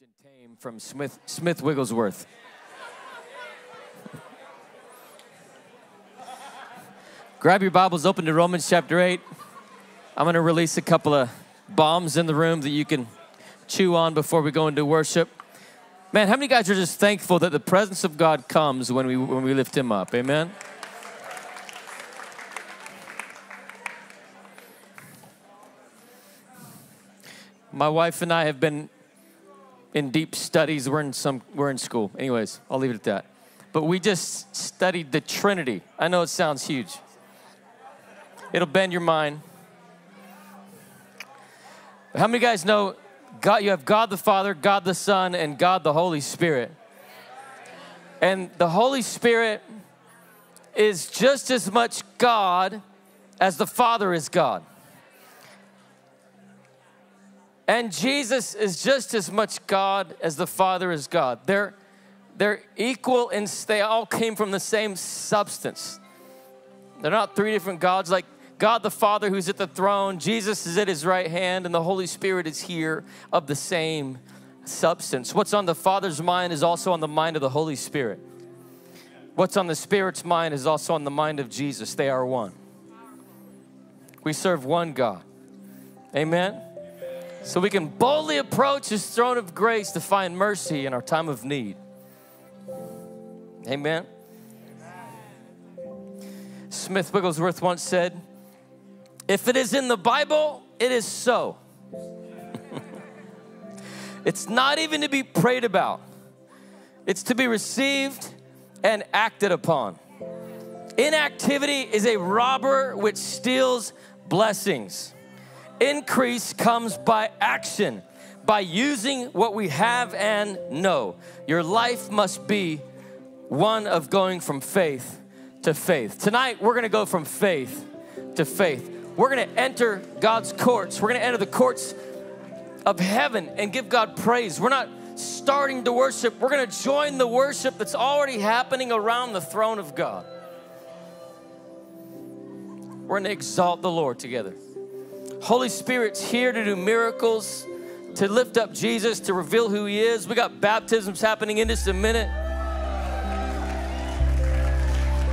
and tame from Smith Wigglesworth. Grab your Bibles, open to Romans chapter 8. I'm going to release a couple of bombs in the room that you can chew on before we go into worship. Man, how many guys are just thankful that the presence of God comes when we lift him up? Amen? My wife and I have been in deep studies. We're in school. Anyways, I'll leave it at that. But we just studied the Trinity. I know it sounds huge. It'll bend your mind. How many guys know God? You have God the Father, God the Son, and God the Holy Spirit. And the Holy Spirit is just as much God as the Father is God. And Jesus is just as much God as the Father is God. They're equal, and they all came from the same substance. They're not three different gods, like God the Father who's at the throne, Jesus is at his right hand, and the Holy Spirit is here, of the same substance. What's on the Father's mind is also on the mind of the Holy Spirit. What's on the Spirit's mind is also on the mind of Jesus. They are one. We serve one God. Amen? So we can boldly approach his throne of grace to find mercy in our time of need. Amen? Smith Wigglesworth once said, "If it is in the Bible, it is so." It's not even to be prayed about. It's to be received and acted upon. Inactivity is a robber which steals blessings. Increase comes by action, by using what we have and know. Your life must be one of going from faith to faith. Tonight, we're going to go from faith to faith. We're going to enter God's courts. We're going to enter the courts of heaven and give God praise. We're not starting to worship. We're going to join the worship that's already happening around the throne of God. We're going to exalt the Lord together. Holy Spirit's here to do miracles, to lift up Jesus, to reveal who he is. We got baptisms happening in just a minute,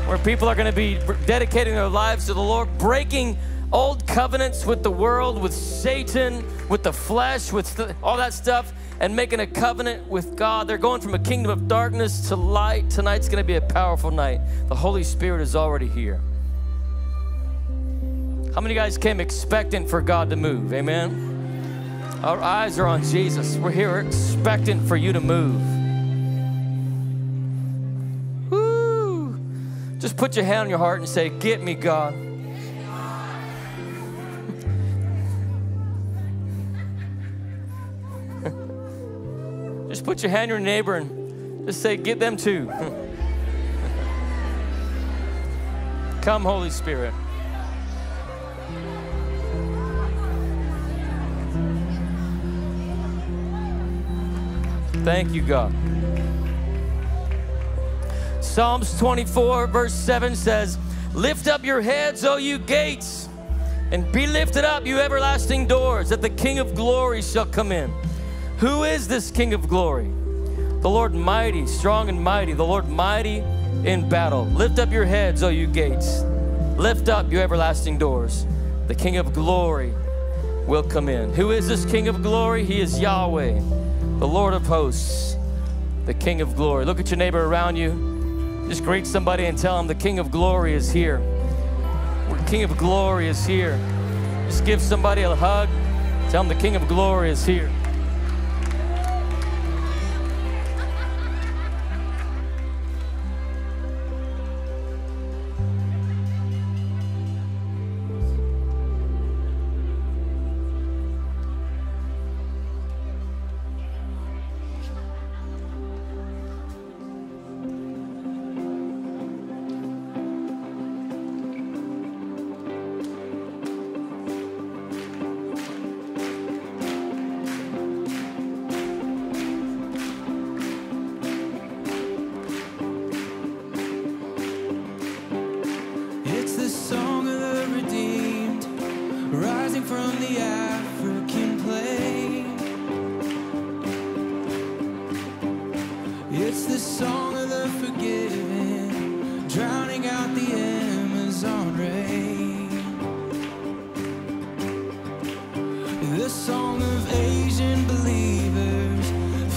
where people are going to be dedicating their lives to the Lord, breaking old covenants with the world, with Satan, with the flesh, with all that stuff, and making a covenant with God. They're going from a kingdom of darkness to light. Tonight's going to be a powerful night. The Holy Spirit is already here. How many guys came expecting for God to move? Amen? Our eyes are on Jesus. We're here expecting for you to move. Woo! Just put your hand on your heart and say, "Get me, God." Just put your hand on your neighbor and just say, "Get them too." Come, Holy Spirit. Thank you, God. Psalms 24, verse 7 says, "Lift up your heads, O you gates, and be lifted up, you everlasting doors, that the King of glory shall come in." Who is this King of glory? The Lord mighty, strong and mighty, the Lord mighty in battle. Lift up your heads, O you gates. Lift up, you everlasting doors. The King of glory will come in. Who is this King of glory? He is Yahweh, the Lord of hosts, the King of glory. Look at your neighbor around you. Just greet somebody and tell them the King of glory is here. The King of glory is here. Just give somebody a hug. Tell them the King of glory is here. song of the forgiven, drowning out the Amazon rain. The song of Asian believers,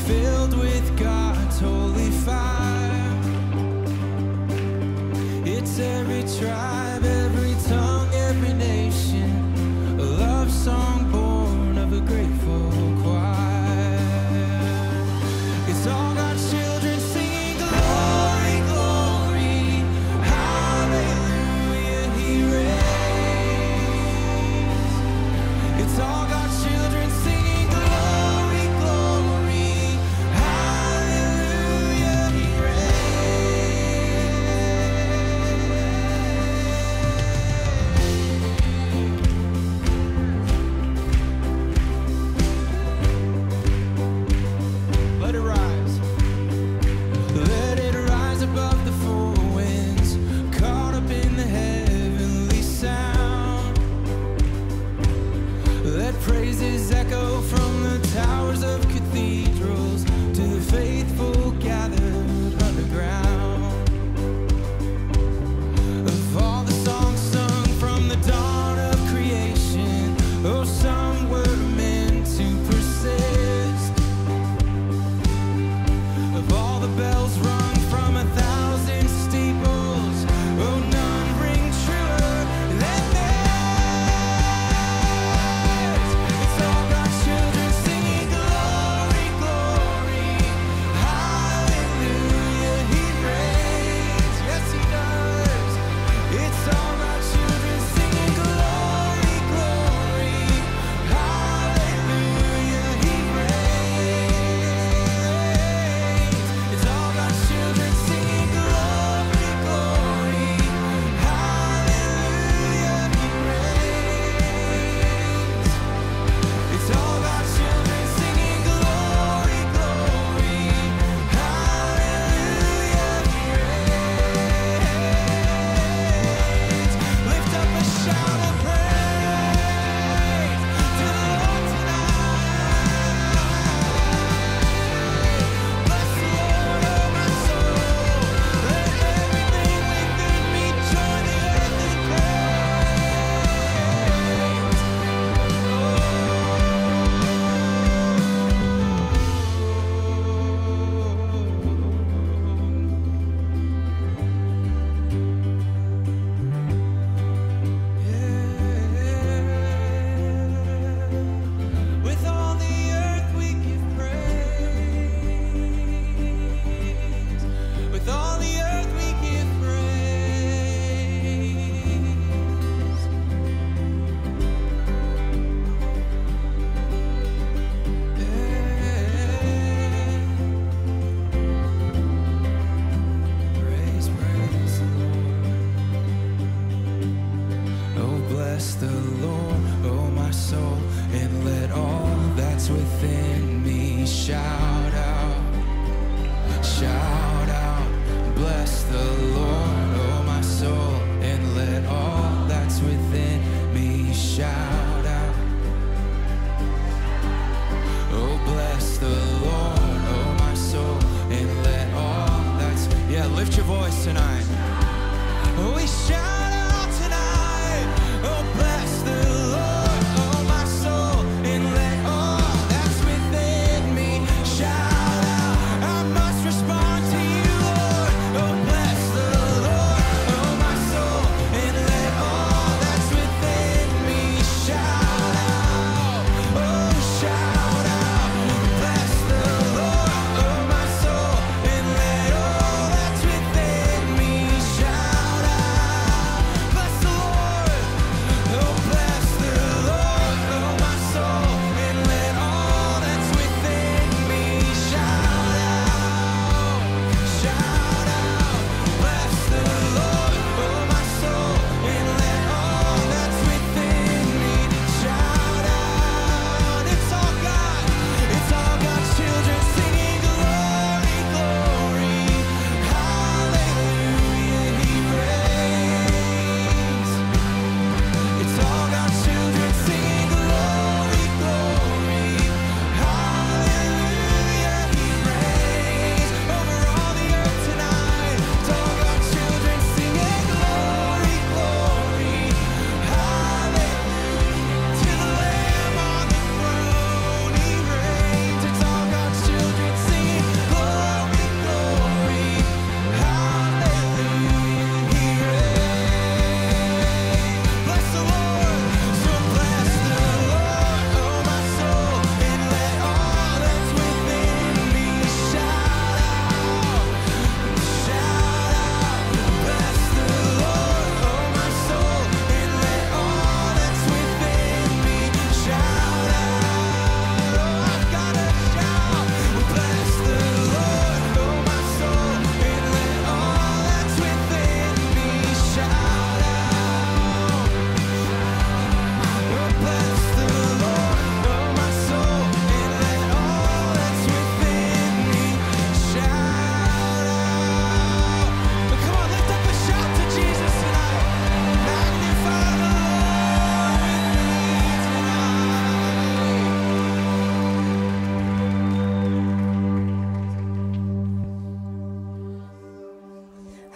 filled with God's holy fire. It's every tribe, every tongue, every nation, a love song born of a grateful choir. It's all God's children singing glory, glory, hallelujah, He reigns. It's all God's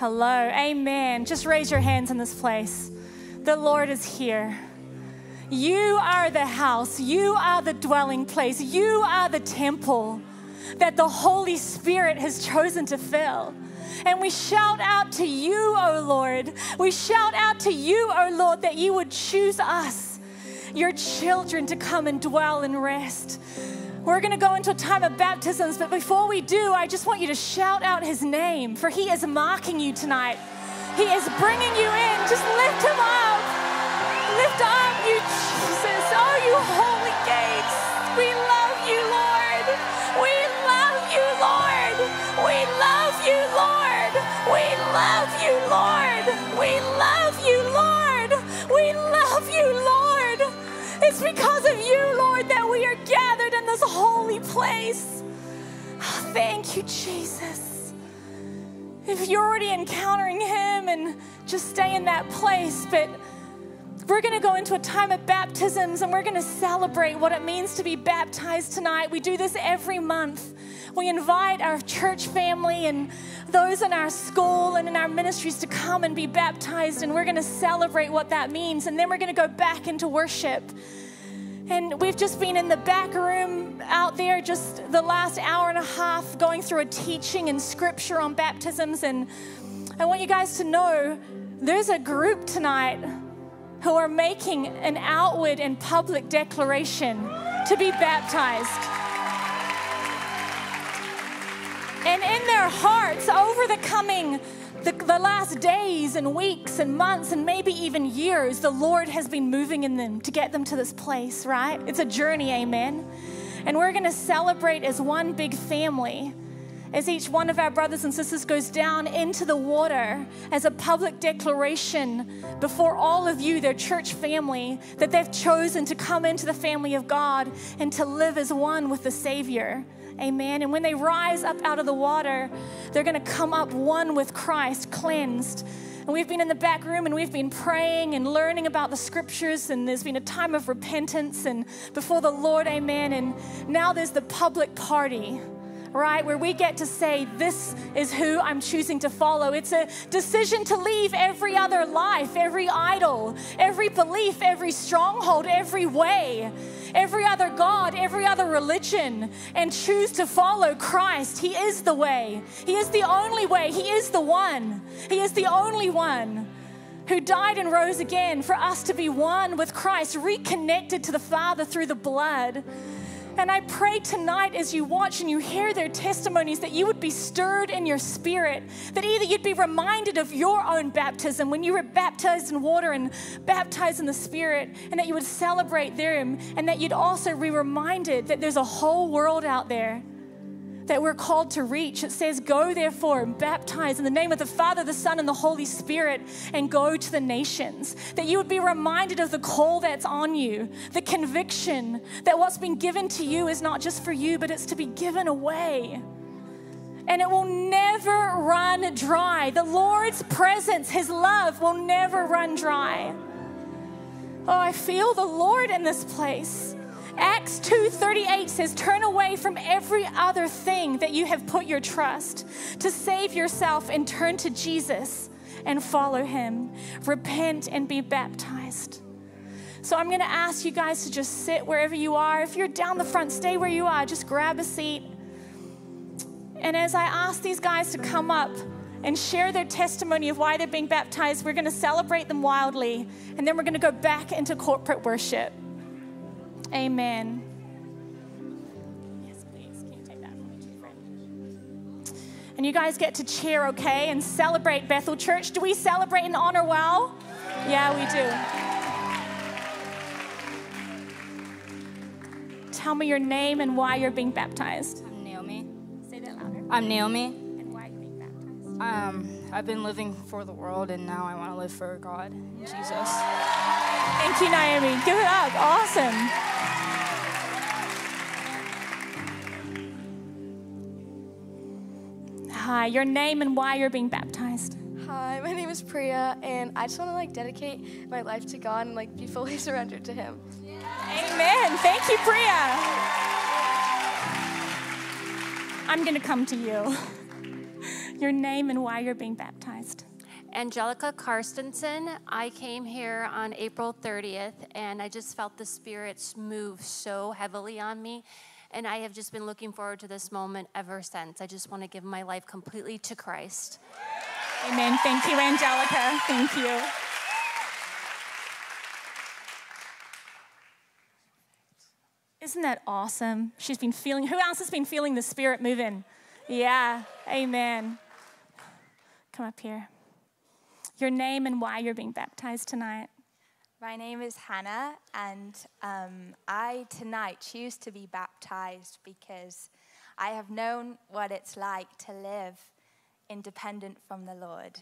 Hello. Amen. Just raise your hands in this place. The Lord is here. You are the house. You are the dwelling place. You are the temple that the Holy Spirit has chosen to fill. And we shout out to you, O Lord. We shout out to you, O Lord, that you would choose us, your children, to come and dwell and rest. We're going to go into a time of baptisms, but before we do, I just want you to shout out his name, for he is marking you tonight. He is bringing you in. Just lift him up. Lift up, you Jesus. Oh, you holy gates. We love you, Lord. We love you, Lord. We love you, Lord. We love you, Lord. We love you, Lord. We love you, Lord. It's because of you, Lord, that we are gathered in this holy place. Oh, thank you, Jesus. If you're already encountering him, and just stay in that place, but we're going to go into a time of baptisms, and we're going to celebrate what it means to be baptized tonight. We do this every month. We invite our church family and those in our school and in our ministries to come and be baptized, and we're going to celebrate what that means. And then we're going to go back into worship. And we've just been in the back room out there just the last hour and a half going through a teaching and scripture on baptisms. And I want you guys to know there's a group tonight who are making an outward and public declaration to be baptized. And in their hearts, over the coming, the last days and weeks and months and maybe even years, the Lord has been moving in them to get them to this place, right? It's a journey, amen? And we're gonna celebrate as one big family as each one of our brothers and sisters goes down into the water as a public declaration before all of you, their church family, that they've chosen to come into the family of God and to live as one with the Savior. Amen. And when they rise up out of the water, they're going to come up one with Christ, cleansed. And we've been in the back room and we've been praying and learning about the scriptures, and there's been a time of repentance and before the Lord, amen. And now there's the public party, right, where we get to say, this is who I'm choosing to follow. It's a decision to leave every other life, every idol, every belief, every stronghold, every way, every other god, every other religion, and choose to follow Christ. He is the way. He is the only way. He is the one. He is the only one who died and rose again for us to be one with Christ, reconnected to the Father through the blood. And I pray tonight as you watch and you hear their testimonies that you would be stirred in your spirit, that either you'd be reminded of your own baptism when you were baptized in water and baptized in the Spirit, and that you would celebrate them, and that you'd also be reminded that there's a whole world out there that we're called to reach. It says, go therefore and baptize in the name of the Father, the Son, and the Holy Spirit, and go to the nations. That you would be reminded of the call that's on you, the conviction that what's been given to you is not just for you, but it's to be given away. And it will never run dry. The Lord's presence, his love, will never run dry. Oh, I feel the Lord in this place. Acts 2:38 says, turn away from every other thing that you have put your trust to save yourself and turn to Jesus and follow him. Repent and be baptized. So I'm going to ask you guys to just sit wherever you are. If you're down the front, stay where you are. Just grab a seat. And as I ask these guys to come up and share their testimony of why they're being baptized, we're going to celebrate them wildly. And then we're going to go back into corporate worship. Amen. Yes, please. Can you take that from me, friend? And you guys get to cheer, okay, and celebrate Bethel Church. Do we celebrate and honor well? Yeah, we do. Tell me your name and why you're being baptized. I'm Naomi. Say that louder. I'm Naomi. And why are you being baptized? I've been living for the world, and now I want to live for God, yeah. Jesus. Thank you, Naomi. Give it up. Awesome. Hi, your name and why you're being baptized. Hi, my name is Priya, and I just want to dedicate my life to God and be fully surrendered to him. Yeah. Amen. Thank you, Priya. I'm going to come to you. your name and why you're being baptized. Angelica Karstensen. I came here on April 30th, and I just felt the spirits move so heavily on me, and I have just been looking forward to this moment ever since. I just want to give my life completely to Christ. Amen. Thank you, Angelica. Thank you. Isn't that awesome? She's been feeling, who else has been feeling the Spirit moving? Yeah, amen. Come up here. Your name and why you're being baptized tonight. My name is Hannah, and I tonight choose to be baptized because I have known what it's like to live independent from the Lord.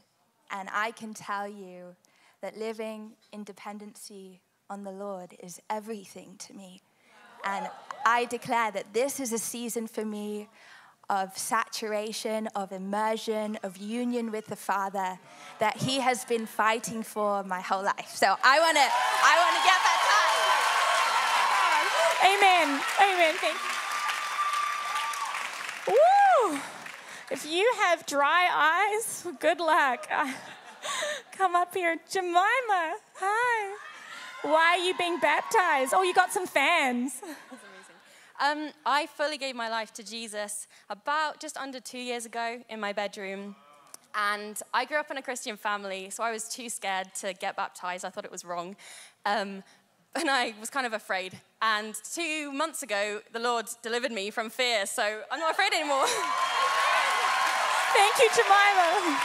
And I can tell you that living in dependency on the Lord is everything to me. And I declare that this is a season for me of saturation, of immersion, of union with the Father that he has been fighting for my whole life. So I wanna get that time. Amen, amen, thank you. Woo! If you have dry eyes, good luck. Come up here, Jemima, hi. Why are you being baptized? Oh, you got some fans. I fully gave my life to Jesus about just under 2 years ago in my bedroom. And I grew up in a Christian family, so I was too scared to get baptized. I thought it was wrong. And I was kind of afraid. And 2 months ago, the Lord delivered me from fear, so I'm not afraid anymore. Thank you, Jemima.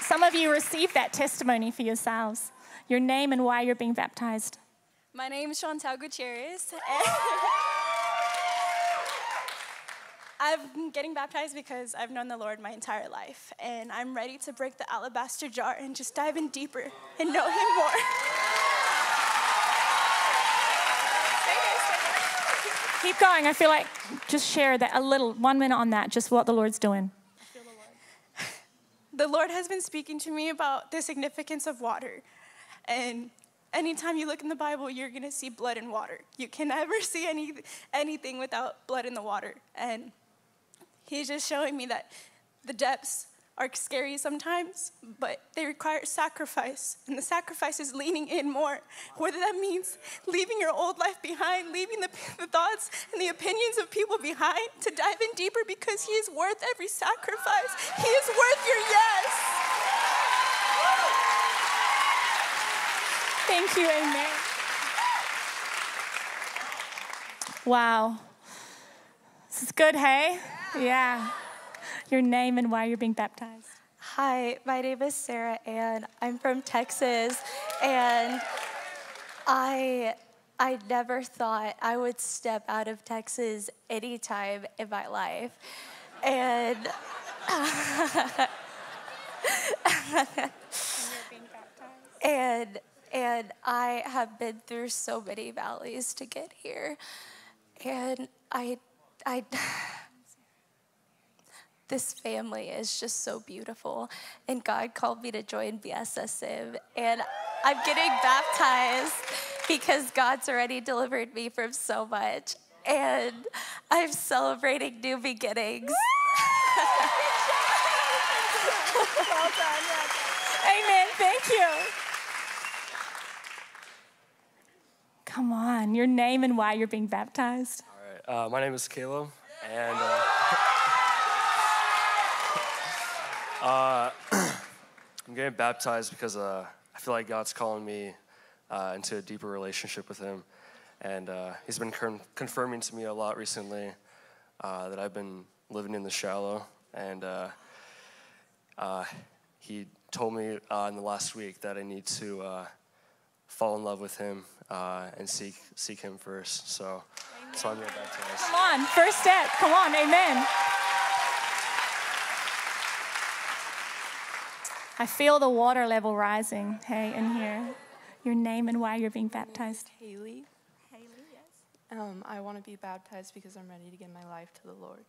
Some of you received that testimony for yourselves, your name and why you're being baptized. My name is Chantal Gutierrez. I'm getting baptized because I've known the Lord my entire life, and I'm ready to break the alabaster jar and just dive in deeper and know him more. Keep going. I feel like just share that a little, 1 minute on that, just what the Lord's doing. I feel the Lord. The Lord has been speaking to me about the significance of water, and anytime you look in the Bible, you're going to see blood and water. You can never see anything without blood in the water. And he's just showing me that the depths are scary sometimes, but they require sacrifice. And the sacrifice is leaning in more, whether that means leaving your old life behind, leaving the thoughts and the opinions of people behind to dive in deeper, because he is worth every sacrifice. He is worth your yes. Thank you, amen. Wow. This is good, hey? Yeah. Your name and why you're being baptized. Hi, my name is Sarah Ann. I'm from Texas, and I never thought I would step out of Texas any time in my life. And and I have been through so many valleys to get here. And this family is just so beautiful. And God called me to join BSSM. And I'm getting baptized because God's already delivered me from so much. And I'm celebrating new beginnings. Well done, yeah. Amen, thank you. Come on, your name and why you're being baptized. All right, my name is Caleb, and I'm getting baptized because I feel like God's calling me into a deeper relationship with him, and he's been confirming to me a lot recently that I've been living in the shallow, and he told me in the last week that I need to fall in love with him and seek him first. So that's why I'm going to baptize. Come on, first step. Come on, amen. I feel the water level rising, hey, in here. Your name and why you're being baptized. Haley. Haley, yes. I want to be baptized because I'm ready to give my life to the Lord.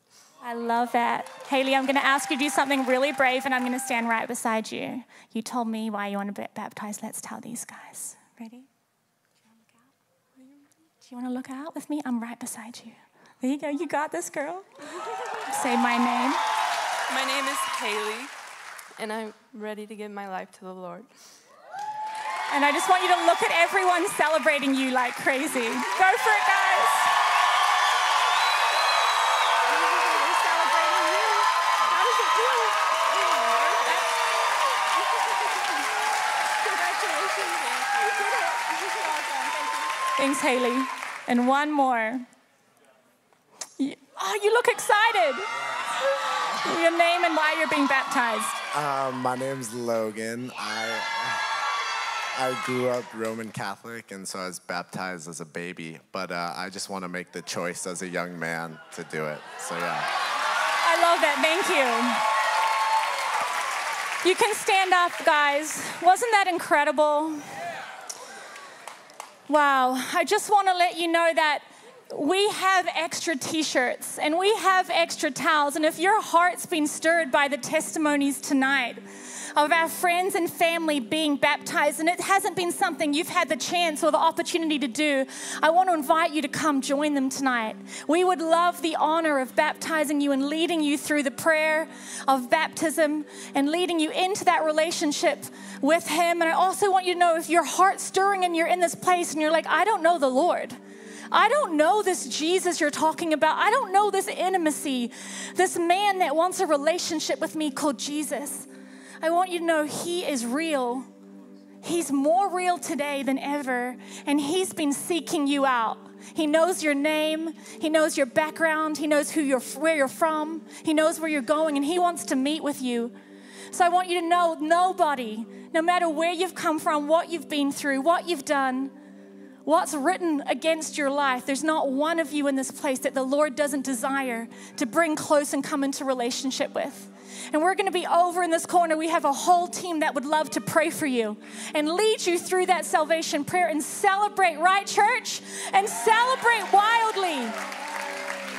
I love that. Haley, I'm going to ask you to do something really brave, and I'm going to stand right beside you. You told me why you want to be baptized. Let's tell these guys. Ready? Do you want to look out with me? I'm right beside you. There you go. You got this, girl. Say my name. My name is Haley, and I'm ready to give my life to the Lord. And I just want you to look at everyone celebrating you like crazy. Go for it, guys. We're celebrating you. How does it feel? Congratulations. You did it. You're welcome. Thank you. Thanks, Haley. And one more. Oh, you look excited. Your name and why you're being baptized. My name's Logan. I grew up Roman Catholic, and so I was baptized as a baby, but I just want to make the choice as a young man to do it, so yeah. I love that, thank you. You can stand up, guys. Wasn't that incredible? Wow, I just want to let you know that we have extra t-shirts, and we have extra towels, and if your heart's been stirred by the testimonies tonight, of our friends and family being baptized, and it hasn't been something you've had the chance or the opportunity to do, I want to invite you to come join them tonight. We would love the honor of baptizing you and leading you through the prayer of baptism and leading you into that relationship with Him. And I also want you to know, if your heart's stirring and you're in this place and you're like, I don't know the Lord. I don't know this Jesus you're talking about. I don't know this intimacy, this man that wants a relationship with me called Jesus. I want you to know He is real. He's more real today than ever, and He's been seeking you out. He knows your name. He knows your background. He knows where you're from. He knows where you're going, and He wants to meet with you. So I want you to know nobody, no matter where you've come from, what you've been through, what you've done, what's written against your life, there's not one of you in this place that the Lord doesn't desire to bring close and come into relationship with. And we're going to be over in this corner. We have a whole team that would love to pray for you and lead you through that salvation prayer and celebrate, right, church? And celebrate wildly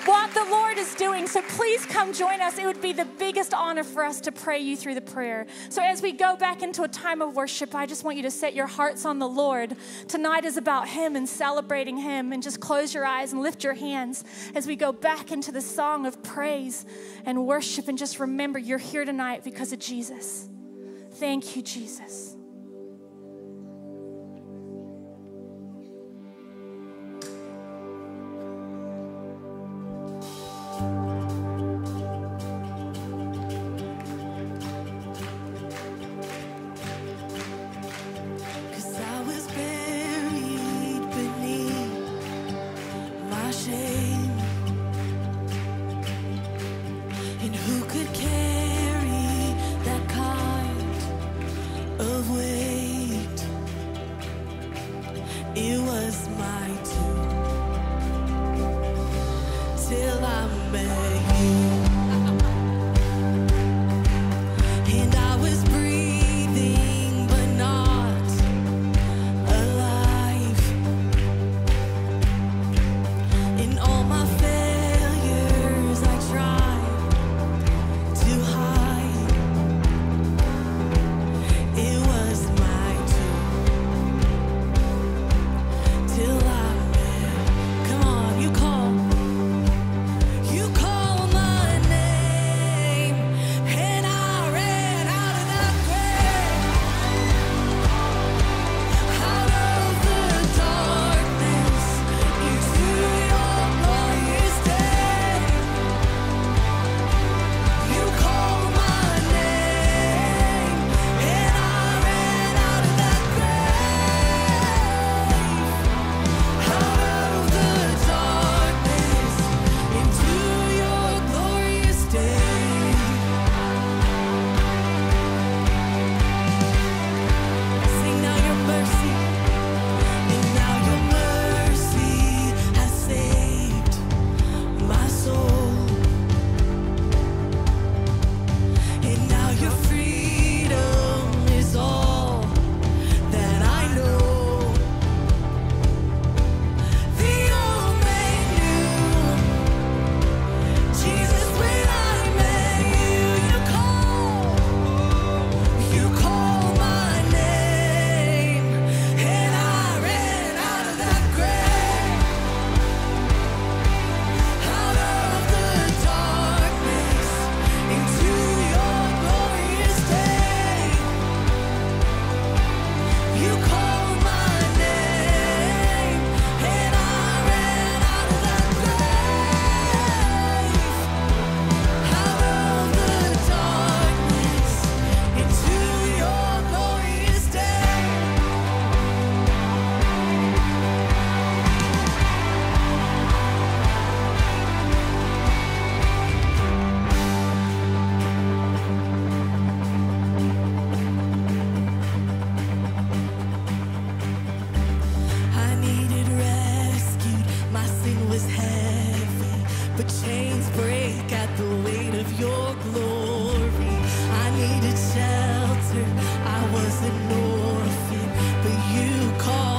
what the Lord is doing. So please come join us. It would be the biggest honor for us to pray you through the prayer. So as we go back into a time of worship, I just want you to set your hearts on the Lord. Tonight is about Him and celebrating Him, and just close your eyes and lift your hands as we go back into the song of praise and worship, and just remember you're here tonight because of Jesus. Thank you, Jesus. You call my but chains break at the weight of your glory. I needed shelter, I was an orphan, but you called.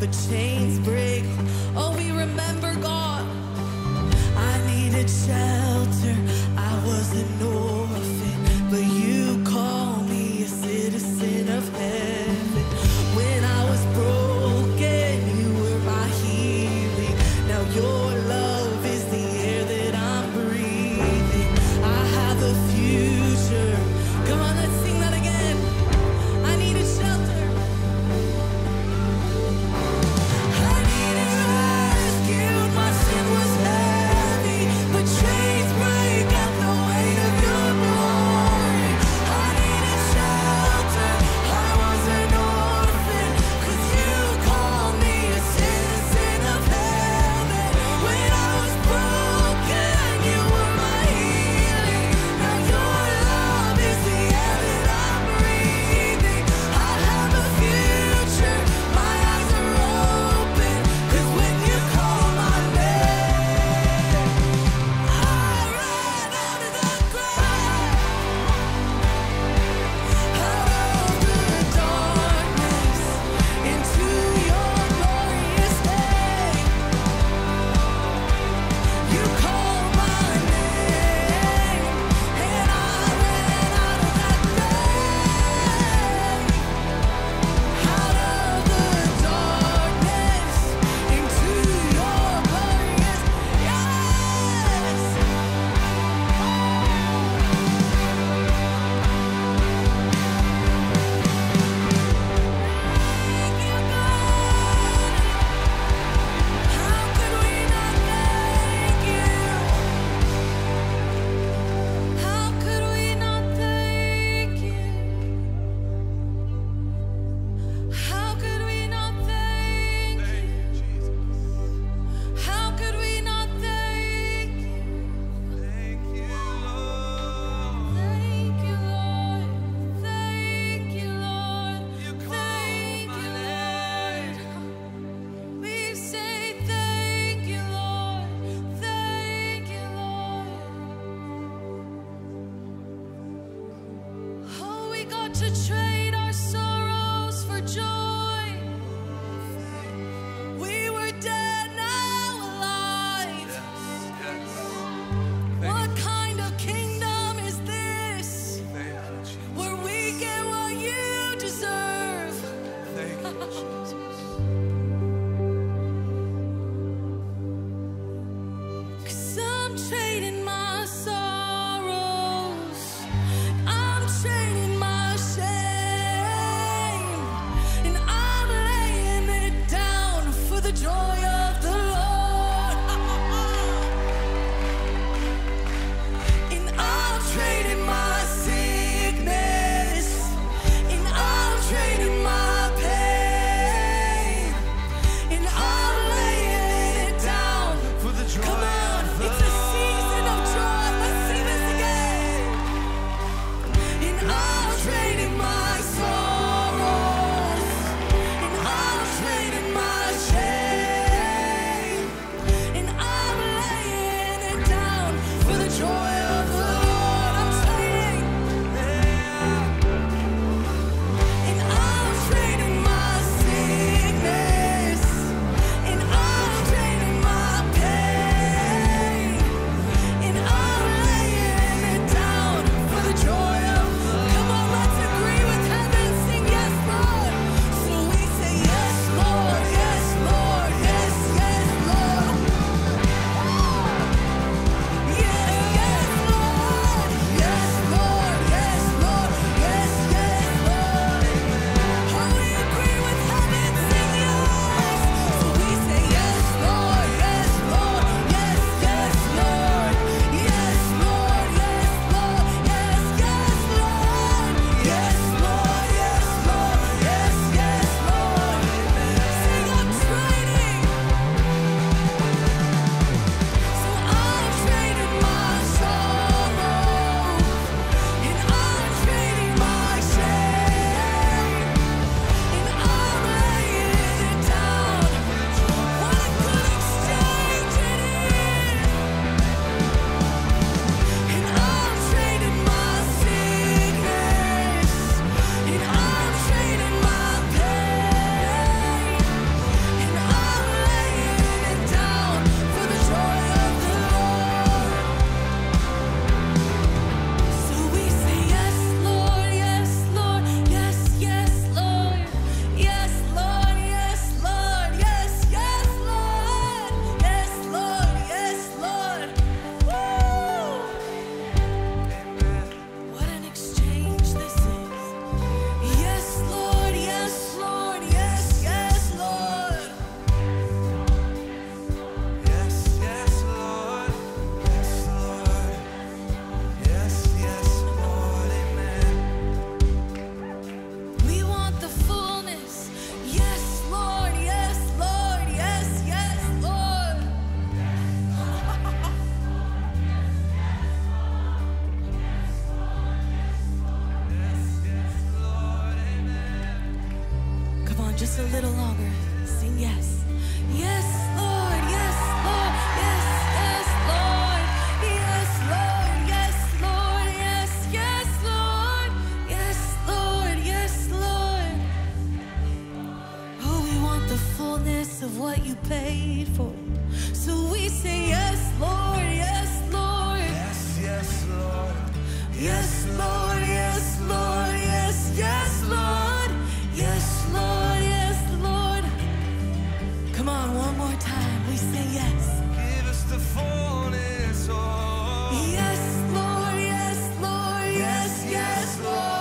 But chains break at the weight of your the fullness of what you paid for. So we say yes, Lord, yes, Lord. Yes, yes, Lord. Yes, Lord, yes, Lord, yes, yes, Lord. Yes, Lord, yes, Lord. Come on, one more time. We say yes. Give us the fullness of. Yes, Lord, yes, Lord, yes, yes, Lord.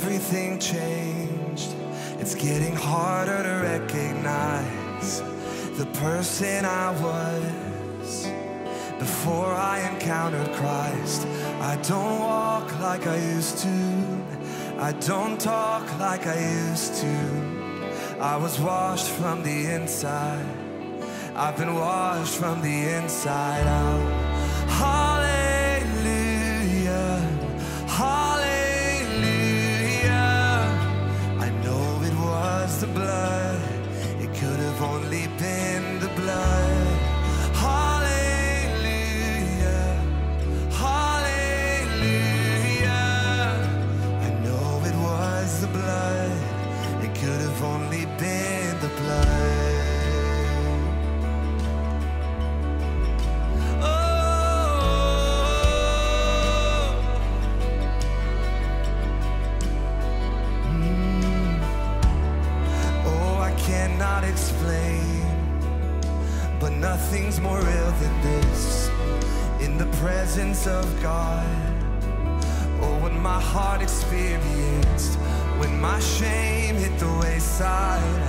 Everything changed. It's getting harder to recognize the person I was before I encountered Christ. I don't walk like I used to. I don't talk like I used to. I was washed from the inside. I've been washed from the inside out. Hallelujah, hallelujah. The blood, it could have only been the blood. Hallelujah, hallelujah. I know it was the blood, it could have only been the blood. Cannot explain, but nothing's more real than this. In the presence of God, oh, what my heart experienced when my shame hit the wayside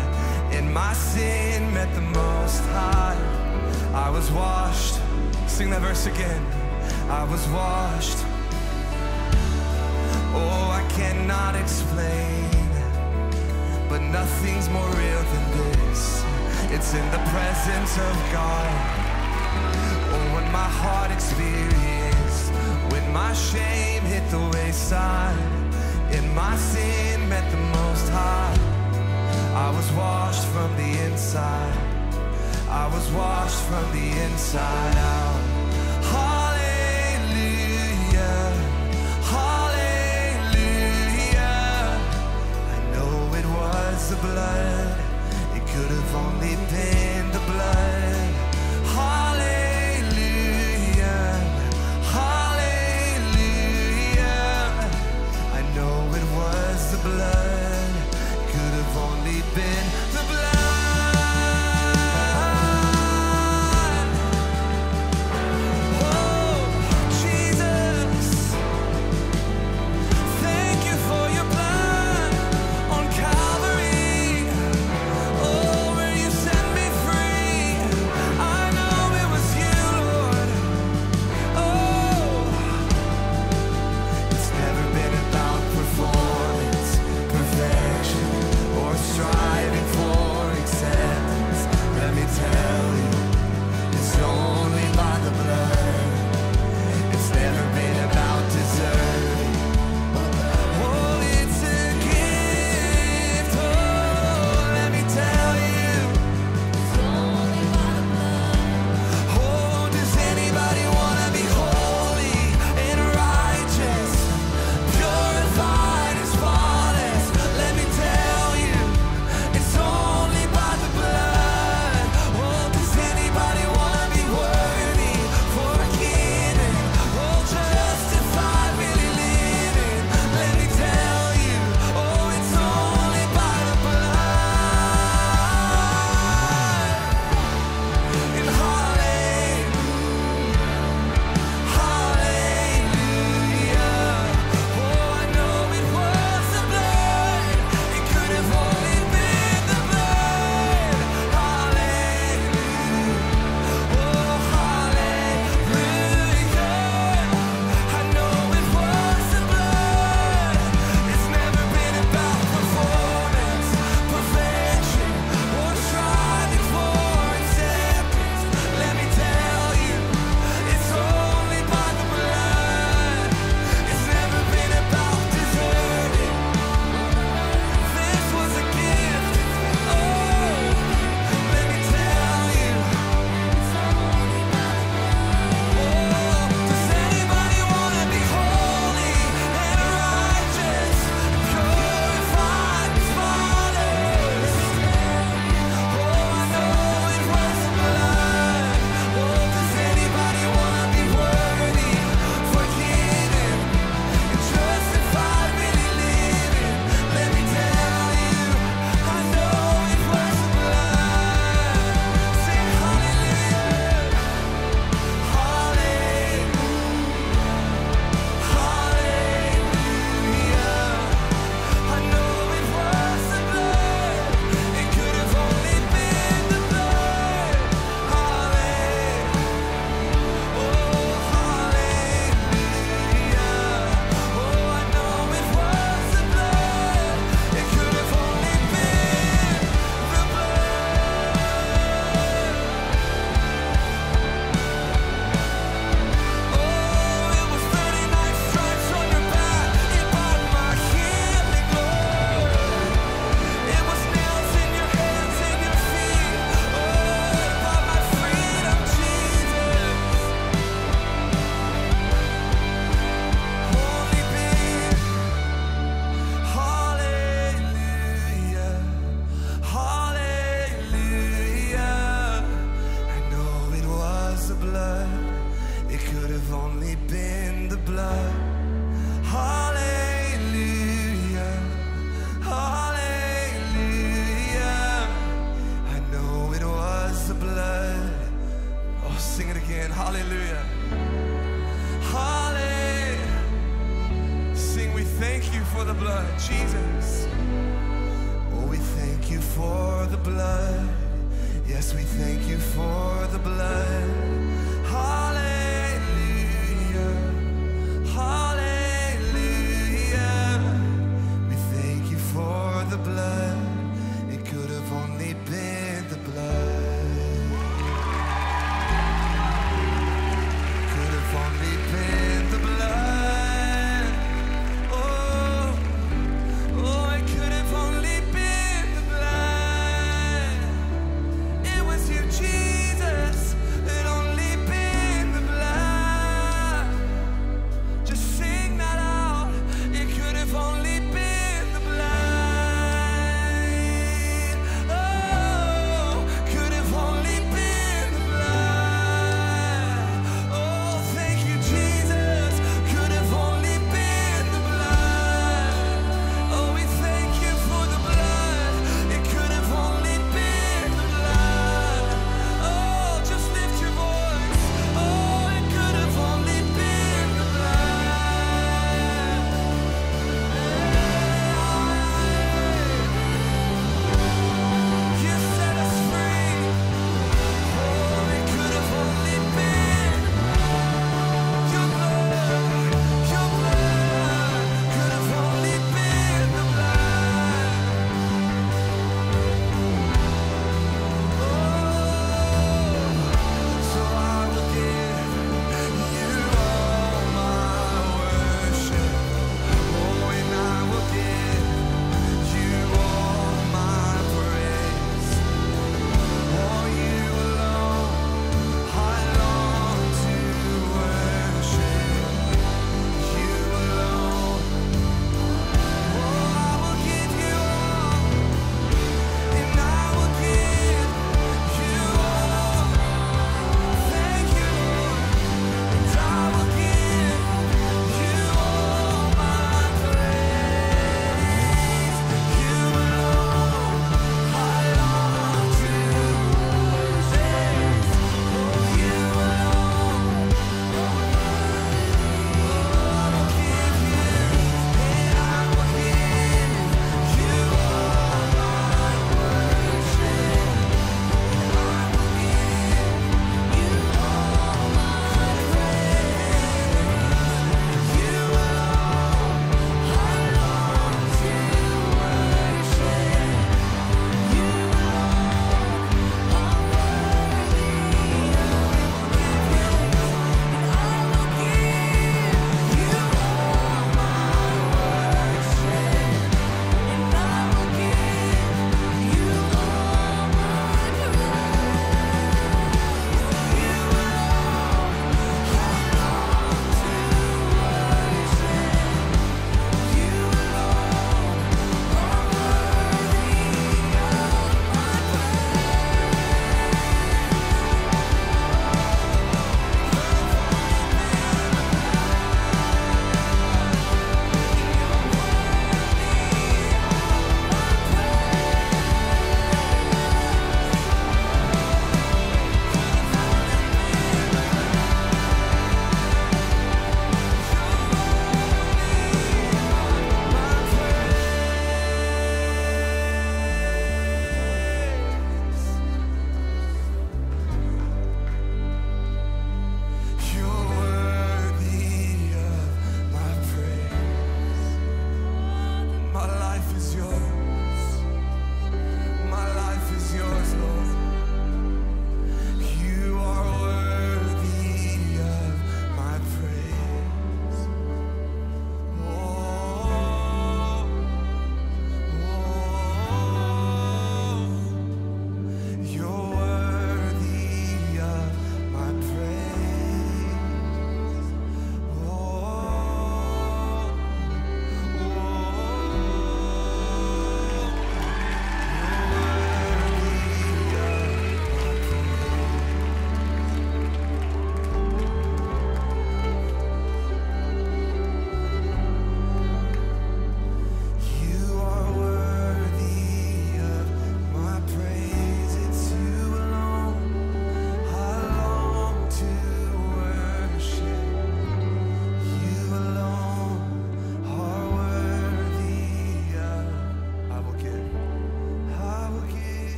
and my sin met the Most High. I was washed. Sing that verse again. I was washed. Oh, I cannot explain, but nothing's more real than this. It's in the presence of God. Oh, when my heart experienced, when my shame hit the wayside, In my sin met the Most High. I was washed from the inside. I was washed from the inside out. Hallelujah, hallelujah. I know it was the blood. It could have only been the blood. Hallelujah, hallelujah. I know it was the blood. It could have only been the blood.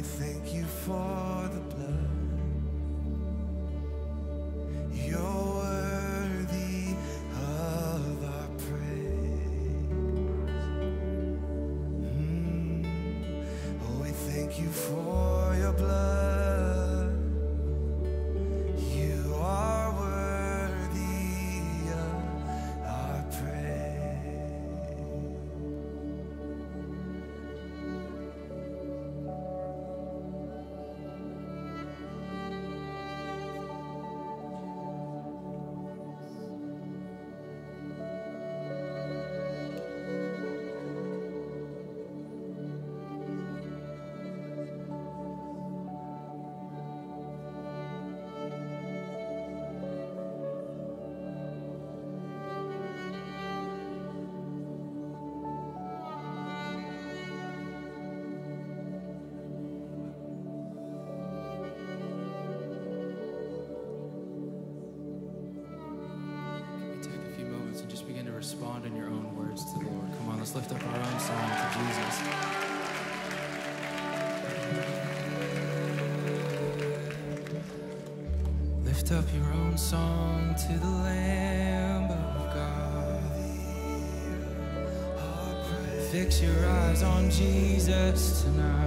we thank you for the blood. You're worthy of our praise. Oh, we thank you for your blood. You are worthy of our praise. Respond in your own words to the Lord. Come on, let's lift up our own song to Jesus. Lift up your own song to the Lamb of God. Fix your eyes on Jesus tonight.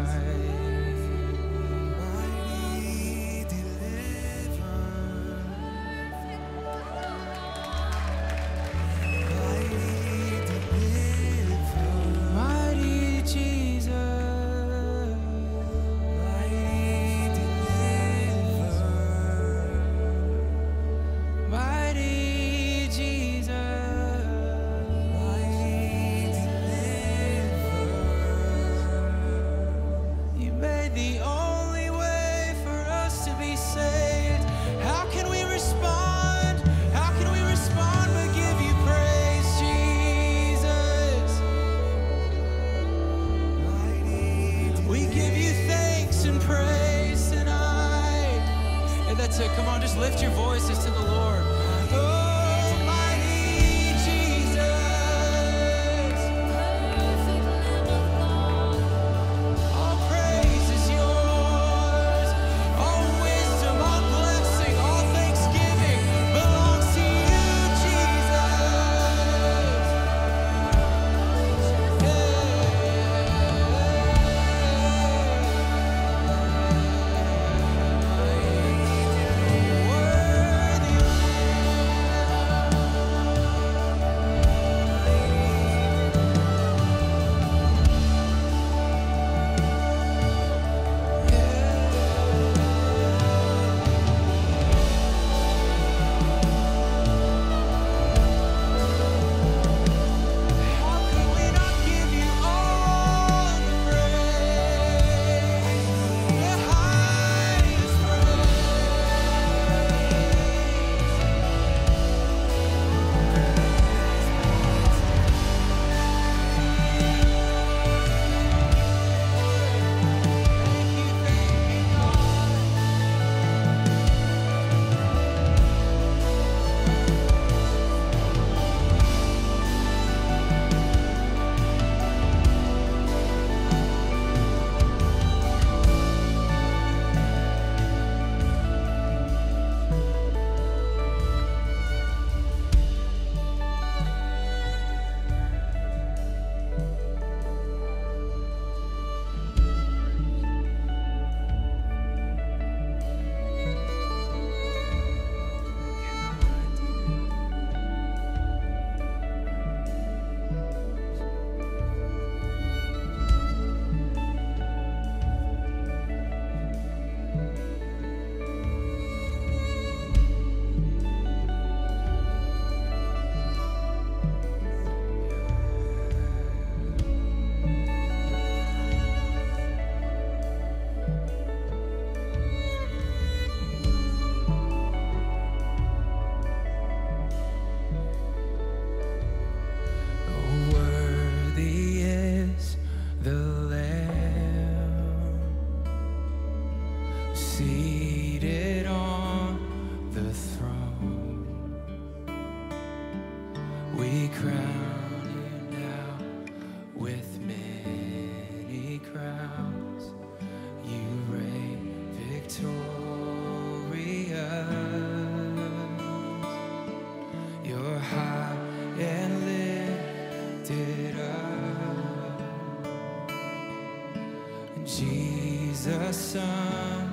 the Son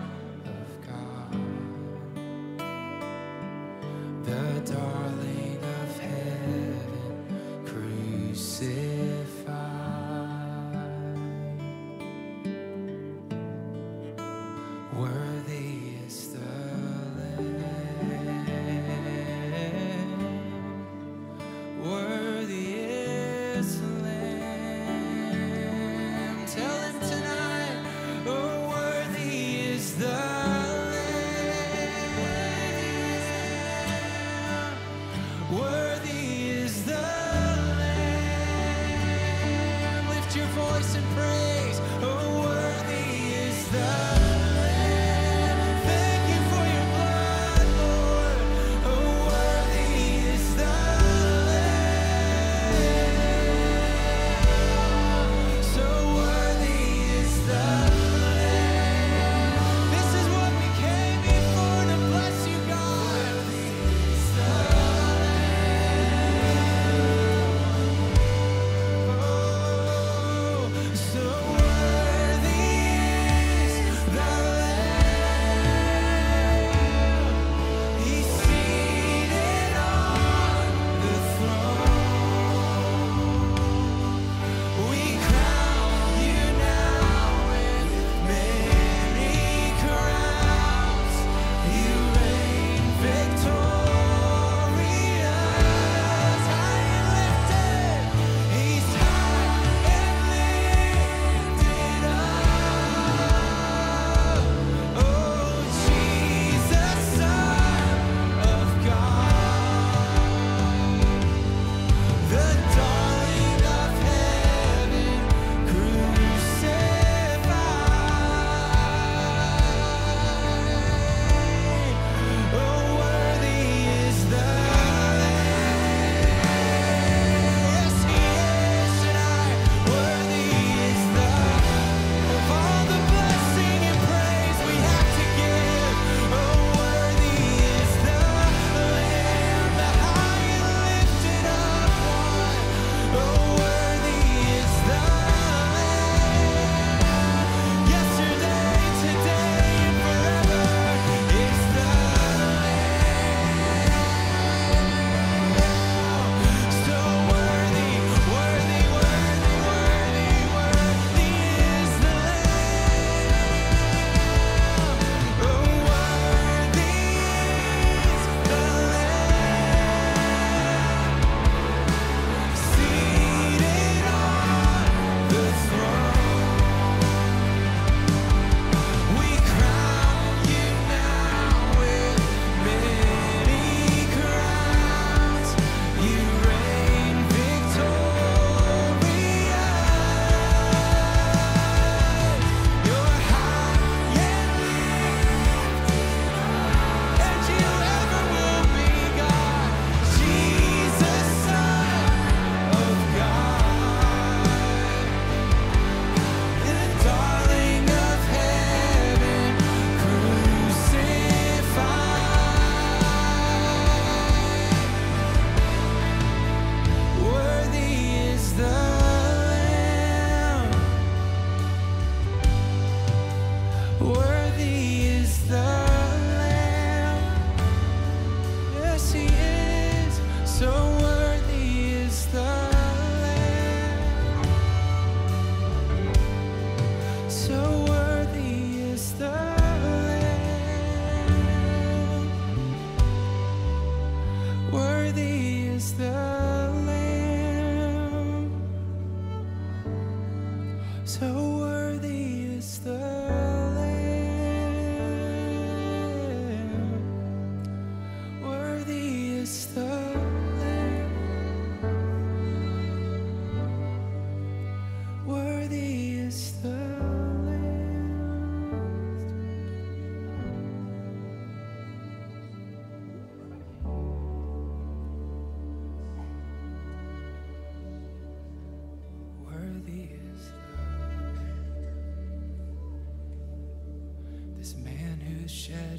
of God, the darling of heaven crucified. Worthy is the Lamb, worthy is the Lamb.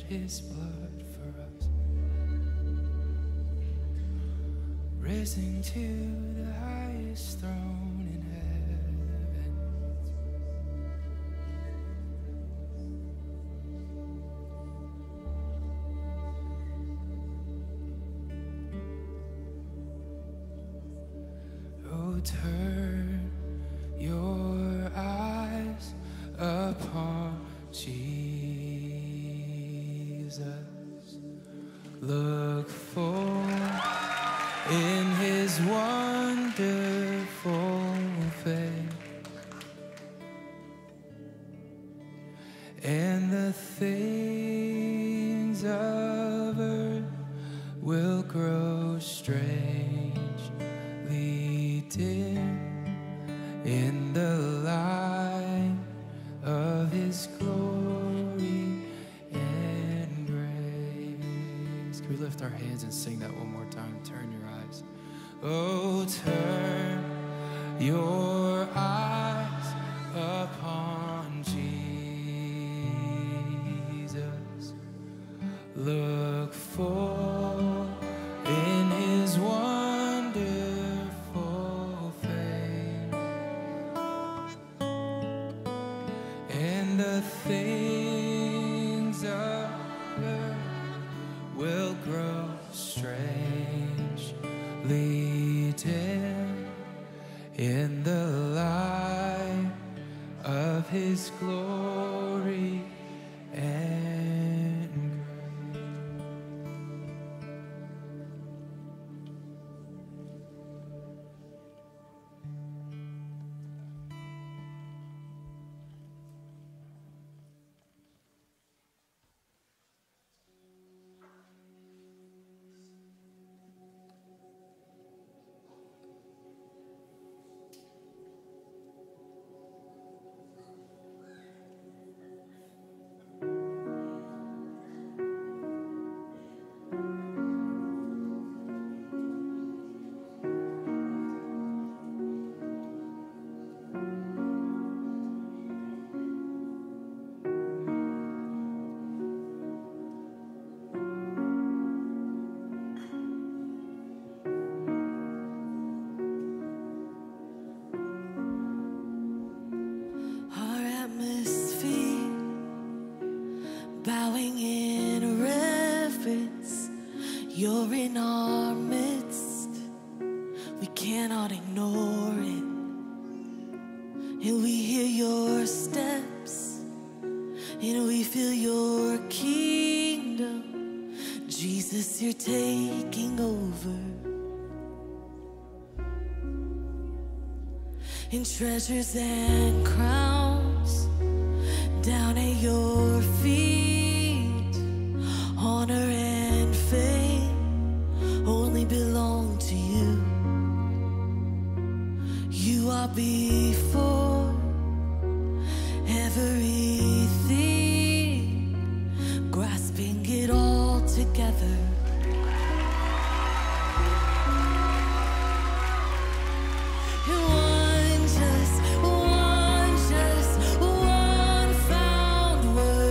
His blood for us, risen to the highest throne in heaven, turn your eyes upon Jesus. Look full in his wonderful face, and the things of earth will grow strangely dim in the light of his glory and grace. Can we lift our hands and sing that one more time? Turn your eyes. Oh, turn your eyes upon Jesus. Look full in his wonderful face, and the things of earth will grow strangely dim in the light of his glory and treasures and crowns down at your feet. Honor and fame only belong to you. You are before everything, grasping it all together. One just, one found word.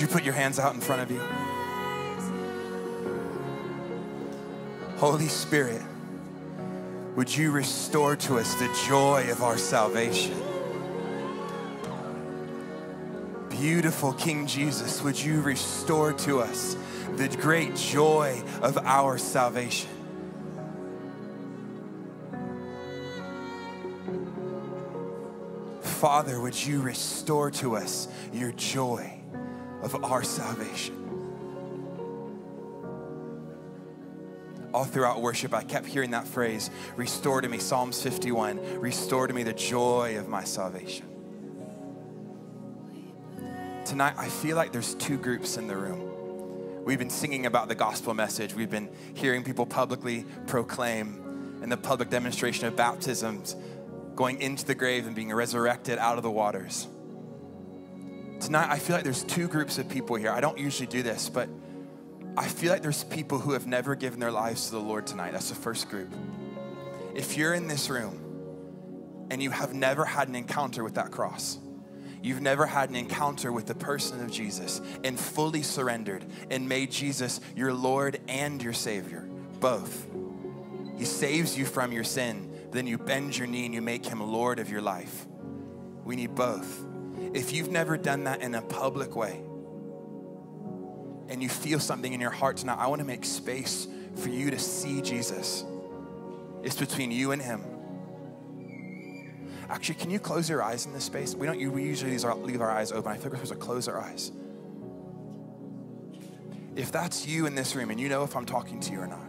Would you put your hands out in front of you? Holy Spirit, would you restore to us the joy of our salvation? Beautiful King Jesus, would you restore to us the great joy of our salvation? Father, would you restore to us your joy of our salvation? All throughout worship, I kept hearing that phrase, restore to me, Psalms 51, restore to me the joy of my salvation. Tonight, I feel like there's two groups in the room. We've been singing about the gospel message. We've been hearing people publicly proclaim and the public demonstration of baptisms, going into the grave and being resurrected out of the waters. Tonight, I feel like there's two groups of people here. I don't usually do this, but I feel like there's people who have never given their lives to the Lord tonight. That's the first group. If you're in this room and you have never had an encounter with that cross, you've never had an encounter with the person of Jesus and fully surrendered and made Jesus your Lord and your Savior, both. He saves you from your sin, then you bend your knee and you make him Lord of your life. We need both. If you've never done that in a public way and you feel something in your heart tonight, I want to make space for you to see Jesus. It's between you and him. Actually, can you close your eyes in this space? We usually leave our eyes open. I feel like we're supposed to close our eyes. If that's you in this room, and you know if I'm talking to you or not,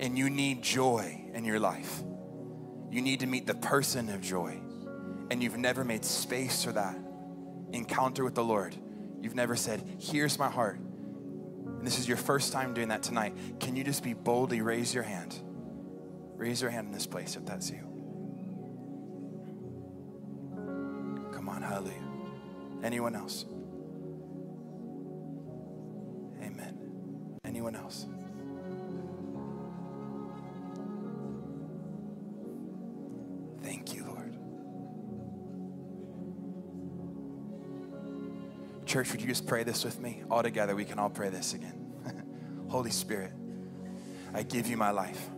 and you need joy in your life, you need to meet the person of joy, and you've never made space for that encounter with the Lord, you've never said, here's my heart, and this is your first time doing that tonight, can you just be boldly, raise your hand in this place if that's you. Hallelujah. Anyone else? Amen. Anyone else? Thank you, Lord. Church, would you just pray this with me? All together, we can all pray this again. Holy Spirit, I give you my life,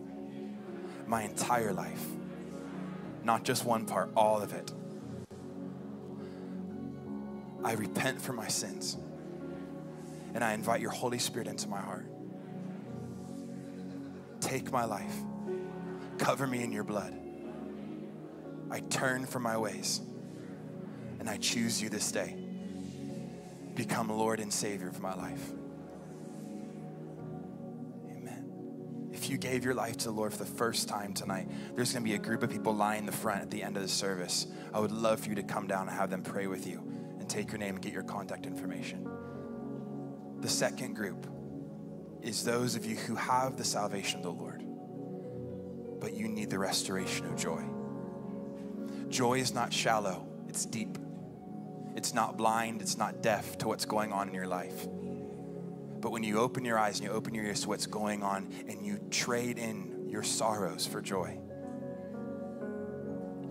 my entire life, not just one part, all of it. I repent for my sins, and I invite your Holy Spirit into my heart. Take my life. Cover me in your blood. I turn from my ways, and I choose you this day. Become Lord and Savior of my life. Amen. If you gave your life to the Lord for the first time tonight, there's going to be a group of people lying in the front at the end of the service. I would love for you to come down and have them pray with you. Take your name and get your contact information. The second group is those of you who have the salvation of the Lord, but you need the restoration of joy. Joy is not shallow, it's deep. It's not blind, it's not deaf to what's going on in your life. But when you open your eyes and you open your ears to what's going on and you trade in your sorrows for joy,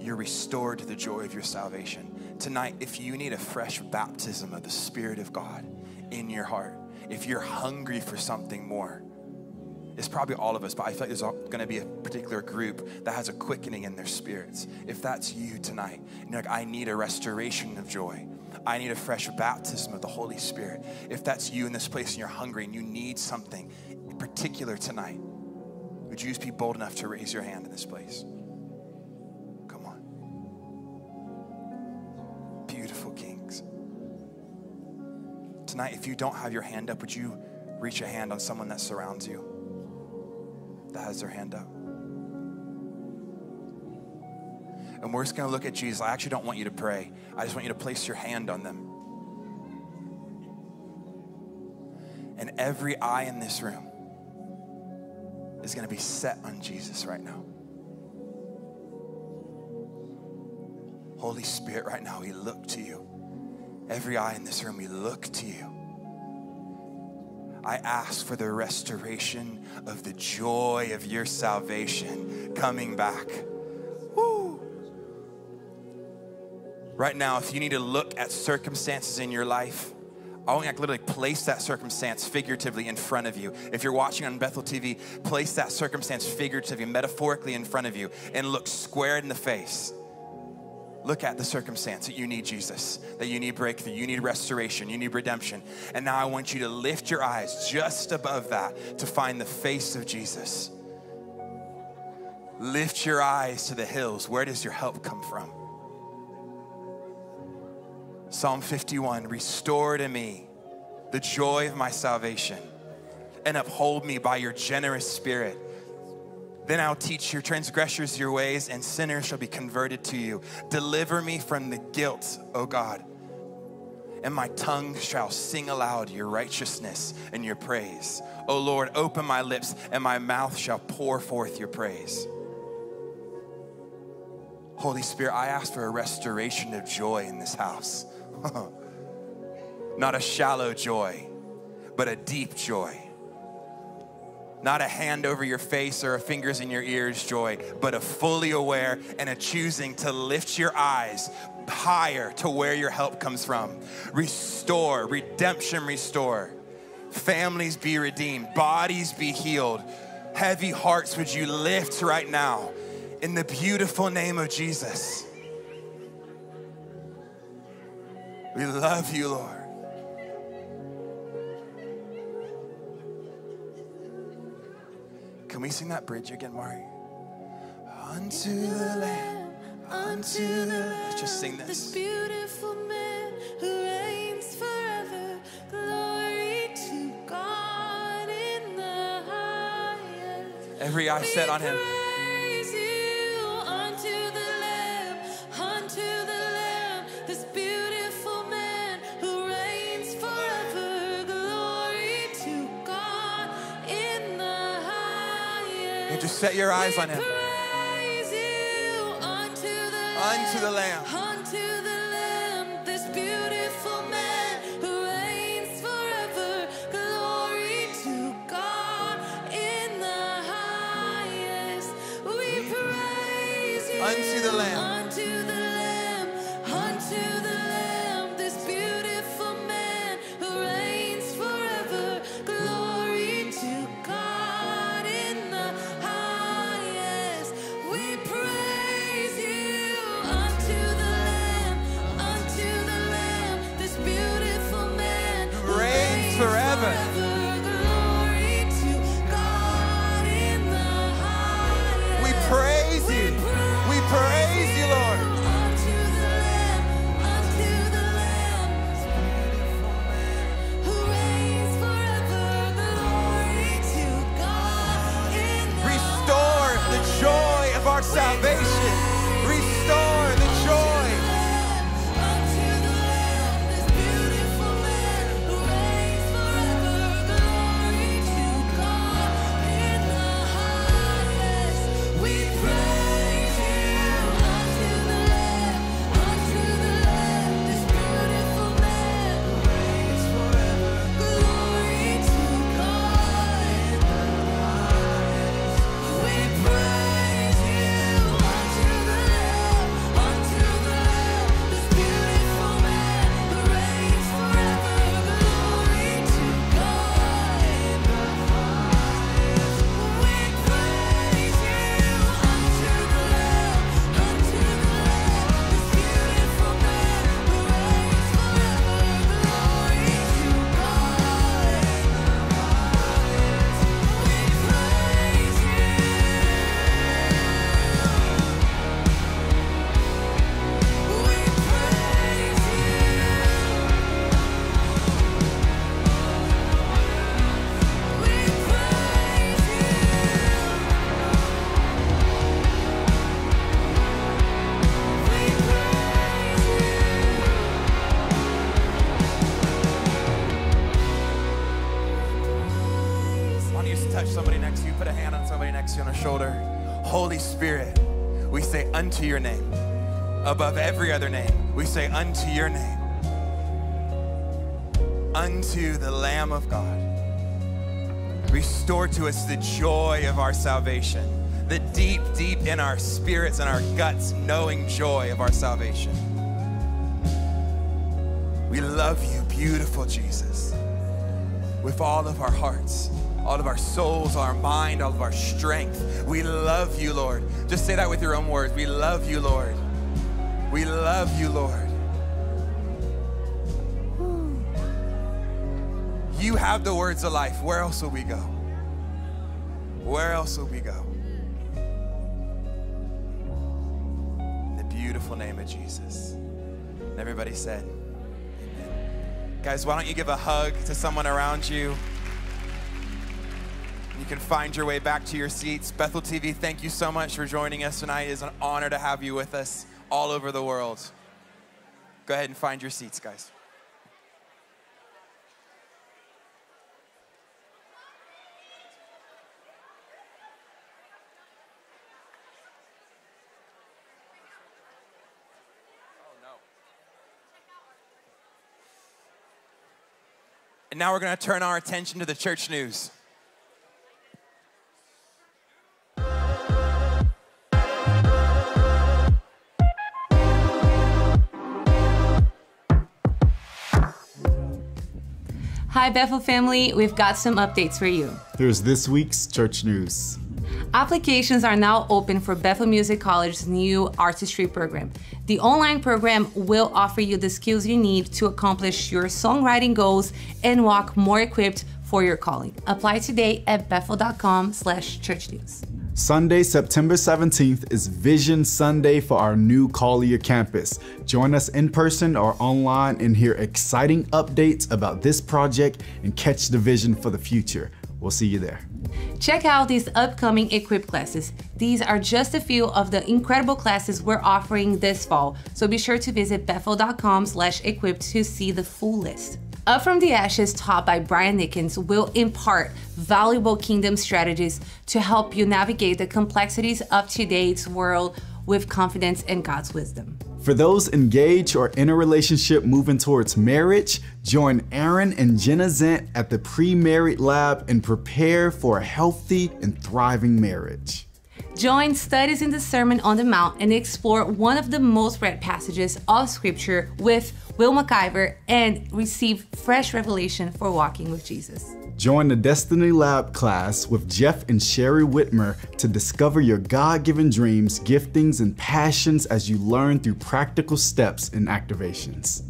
you're restored to the joy of your salvation. Tonight, if you need a fresh baptism of the Spirit of God in your heart, if you're hungry for something more, it's probably all of us, but I feel like there's going to be a particular group that has a quickening in their spirits. If that's you tonight, and you're like, I need a restoration of joy. I need a fresh baptism of the Holy Spirit. If that's you in this place and you're hungry and you need something in particular tonight, would you just be bold enough to raise your hand in this place? Tonight, if you don't have your hand up, would you reach a hand on someone that surrounds you, that has their hand up? And we're just going to look at Jesus. I actually don't want you to pray. I just want you to place your hand on them. And every eye in this room is going to be set on Jesus right now. Holy Spirit, right now, we look to you. Every eye in this room, we look to you. I ask for the restoration of the joy of your salvation coming back. Woo. Right now, if you need to look at circumstances in your life, I want you to literally place that circumstance figuratively in front of you. If you're watching on Bethel TV, place that circumstance figuratively, metaphorically in front of you, and look square in the face. Look at the circumstance that you need Jesus, that you need breakthrough, you need restoration, you need redemption. And now I want you to lift your eyes just above that to find the face of Jesus. Lift your eyes to the hills. Where does your help come from? Psalm 51, restore to me the joy of my salvation and uphold me by your generous spirit. Then I'll teach your transgressors your ways, and sinners shall be converted to you. Deliver me from the guilt, O God, and my tongue shall sing aloud your righteousness and your praise. O Lord, open my lips, and my mouth shall pour forth your praise. Holy Spirit, I ask for a restoration of joy in this house. Not a shallow joy, but a deep joy. Not a hand over your face or a fingers in your ears joy, but a fully aware and a choosing to lift your eyes higher to where your help comes from. Restore, redemption, restore. Families be redeemed, bodies be healed. Heavy hearts would you lift right now in the beautiful name of Jesus. We love you, Lord. Can we sing that bridge again, Mari? Unto the Lamb, unto the Lamb. Let's just sing this. This beautiful man who reigns forever. Glory to God in the highest. Every eye set on him. Just set your eyes on him. Praise you unto the Lamb. Unto the Lamb, this beautiful man who reigns forever. Glory to God in the highest. We praise you unto the Lamb. Spirit, we say unto your name. Above every other name, we say unto your name. Unto the Lamb of God. Restore to us the joy of our salvation, the deep, deep in our spirits and our guts knowing joy of our salvation. We love you, beautiful Jesus, with all of our hearts, all of our souls, our mind, all of our strength. We love you, Lord. Just say that with your own words. We love you, Lord. We love you, Lord. You have the words of life. Where else will we go? Where else will we go? In the beautiful name of Jesus. And everybody said, amen. Guys, why don't you give a hug to someone around you? You can find your way back to your seats. Bethel TV, thank you so much for joining us tonight. It is an honor to have you with us all over the world. Go ahead and find your seats, guys. And now we're going to turn our attention to the church news. Hi, Bethel family. We've got some updates for you. Here's this week's church news. Applications are now open for Bethel Music College's new artistry program. The online program will offer you the skills you need to accomplish your songwriting goals and walk more equipped for your calling. Apply today at bethel.com/churchnews. Sunday, September 17th is Vision Sunday for our new Collier campus. Join us in person or online and hear exciting updates about this project and catch the vision for the future. We'll see you there. Check out these upcoming Equip classes. These are just a few of the incredible classes we're offering this fall, so be sure to visit bethel.com/equip to see the full list. Up From the Ashes, taught by Brian Nickels, will impart valuable kingdom strategies to help you navigate the complexities of today's world with confidence and God's wisdom. For those engaged or in a relationship moving towards marriage, join Aaron and Jenna Zent at the Pre-Married Lab and prepare for a healthy and thriving marriage. Join studies in the Sermon on the Mount and explore one of the most read passages of Scripture with Will McIver and receive fresh revelation for walking with Jesus. Join the Destiny Lab class with Jeff and Sherry Whitmer to discover your God-given dreams, giftings, and passions as you learn through practical steps and activations.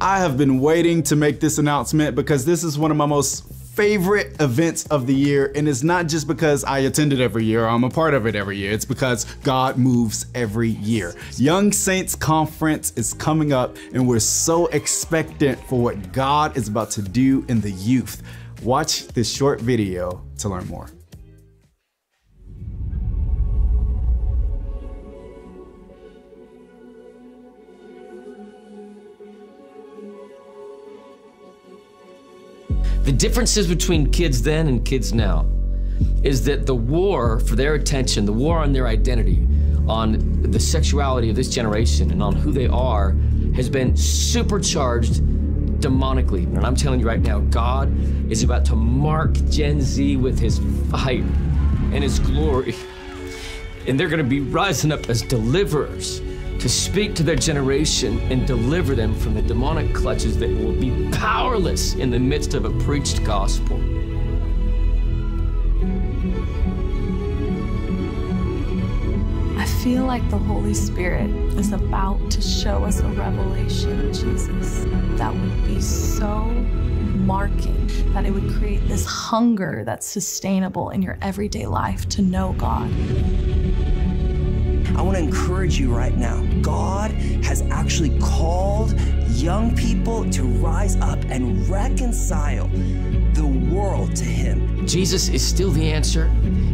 I have been waiting to make this announcement because this is one of my most favorite events of the year, and it's not just because I attend it every year or I'm a part of it every year. It's because God moves every year. Young Saints Conference is coming up, and we're so expectant for what God is about to do in the youth. Watch this short video to learn more. The differences between kids then and kids now is that the war for their attention, the war on their identity, on the sexuality of this generation and on who they are has been supercharged demonically. And I'm telling you right now, God is about to mark Gen Z with his fire and his glory. And they're going to be rising up as deliverers to speak to their generation and deliver them from the demonic clutches that will be powerless in the midst of a preached gospel. I feel like the Holy Spirit is about to show us a revelation of Jesus that would be so marking that it would create this hunger that's sustainable in your everyday life to know God. I want to encourage you right now. God has actually called young people to rise up and reconcile the world to Him. Jesus is still the answer.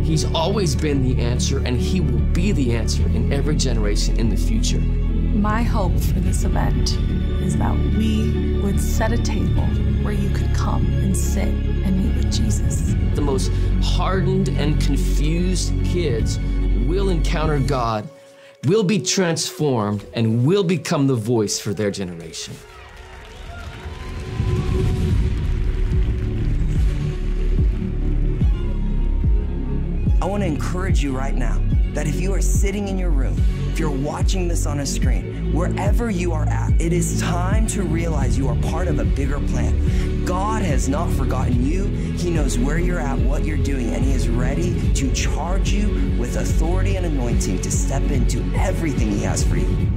He's always been the answer, and He will be the answer in every generation in the future. My hope for this event is that we would set a table where you could come and sit and meet with Jesus. The most hardened and confused kids will encounter God, will be transformed, and will become the voice for their generation. I want to encourage you right now that if you are sitting in your room if you're watching this on a screen, wherever you are at, it is time to realize you are part of a bigger plan. God has not forgotten you. He knows where you're at, what you're doing, and He is ready to charge you with authority and anointing to step into everything He has for you.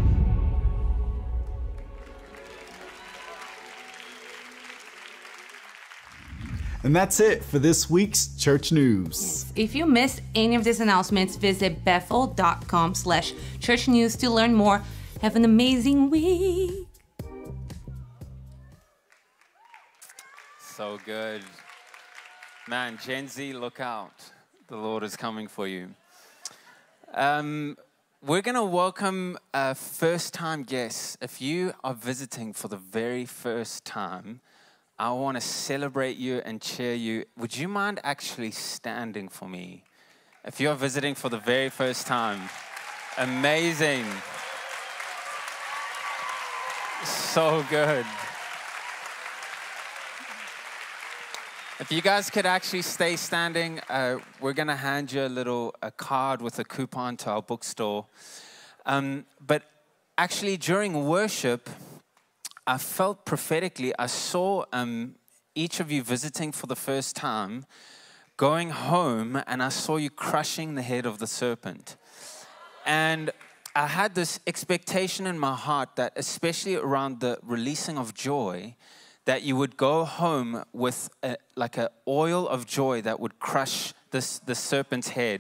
And that's it for this week's Church News. If you missed any of these announcements, visit bethel.com/churchnews to learn more. Have an amazing week. So good. Man, Gen Z, look out. The Lord is coming for you. We're going to welcome first-time guests. If you are visiting for the very first time, I want to celebrate you and cheer you. Would you mind actually standing for me? If you're visiting for the very first time, amazing. So good. If you guys could actually stay standing, we're going to hand you a little card with a coupon to our bookstore. But actually, during worship, I felt prophetically, I saw each of you visiting for the first time, going home, and I saw you crushing the head of the serpent. And I had this expectation in my heart that, especially around the releasing of joy, that you would go home with like an oil of joy that would crush the serpent's head,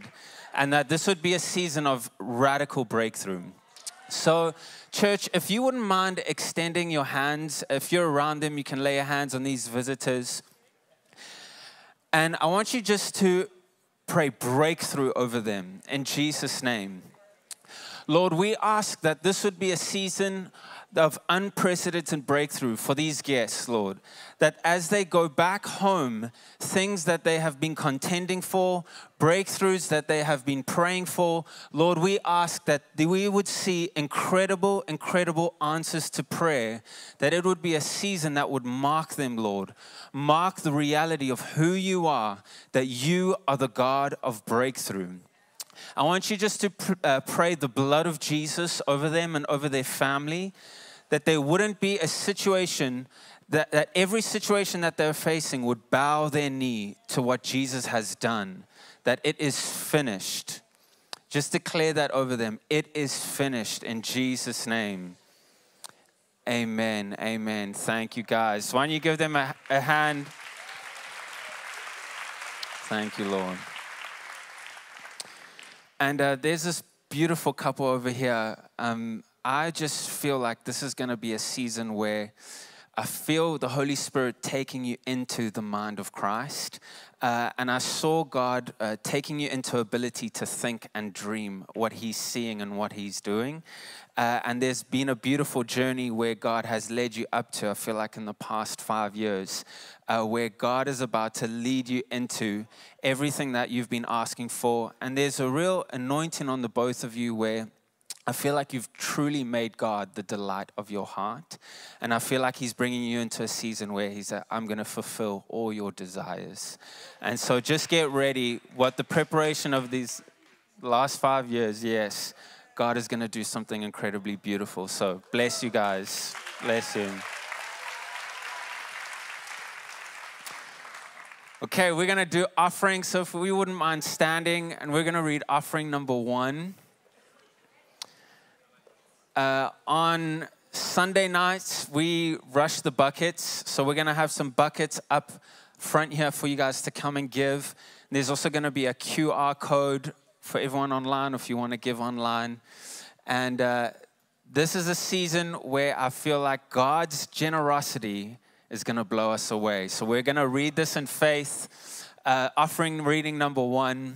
and that this would be a season of radical breakthrough. So, church, if you wouldn't mind extending your hands, if you're around them, you can lay your hands on these visitors. And I want you just to pray breakthrough over them in Jesus' name. Lord, we ask that this would be a season of unprecedented breakthrough for these guests, Lord, that as they go back home, things that they have been contending for, breakthroughs that they have been praying for, Lord, we ask that we would see incredible, incredible answers to prayer, that it would be a season that would mark them, Lord, mark the reality of who you are, that you are the God of breakthrough. I want you just to pray the blood of Jesus over them and over their family, that there wouldn't be a situation, that every situation that they're facing would bow their knee to what Jesus has done, that it is finished. Just declare that over them. It is finished in Jesus' name. Amen, amen. Thank you, guys. Why don't you give them a hand? Thank you, Lord. And there's this beautiful couple over here. I just feel like this is going to be a season where I feel the Holy Spirit taking you into the mind of Christ. And I saw God taking you into ability to think and dream what He's seeing and what He's doing. And there's been a beautiful journey where God has led you up to, I feel like in the past 5 years, where God is about to lead you into everything that you've been asking for. And there's a real anointing on the both of you where I feel like you've truly made God the delight of your heart. And I feel like He's bringing you into a season where He's like, I'm going to fulfill all your desires. And so just get ready. What the preparation of these last 5 years, yes, God is going to do something incredibly beautiful. So bless you guys. Bless you. Okay, we're going to do offering. So if we wouldn't mind standing, and we're going to read offering number 1. On Sunday nights, we rush the buckets. So we're going to have some buckets up front here for you guys to come and give. And there's also going to be a QR code for everyone online if you want to give online. And this is a season where I feel like God's generosity is going to blow us away. So we're going to read this in faith. Offering reading number 1.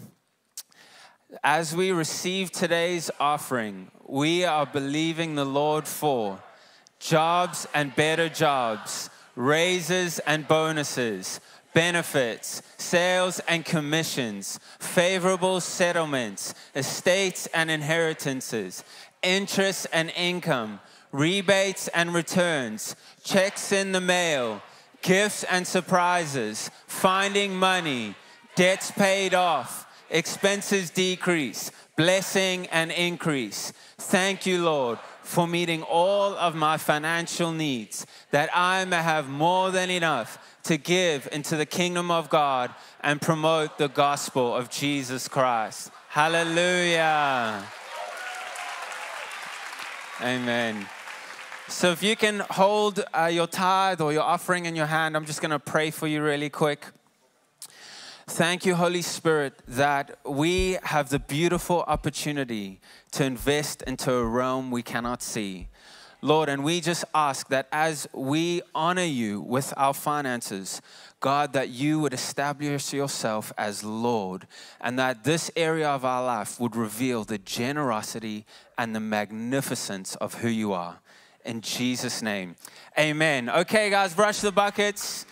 As we receive today's offering, we are believing the Lord for jobs and better jobs, raises and bonuses, benefits, sales and commissions, favorable settlements, estates and inheritances, interest and income, rebates and returns, checks in the mail, gifts and surprises, finding money, debts paid off, expenses decrease, blessing and increase. Thank you, Lord, for meeting all of my financial needs, that I may have more than enough to give into the kingdom of God and promote the gospel of Jesus Christ. Hallelujah. Amen. So if you can hold your tithe or your offering in your hand, I'm just going to pray for you really quick. Thank you, Holy Spirit, that we have the beautiful opportunity to invest into a realm we cannot see. Lord, and we just ask that as we honor you with our finances, God, that you would establish yourself as Lord, and that this area of our life would reveal the generosity and the magnificence of who you are. In Jesus' name, amen. Okay, guys, brush the buckets.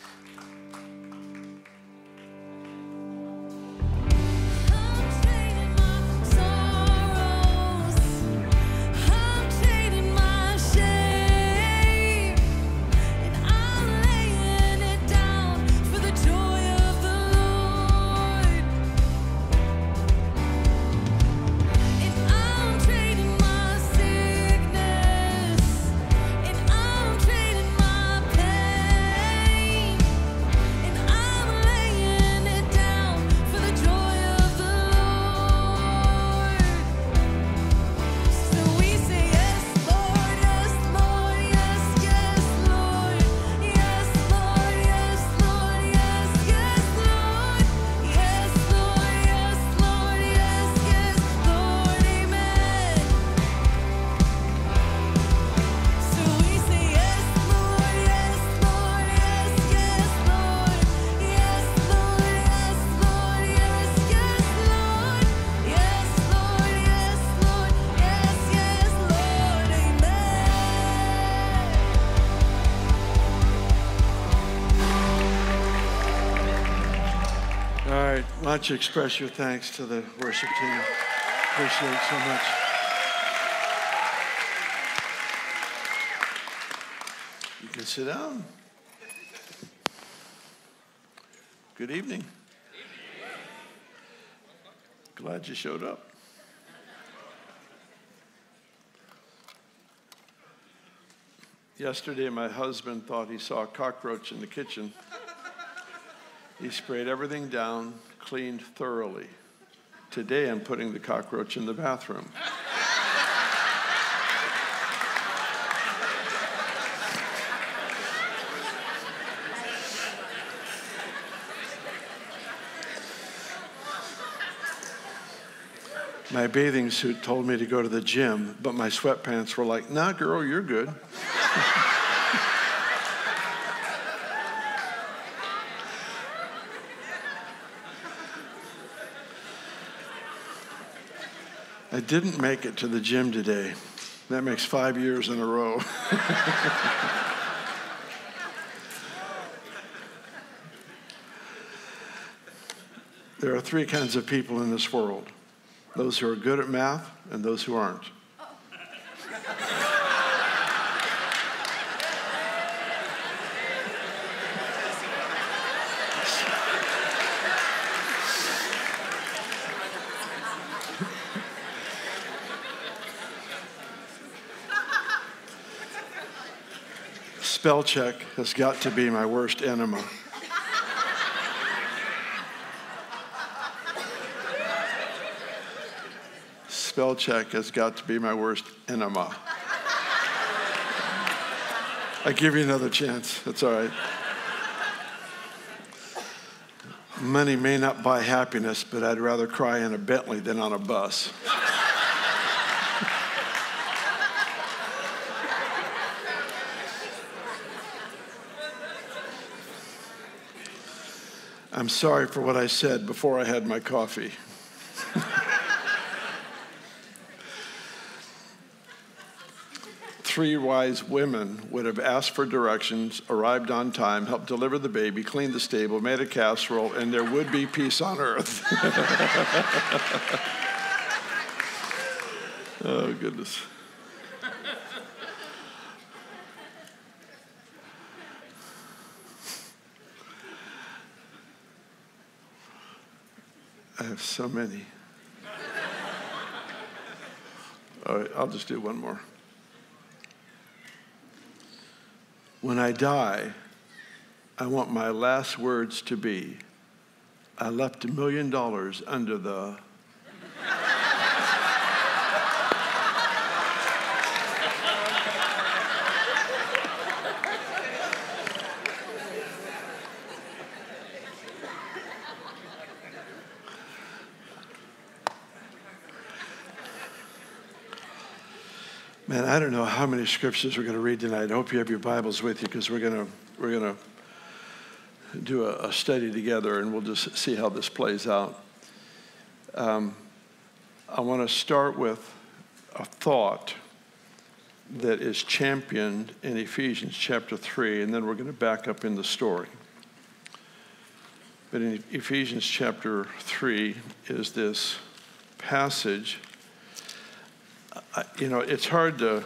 Why don't you express your thanks to the worship team? Appreciate it so much. You can sit down. Good evening. Glad you showed up. Yesterday, my husband thought he saw a cockroach in the kitchen. He sprayed everything down, cleaned thoroughly. Today, I'm putting the cockroach in the bathroom. My bathing suit told me to go to the gym, but my sweatpants were like, nah, girl, you're good. I didn't make it to the gym today. That makes 5 years in a row. There are three kinds of people in this world: those who are good at math and those who aren't. Spell check has got to be my worst enema. Spell check has got to be my worst enema. I give you another chance. That's all right. Money may not buy happiness, but I'd rather cry in a Bentley than on a bus. I'm sorry for what I said before I had my coffee. Three wise women would have asked for directions, arrived on time, helped deliver the baby, cleaned the stable, made a casserole, and there would be peace on earth. Oh, goodness. I have so many. All right, I'll just do one more. When I die, I want my last words to be, I left $1 million under the... Man, I don't know how many scriptures we're going to read tonight. I hope you have your Bibles with you, because we're going to do a study together, and we'll just see how this plays out. I want to start with a thought that is championed in Ephesians chapter 3, and then we're going to back up in the story. But in Ephesians chapter 3 is this passage. You know, it's hard to,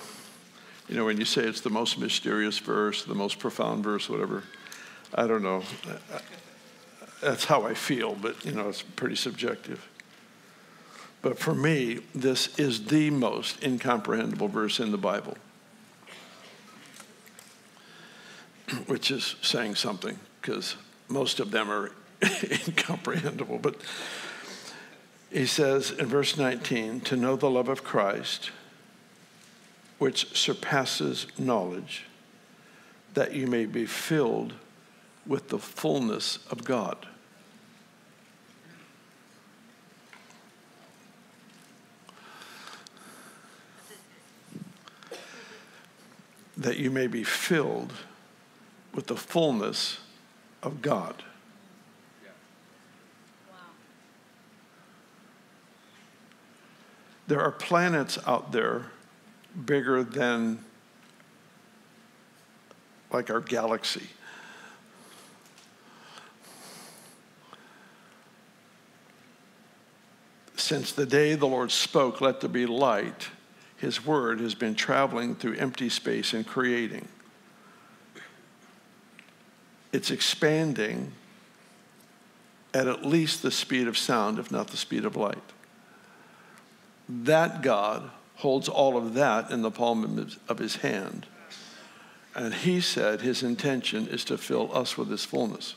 you know, when you say it's the most mysterious verse, the most profound verse, whatever, I don't know. That's how I feel, but, you know, it's pretty subjective. But for me, this is the most incomprehensible verse in the Bible, which is saying something, because most of them are incomprehensible. But he says in verse 19, to know the love of Christ, which surpasses knowledge, that you may be filled with the fullness of God. That you may be filled with the fullness of God. There are planets out there bigger than like our galaxy. Since the day the Lord spoke, let there be light, his word has been traveling through empty space and creating. It's expanding at least the speed of sound, if not the speed of light. That God holds all of that in the palm of his hand. And he said his intention is to fill us with his fullness.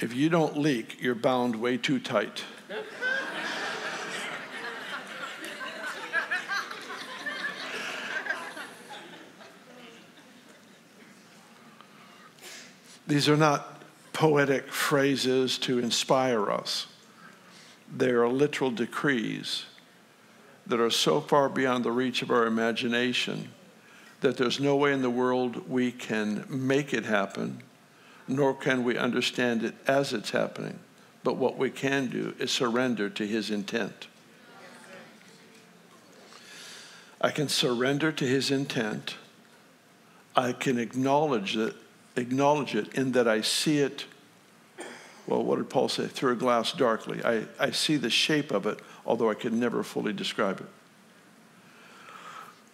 If you don't leak, you're bound way too tight. These are not poetic phrases to inspire us. They are literal decrees that are so far beyond the reach of our imagination that there's no way in the world we can make it happen, nor can we understand it as it's happening. But what we can do is surrender to his intent. I can surrender to his intent. I can acknowledge it in that I see it, well, what did Paul say? Through a glass darkly. I see the shape of it, although I could never fully describe it.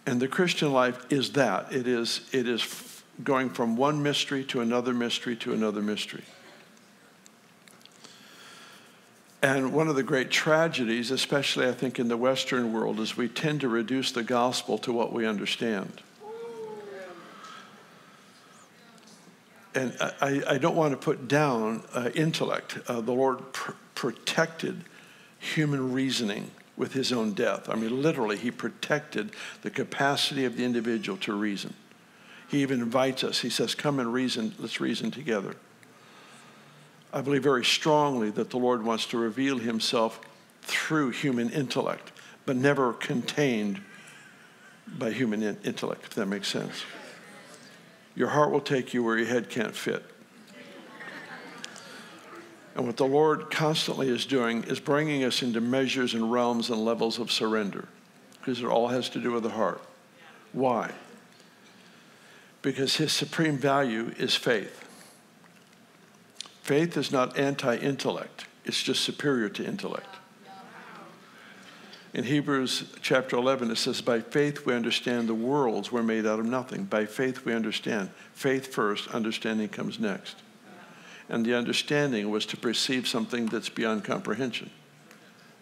And the Christian life is that. It is going from one mystery to another mystery to another mystery. And one of the great tragedies, especially I think in the Western world, is we tend to reduce the gospel to what we understand. And I don't want to put down intellect. The Lord protected human reasoning with his own death. I mean, literally, he protected the capacity of the individual to reason. He even invites us. He says, come and reason. Let's reason together. I believe very strongly that the Lord wants to reveal himself through human intellect, but never contained by human intellect, if that makes sense. Your heart will take you where your head can't fit. And what the Lord constantly is doing is bringing us into measures and realms and levels of surrender, because it all has to do with the heart. Why? Because his supreme value is faith. Faith is not anti-intellect. It's just superior to intellect. In Hebrews chapter 11, it says, by faith we understand the worlds were made out of nothing. By faith we understand. Faith first, understanding comes next. and the understanding was to perceive something that's beyond comprehension.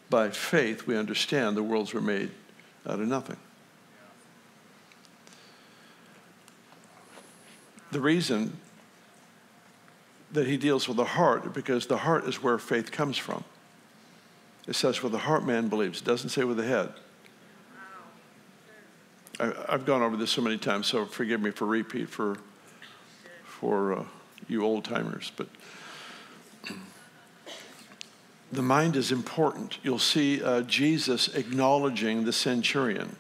By faith, we understand the worlds were made out of nothing. The reason that he deals with the heart is because the heart is where faith comes from. It says where the heart man believes. It doesn't say with the head. I've gone over this so many times, so forgive me for repeat for you old timers. But the mind is important. You'll see Jesus acknowledging the centurion.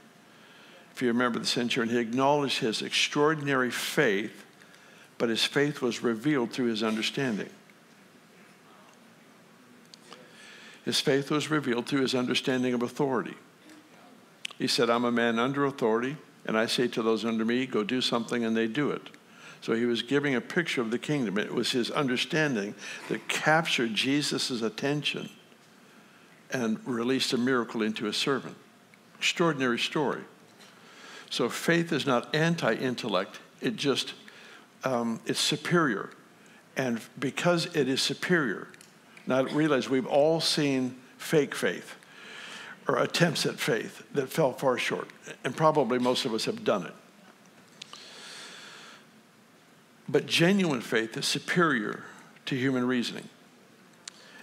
If you remember the centurion, he acknowledged his extraordinary faith, but his faith was revealed through his understanding. His faith was revealed through his understanding of authority. He said, I'm a man under authority, and I say to those under me, go do something, and they do it. So he was giving a picture of the kingdom. It was his understanding that captured Jesus' attention and released a miracle into his servant. Extraordinary story. So faith is not anti-intellect. It just, it's superior. And because it is superior, now realize we've all seen fake faith, or attempts at faith that fell far short. And probably most of us have done it. But genuine faith is superior to human reasoning.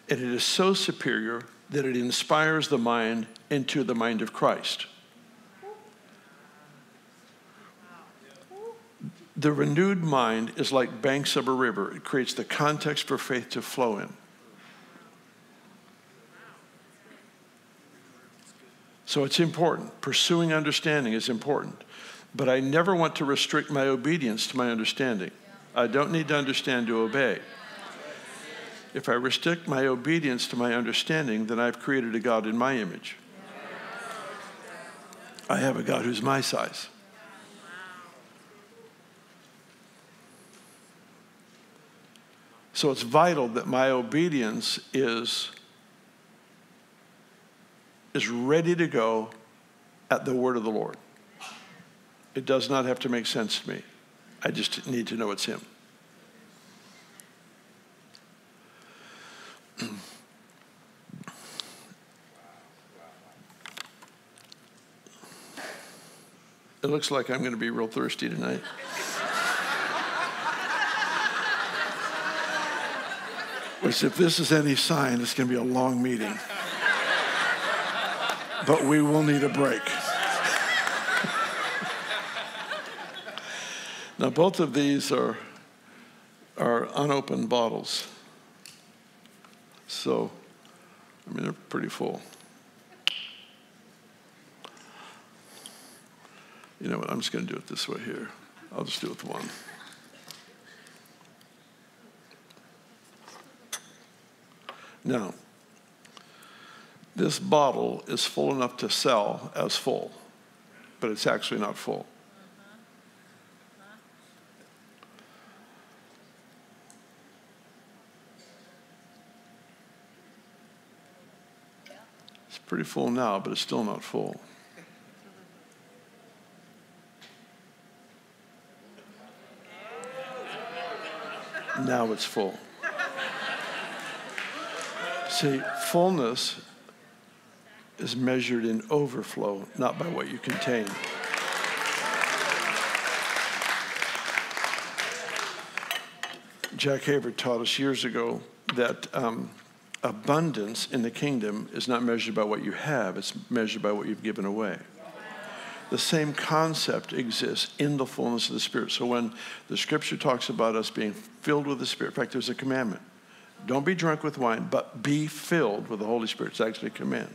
And it is so superior that it inspires the mind into the mind of Christ. The renewed mind is like banks of a river. It creates the context for faith to flow in. So it's important. Pursuing understanding is important. But I never want to restrict my obedience to my understanding. I don't need to understand to obey. If I restrict my obedience to my understanding, then I've created a God in my image. I have a God who's my size. So it's vital that my obedience is ready to go at the word of the Lord. It does not have to make sense to me. I just need to know it's him. It looks like I'm going to be real thirsty tonight. Which, if this is any sign, it's going to be a long meeting. But we will need a break. Now, both of these are unopened bottles. So, I mean, they're pretty full. You know what? I'm just going to do it this way here. I'll just do it with one. Now, this bottle is full enough to sell as full, but it's actually not full. It's pretty full now, but it's still not full. Now it's full. See, fullness is measured in overflow, not by what you contain. Jack Haver taught us years ago that abundance in the kingdom is not measured by what you have, it's measured by what you've given away. The same concept exists in the fullness of the Spirit. So when the scripture talks about us being filled with the Spirit, in fact, there's a commandment. Don't be drunk with wine, but be filled with the Holy Spirit. It's actually a command.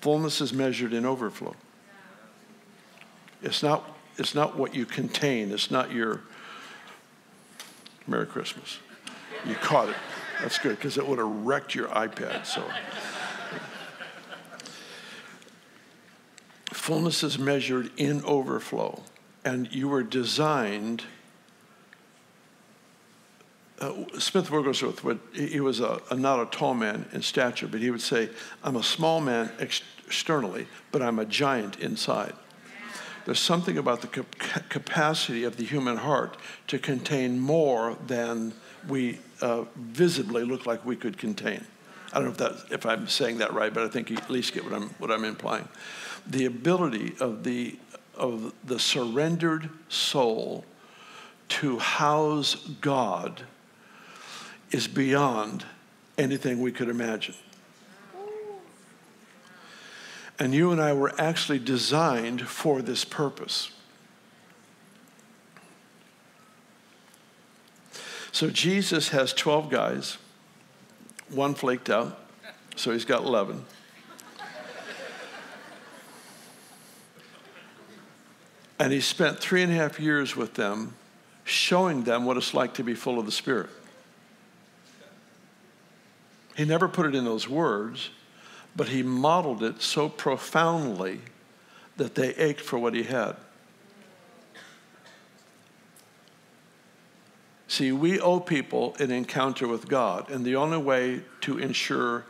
Fullness is measured in overflow. It's not what you contain. It's not your, Merry Christmas. You caught it. That's good, because it would have wrecked your iPad. So, fullness is measured in overflow. And you were designed. Smith Wigglesworth, he was not a tall man in stature, but he would say, I'm a small man externally, but I'm a giant inside. There's something about the capacity of the human heart to contain more than we visibly looked like we could contain. I don't know if I'm saying that right, but I think you at least get what I'm implying. The ability of the surrendered soul to house God is beyond anything we could imagine. And you and I were actually designed for this purpose. So Jesus has 12 guys, one flaked out, so he's got 11. And he spent 3.5 years with them, showing them what it's like to be full of the Spirit. He never put it in those words, but he modeled it so profoundly that they ached for what he had. See, we owe people an encounter with God, and the only way to ensure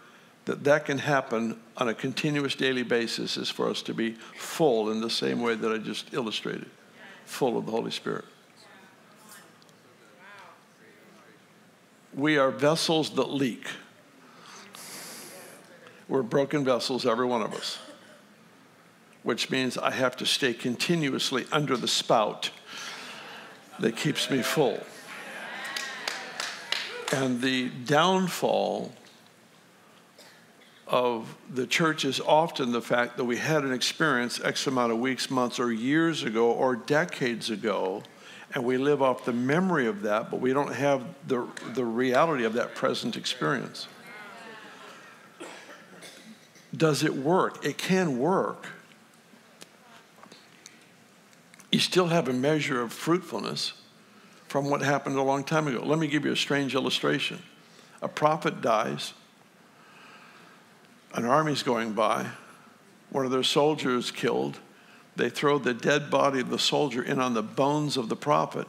that that can happen on a continuous daily basis is for us to be full in the same way that I just illustrated, full of the Holy Spirit. We are vessels that leak. We're broken vessels, every one of us, which means I have to stay continuously under the spout that keeps me full. And the downfall of the church is often the fact that we had an experience X amount of weeks, months, or years ago, or decades ago, and we live off the memory of that, but we don't have the reality of that present experience. Does it work? It can work. You still have a measure of fruitfulness from what happened a long time ago. Let me give you a strange illustration. A prophet dies. An army's going by. One of their soldiers is killed. They throw the dead body of the soldier in on the bones of the prophet.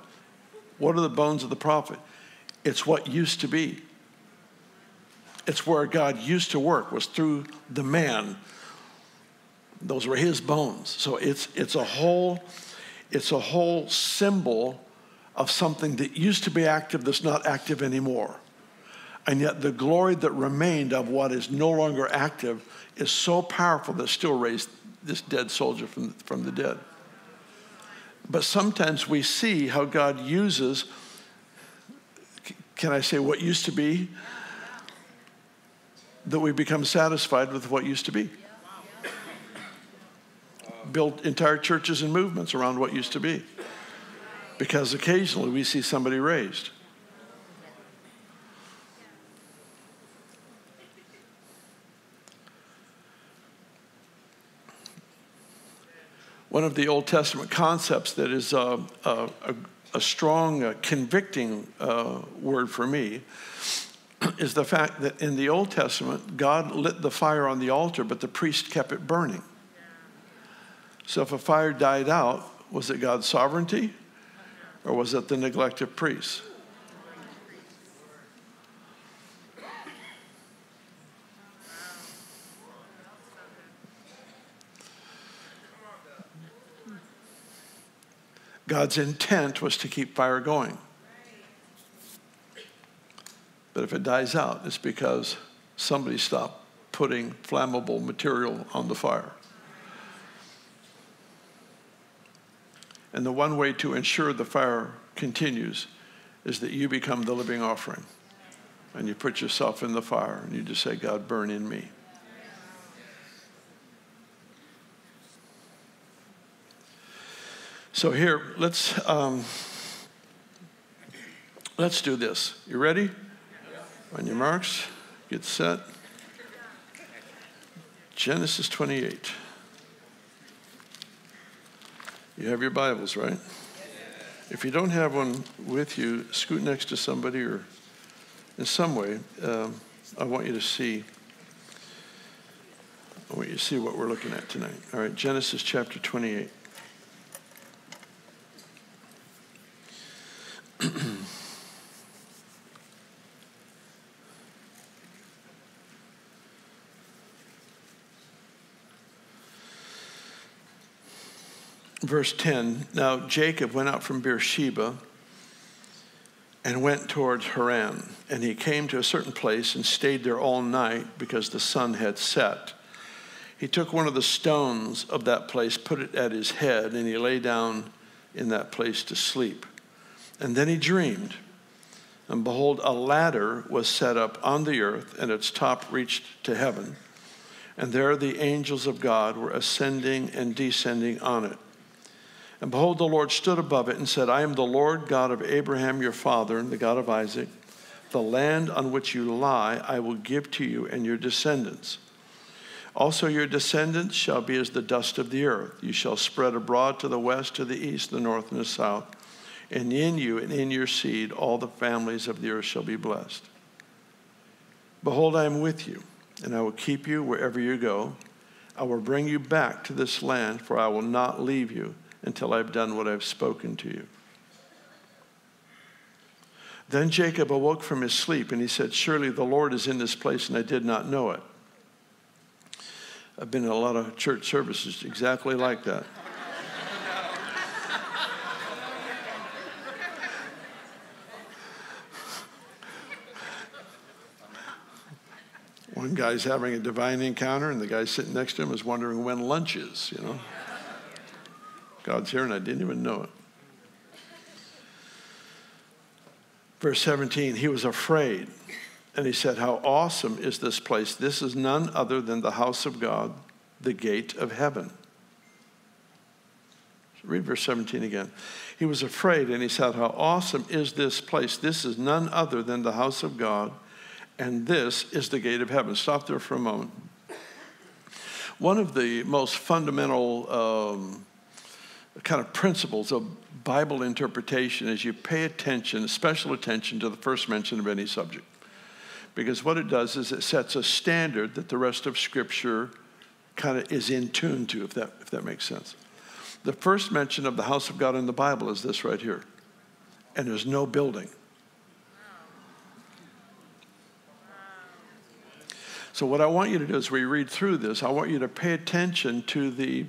What are the bones of the prophet? It's what used to be. It's where God used to work, was through the man. Those were his bones. So it's a whole symbol of something that used to be active that's not active anymore. And yet the glory that remained of what is no longer active is so powerful that it still raised this dead soldier from the dead. But sometimes we see how God uses, can I say what used to be? That we become satisfied with what used to be. Built entire churches and movements around what used to be. Because occasionally we see somebody raised. One of the Old Testament concepts that is a strong, convicting word for me is the fact that in the Old Testament, God lit the fire on the altar, but the priest kept it burning. So if a fire died out, was it God's sovereignty? Or was it the neglect of priests? God's intent was to keep fire going. But if it dies out, it's because somebody stopped putting flammable material on the fire. And the one way to ensure the fire continues is that you become the living offering. And you put yourself in the fire and you just say, God, burn in me. So here, let's do this. You ready? On your marks, get set. Genesis 28. You have your Bibles, right? If you don't have one with you, scoot next to somebody or in some way, I want you to see what we're looking at tonight. All right, Genesis chapter 28. Verse 10, now Jacob went out from Beersheba and went towards Haran. And he came to a certain place and stayed there all night because the sun had set. He took one of the stones of that place, put it at his head, and he lay down in that place to sleep. And then he dreamed. And behold, a ladder was set up on the earth, and its top reached to heaven. And there the angels of God were ascending and descending on it. And behold, the Lord stood above it and said, I am the Lord God of Abraham your father, and the God of Isaac. The land on which you lie I will give to you and your descendants. Also your descendants shall be as the dust of the earth. You shall spread abroad to the west, to the east, the north, and the south. And in you and in your seed all the families of the earth shall be blessed. Behold, I am with you, and I will keep you wherever you go. I will bring you back to this land, for I will not leave you until I've done what I've spoken to you. Then Jacob awoke from his sleep, and he said, surely the Lord is in this place, and I did not know it. I've been in a lot of church services exactly like that. One guy's having a divine encounter, and the guy sitting next to him is wondering when lunch is, you know. God's here, and I didn't even know it. Verse 17, he was afraid, and he said, how awesome is this place. This is none other than the house of God, the gate of heaven. So read verse 17 again. He was afraid, and he said, how awesome is this place. This is none other than the house of God, and this is the gate of heaven. Stop there for a moment. One of the most fundamental kind of principles of Bible interpretation is you pay attention, special attention, to the first mention of any subject. Because what it does is it sets a standard that the rest of Scripture kind of is in tune to, if that makes sense. The first mention of the house of God in the Bible is this right here. And there's no building. So what I want you to do as we read through this, I want you to pay attention to the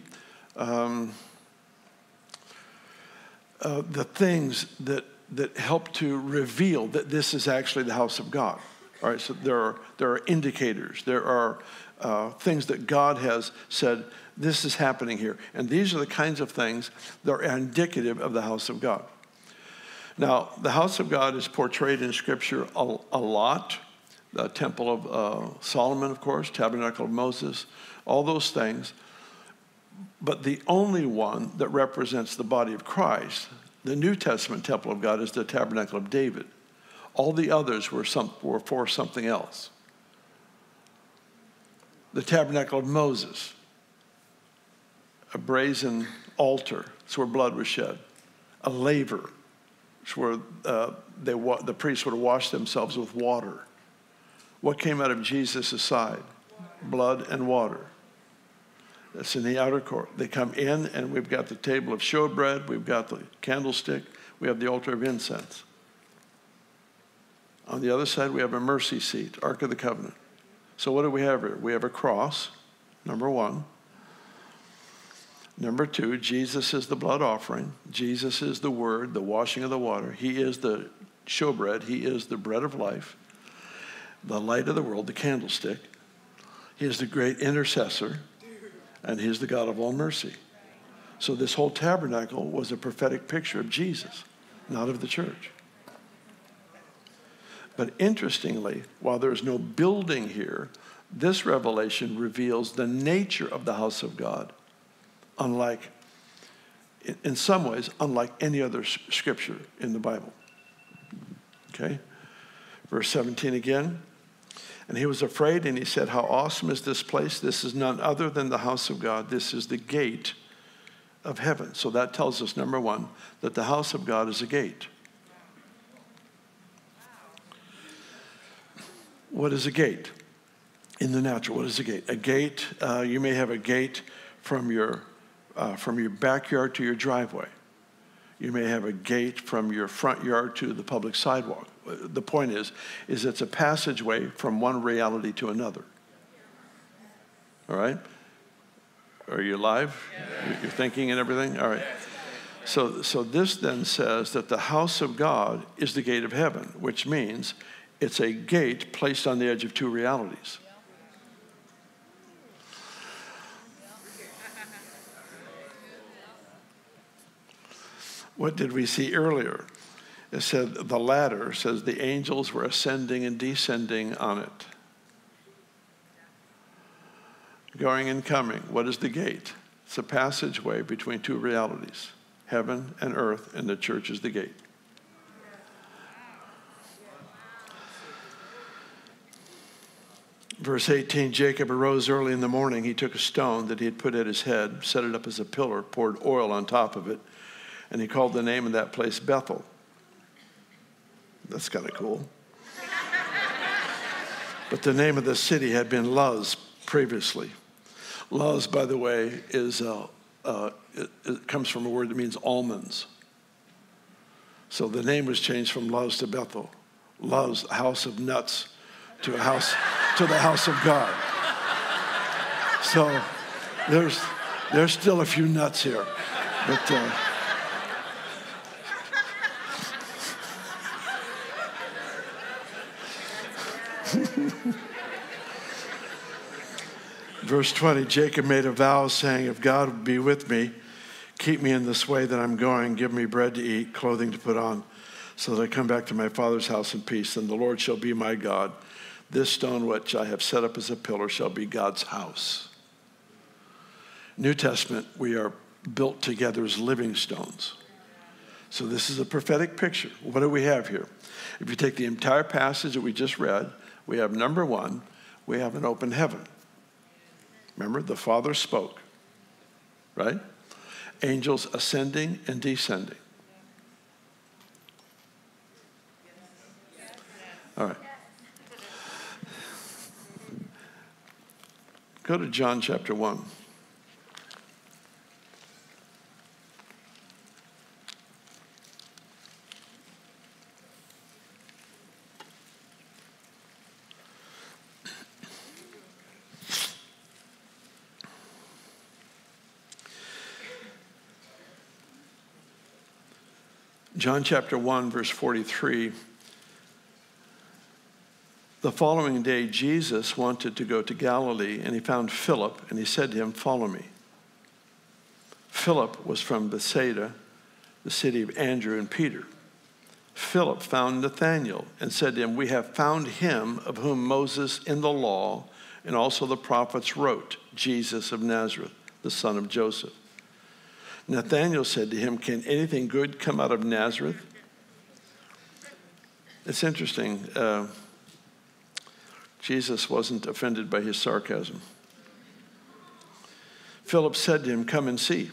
things that help to reveal that this is actually the house of God. All right, so there are indicators. There are things that God has said, this is happening here. And these are the kinds of things that are indicative of the house of God. Now, the house of God is portrayed in Scripture a lot. The temple of Solomon, of course, tabernacle of Moses, all those things. But the only one that represents the body of Christ, the New Testament temple of God, is the tabernacle of David. All the others were for something else. The tabernacle of Moses, a brazen altar, it's where blood was shed, a laver, it's where the priests would wash themselves with water. What came out of Jesus' side? Blood and water. That's in the outer court. They come in, and we've got the table of showbread. We've got the candlestick. We have the altar of incense. On the other side, we have a mercy seat, Ark of the Covenant. So what do we have here? We have a cross, number one. Number two, Jesus is the blood offering. Jesus is the word, the washing of the water. He is the showbread. He is the bread of life. The light of the world, the candlestick. He is the great intercessor, and he's the God of all mercy. So this whole tabernacle was a prophetic picture of Jesus, not of the church. But interestingly, while there is no building here, this revelation reveals the nature of the house of God, unlike, in some ways, unlike any other scripture in the Bible. Okay? Verse 17 again. And he was afraid, and he said, how awesome is this place? This is none other than the house of God. This is the gate of heaven. So that tells us, number one, that the house of God is a gate. What is a gate? In the natural, what is a gate? A gate, you may have a gate from your backyard to your driveway. You may have a gate from your front yard to the public sidewalk. The point is it's a passageway from one reality to another. All right? Are you alive? Yeah. You're thinking and everything? All right. So this then says that the house of God is the gate of heaven, which means it's a gate placed on the edge of two realities. What did we see earlier? It said the ladder says the angels were ascending and descending on it. Going and coming. What is the gate? It's a passageway between two realities, heaven and earth, and the church is the gate. Verse 18, Jacob arose early in the morning. He took a stone that he had put at his head, set it up as a pillar, poured oil on top of it, and he called the name of that place Bethel. That's kind of cool. But the name of the city had been Luz previously. Luz, by the way, is it comes from a word that means almonds. So the name was changed from Luz to Bethel. Luz, house of nuts, to a house to the house of God. So there's still a few nuts here, but. Verse 20, Jacob made a vow saying, if God be with me, keep me in this way that I'm going, give me bread to eat, clothing to put on, so that I come back to my father's house in peace. And the Lord shall be my God. This stone which I have set up as a pillar shall be God's house. New Testament, we are built together as living stones. So this is a prophetic picture. What do we have here? If you take the entire passage that we just read, we have number one, we have an open heaven. Remember, the Father spoke, right? Angels ascending and descending. All right. Go to John chapter 1. John chapter 1, verse 43, the following day, Jesus wanted to go to Galilee, and he found Philip, and he said to him, follow me. Philip was from Bethsaida, the city of Andrew and Peter. Philip found Nathanael and said to him, we have found him of whom Moses in the law and also the prophets wrote, Jesus of Nazareth, the son of Joseph. Nathanael said to him, can anything good come out of Nazareth? It's interesting. Jesus wasn't offended by his sarcasm. Philip said to him, come and see.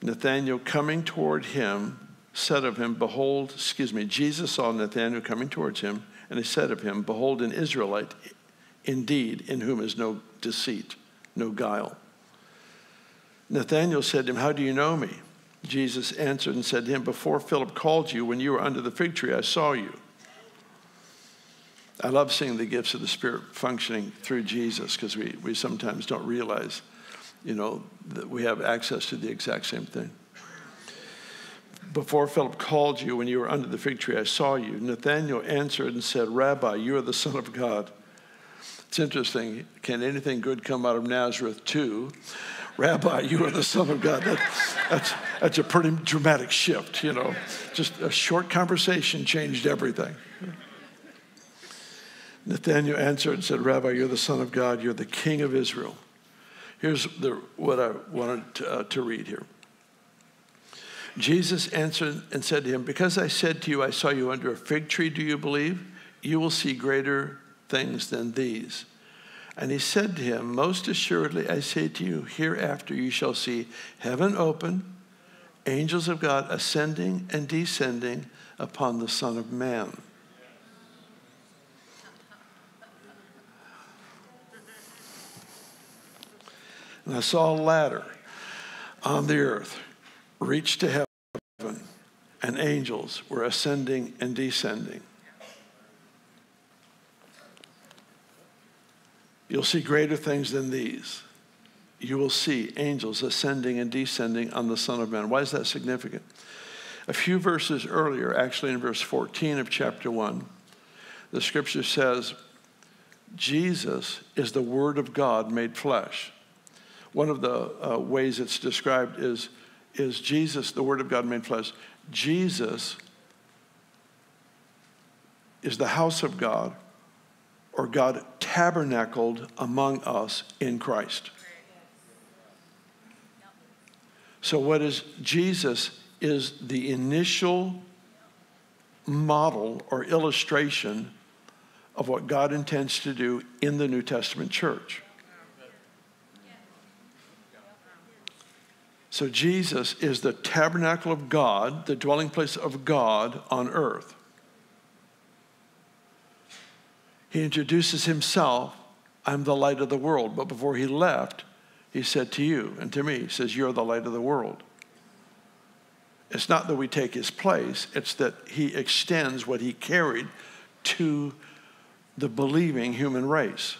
Nathanael coming toward him said of him, behold, Jesus saw Nathanael coming towards him, and he said of him, behold, an Israelite, indeed, in whom is no deceit, no guile. Nathanael said to him, how do you know me? Jesus answered and said to him, before Philip called you, when you were under the fig tree, I saw you. I love seeing the gifts of the Spirit functioning through Jesus, because we sometimes don't realize, you know, that we have access to the exact same thing. Before Philip called you, when you were under the fig tree, I saw you. Nathanael answered and said, Rabbi, you are the Son of God. It's interesting. Can anything good come out of Nazareth too? Rabbi, you are the Son of God. That's a pretty dramatic shift, you know. Just a short conversation changed everything. Nathanael answered and said, Rabbi, you're the Son of God. You're the King of Israel. Here's what I wanted to read here. Jesus answered and said to him, because I said to you, I saw you under a fig tree, do you believe? You will see greater things than these. And he said to him, most assuredly, I say to you, hereafter you shall see heaven open, angels of God ascending and descending upon the Son of Man. And I saw a ladder on the earth reach to heaven, and angels were ascending and descending. You'll see greater things than these. you will see angels ascending and descending on the Son of Man. Why is that significant? A few verses earlier, actually in verse 14 of chapter 1, the scripture says, Jesus is the Word of God made flesh. One of the ways it's described is Jesus, the Word of God made flesh. Jesus is the house of God, or God tabernacled among us in Christ. So what is Jesus is the initial model or illustration of what God intends to do in the New Testament church. So Jesus is the tabernacle of God, the dwelling place of God on earth. He introduces himself, I'm the light of the world. But before he left, he said to you and to me, he says, you're the light of the world. It's not that we take his place, it's that he extends what he carried to the believing human race.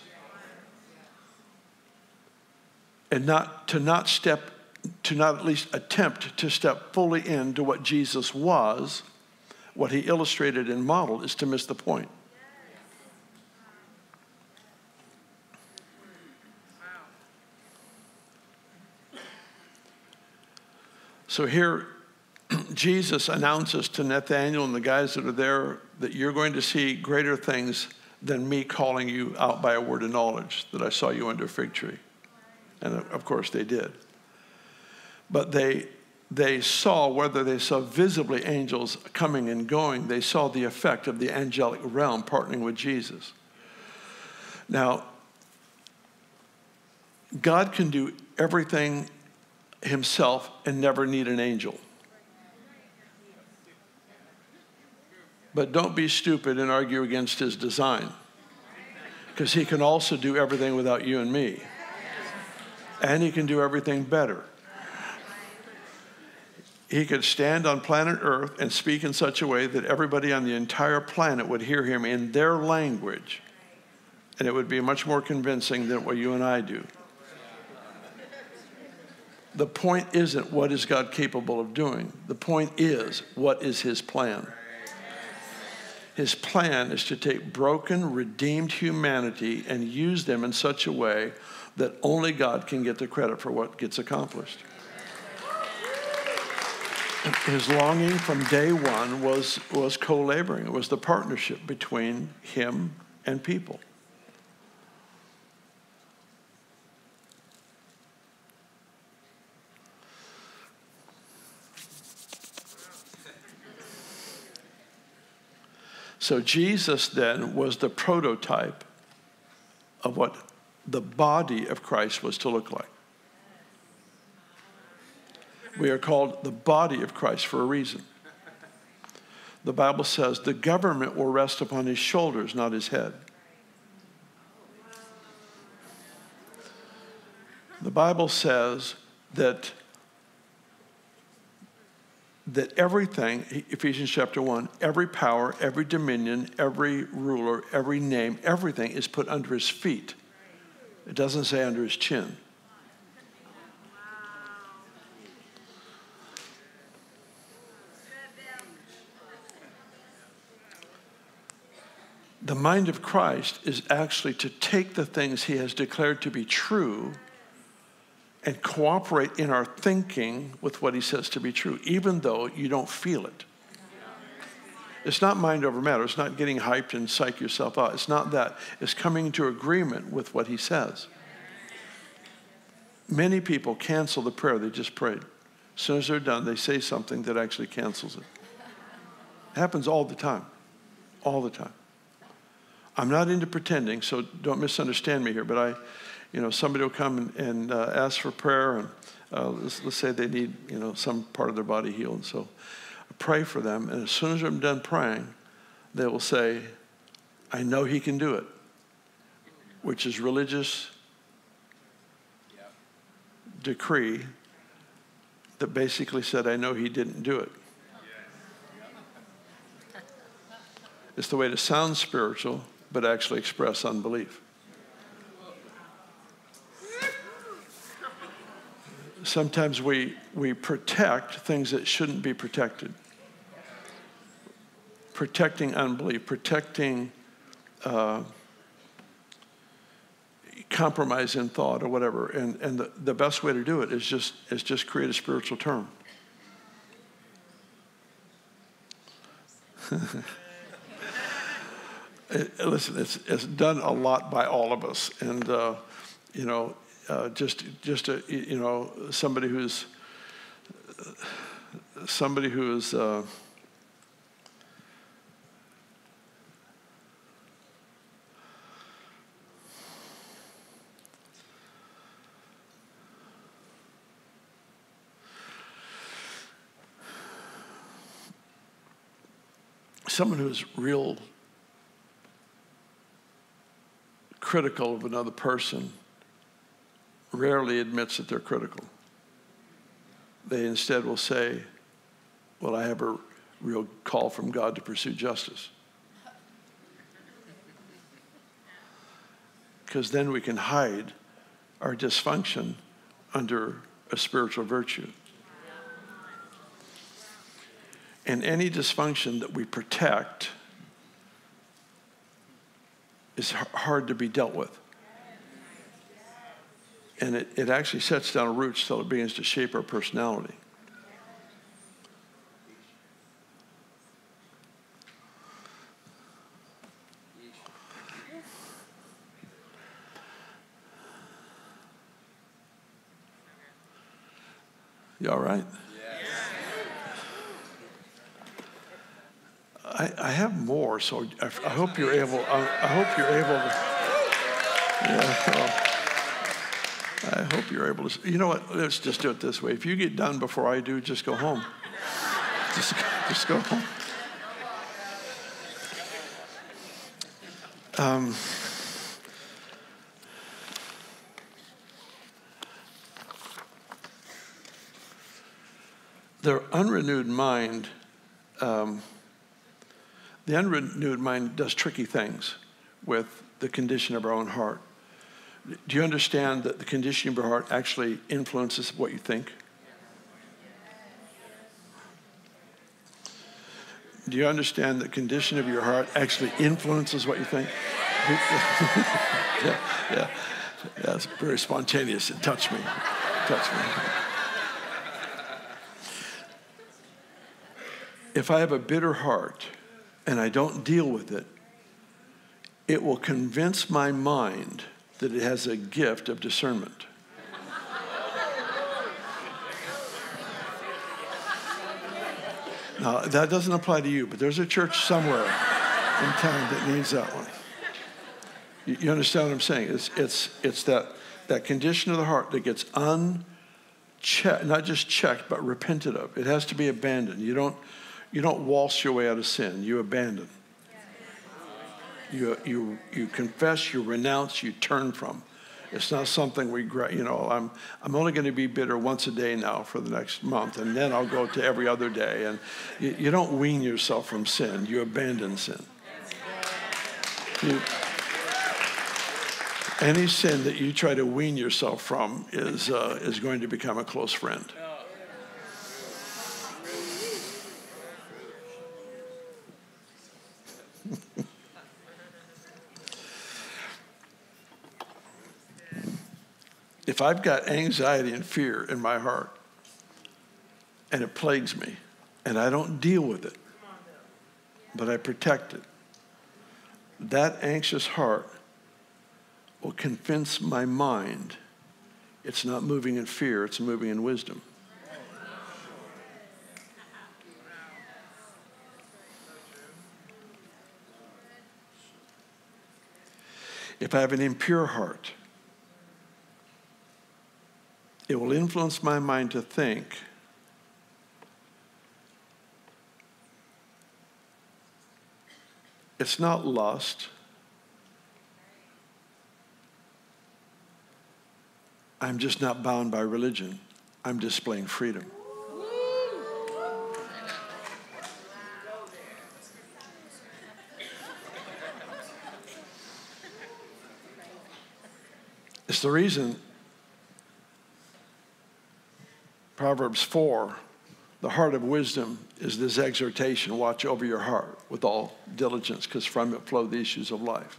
And not at least attempt to step fully into what Jesus was, what he illustrated and modeled, is to miss the point. So here, Jesus announces to Nathanael and the guys that are there that you're going to see greater things than me calling you out by a word of knowledge, that I saw you under a fig tree. And of course they did. But they saw, whether they saw visibly angels coming and going, they saw the effect of the angelic realm partnering with Jesus. Now, God can do everything himself and never need an angel. But don't be stupid and argue against his design, because he can also do everything without you and me. And he can do everything better. He could stand on planet Earth and speak in such a way that everybody on the entire planet would hear him in their language. And it would be much more convincing than what you and I do. The point isn't what is God capable of doing. The point is, what is his plan? His plan is to take broken, redeemed humanity and use them in such a way that only God can get the credit for what gets accomplished. His longing from day one was co-laboring. It was the partnership between him and people. So Jesus then was the prototype of what the body of Christ was to look like. We are called the body of Christ for a reason. The Bible says the government will rest upon his shoulders, not his head. The Bible says that everything, Ephesians chapter 1, every power, every dominion, every ruler, every name, everything is put under his feet. It doesn't say under his chin. The mind of Christ is actually to take the things he has declared to be true and cooperate in our thinking with what he says to be true, even though you don't feel it. It's not mind over matter. It's not getting hyped and psych yourself out. It's not that. It's coming into agreement with what he says. Many people cancel the prayer they just prayed. As soon as they're done, they say something that actually cancels it. It happens all the time, all the time. I'm not into pretending, so don't misunderstand me here, but somebody will come and ask for prayer, and let's say they need, some part of their body healed. And so I pray for them, and as soon as I'm done praying, they will say, I know he can do it, which is religious decree that basically said, I know he didn't do it. It's the way to sound spiritual, but actually express unbelief. Sometimes we protect things that shouldn't be protected. Protecting unbelief, protecting compromise in thought or whatever. And the best way to do it is just create a spiritual term. Listen, it's done a lot by all of us. And, you know, somebody who's, someone who's real critical of another person rarely admits that they're critical. They instead will say, well, I have a real call from God to pursue justice. Because then we can hide our dysfunction under a spiritual virtue. And any dysfunction that we protect is hard to be dealt with. And it actually sets down roots till it begins to shape our personality. You all right? I have more, so I hope you're able. I hope you're able to. Yeah, I hope you're able to. You know what? Let's just do it this way. If you get done before I do, just go home. Just go home. Their unrenewed mind. The unrenewed mind does tricky things with the condition of our own heart. Do you understand that the condition of your heart actually influences what you think? Do you understand that the condition of your heart actually influences what you think? Yeah. That's very spontaneous. It touched me. It touched me. If I have a bitter heart, and I don't deal with it, it will convince my mind that it has a gift of discernment. Now, that doesn't apply to you, but there's a church somewhere in town that needs that one. You understand what I'm saying? It's that condition of the heart that gets unchecked, not just checked, but repented of. It has to be abandoned. You don't waltz your way out of sin. You abandon. You confess. You renounce. You turn from. It's not something we, you know. I'm only going to be bitter once a day now for the next month, and then I'll go to every other day. And you don't wean yourself from sin. You abandon sin. Any sin that you try to wean yourself from is going to become a close friend. If I've got anxiety and fear in my heart and it plagues me and I don't deal with it, but I protect it, that anxious heart will convince my mind it's not moving in fear, it's moving in wisdom. If I have an impure heart, it will influence my mind to think it's not lust. I'm just not bound by religion. I'm displaying freedom. It's the reason Proverbs 4, the heart of wisdom is this exhortation, watch over your heart with all diligence, because from it flow the issues of life.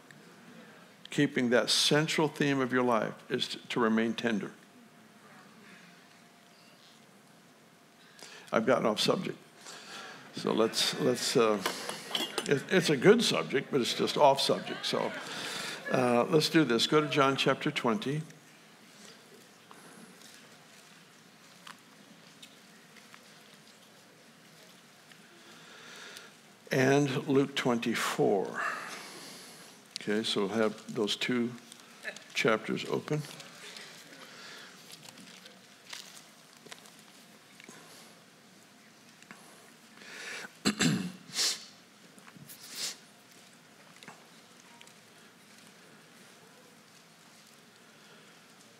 Keeping that central theme of your life is to remain tender. I've gotten off subject. So it's a good subject, but it's just off subject. So let's do this. Go to John chapter 20. And Luke 24. Okay, so we'll have those two chapters open.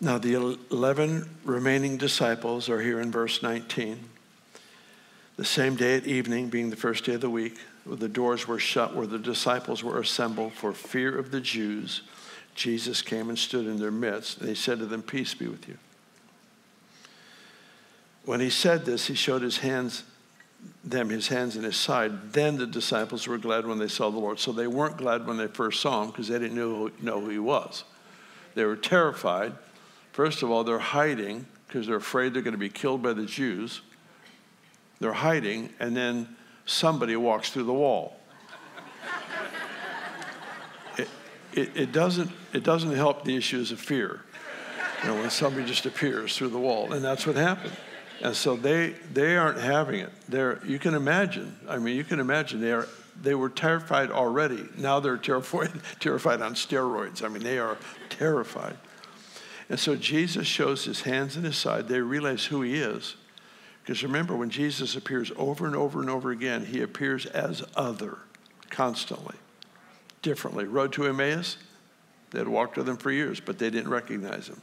Now, the 11 remaining disciples are here in verse 19. The same day at evening, being the first day of the week, the doors were shut where the disciples were assembled for fear of the Jews. Jesus came and stood in their midst, and he said to them, "Peace be with you." When he said this, he showed his hands and his side. Then the disciples were glad when they saw the Lord. So they weren't glad when they first saw him because they didn't know who he was. They were terrified. First of all, they're hiding because they're afraid they're going to be killed by the Jews. They're hiding, and then somebody walks through the wall. It doesn't help the issues of fear, you know, when somebody just appears through the wall, and that's what happened. And so they aren't having it. You can imagine. I mean, you can imagine they were terrified already. Now they're terrified on steroids. I mean, they are terrified. And so Jesus shows his hands and his side. They realize who he is. Because remember, when Jesus appears over and over and over again, he appears as other, constantly, differently. Road to Emmaus, they had walked with him for years, but they didn't recognize him.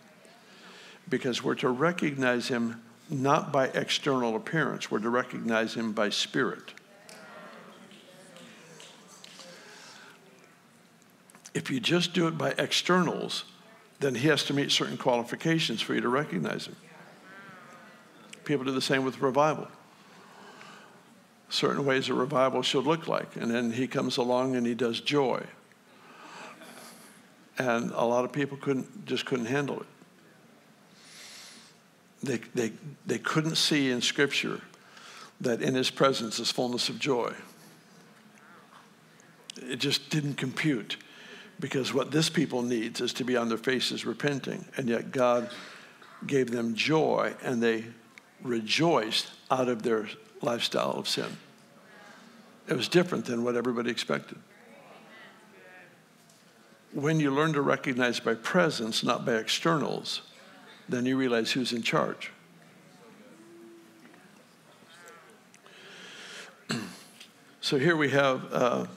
Because we're to recognize him not by external appearance. We're to recognize him by spirit. If you just do it by externals, then he has to meet certain qualifications for you to recognize him. People do the same with revival. Certain ways a revival should look like. And then he comes along and he does joy. And a lot of people just couldn't handle it. They couldn't see in Scripture that in his presence is fullness of joy. It just didn't compute. Because what this people needs is to be on their faces repenting. And yet God gave them joy and they rejoiced out of their lifestyle of sin. It was different than what everybody expected. When you learn to recognize by presence, not by externals, then you realize who's in charge. So here we have,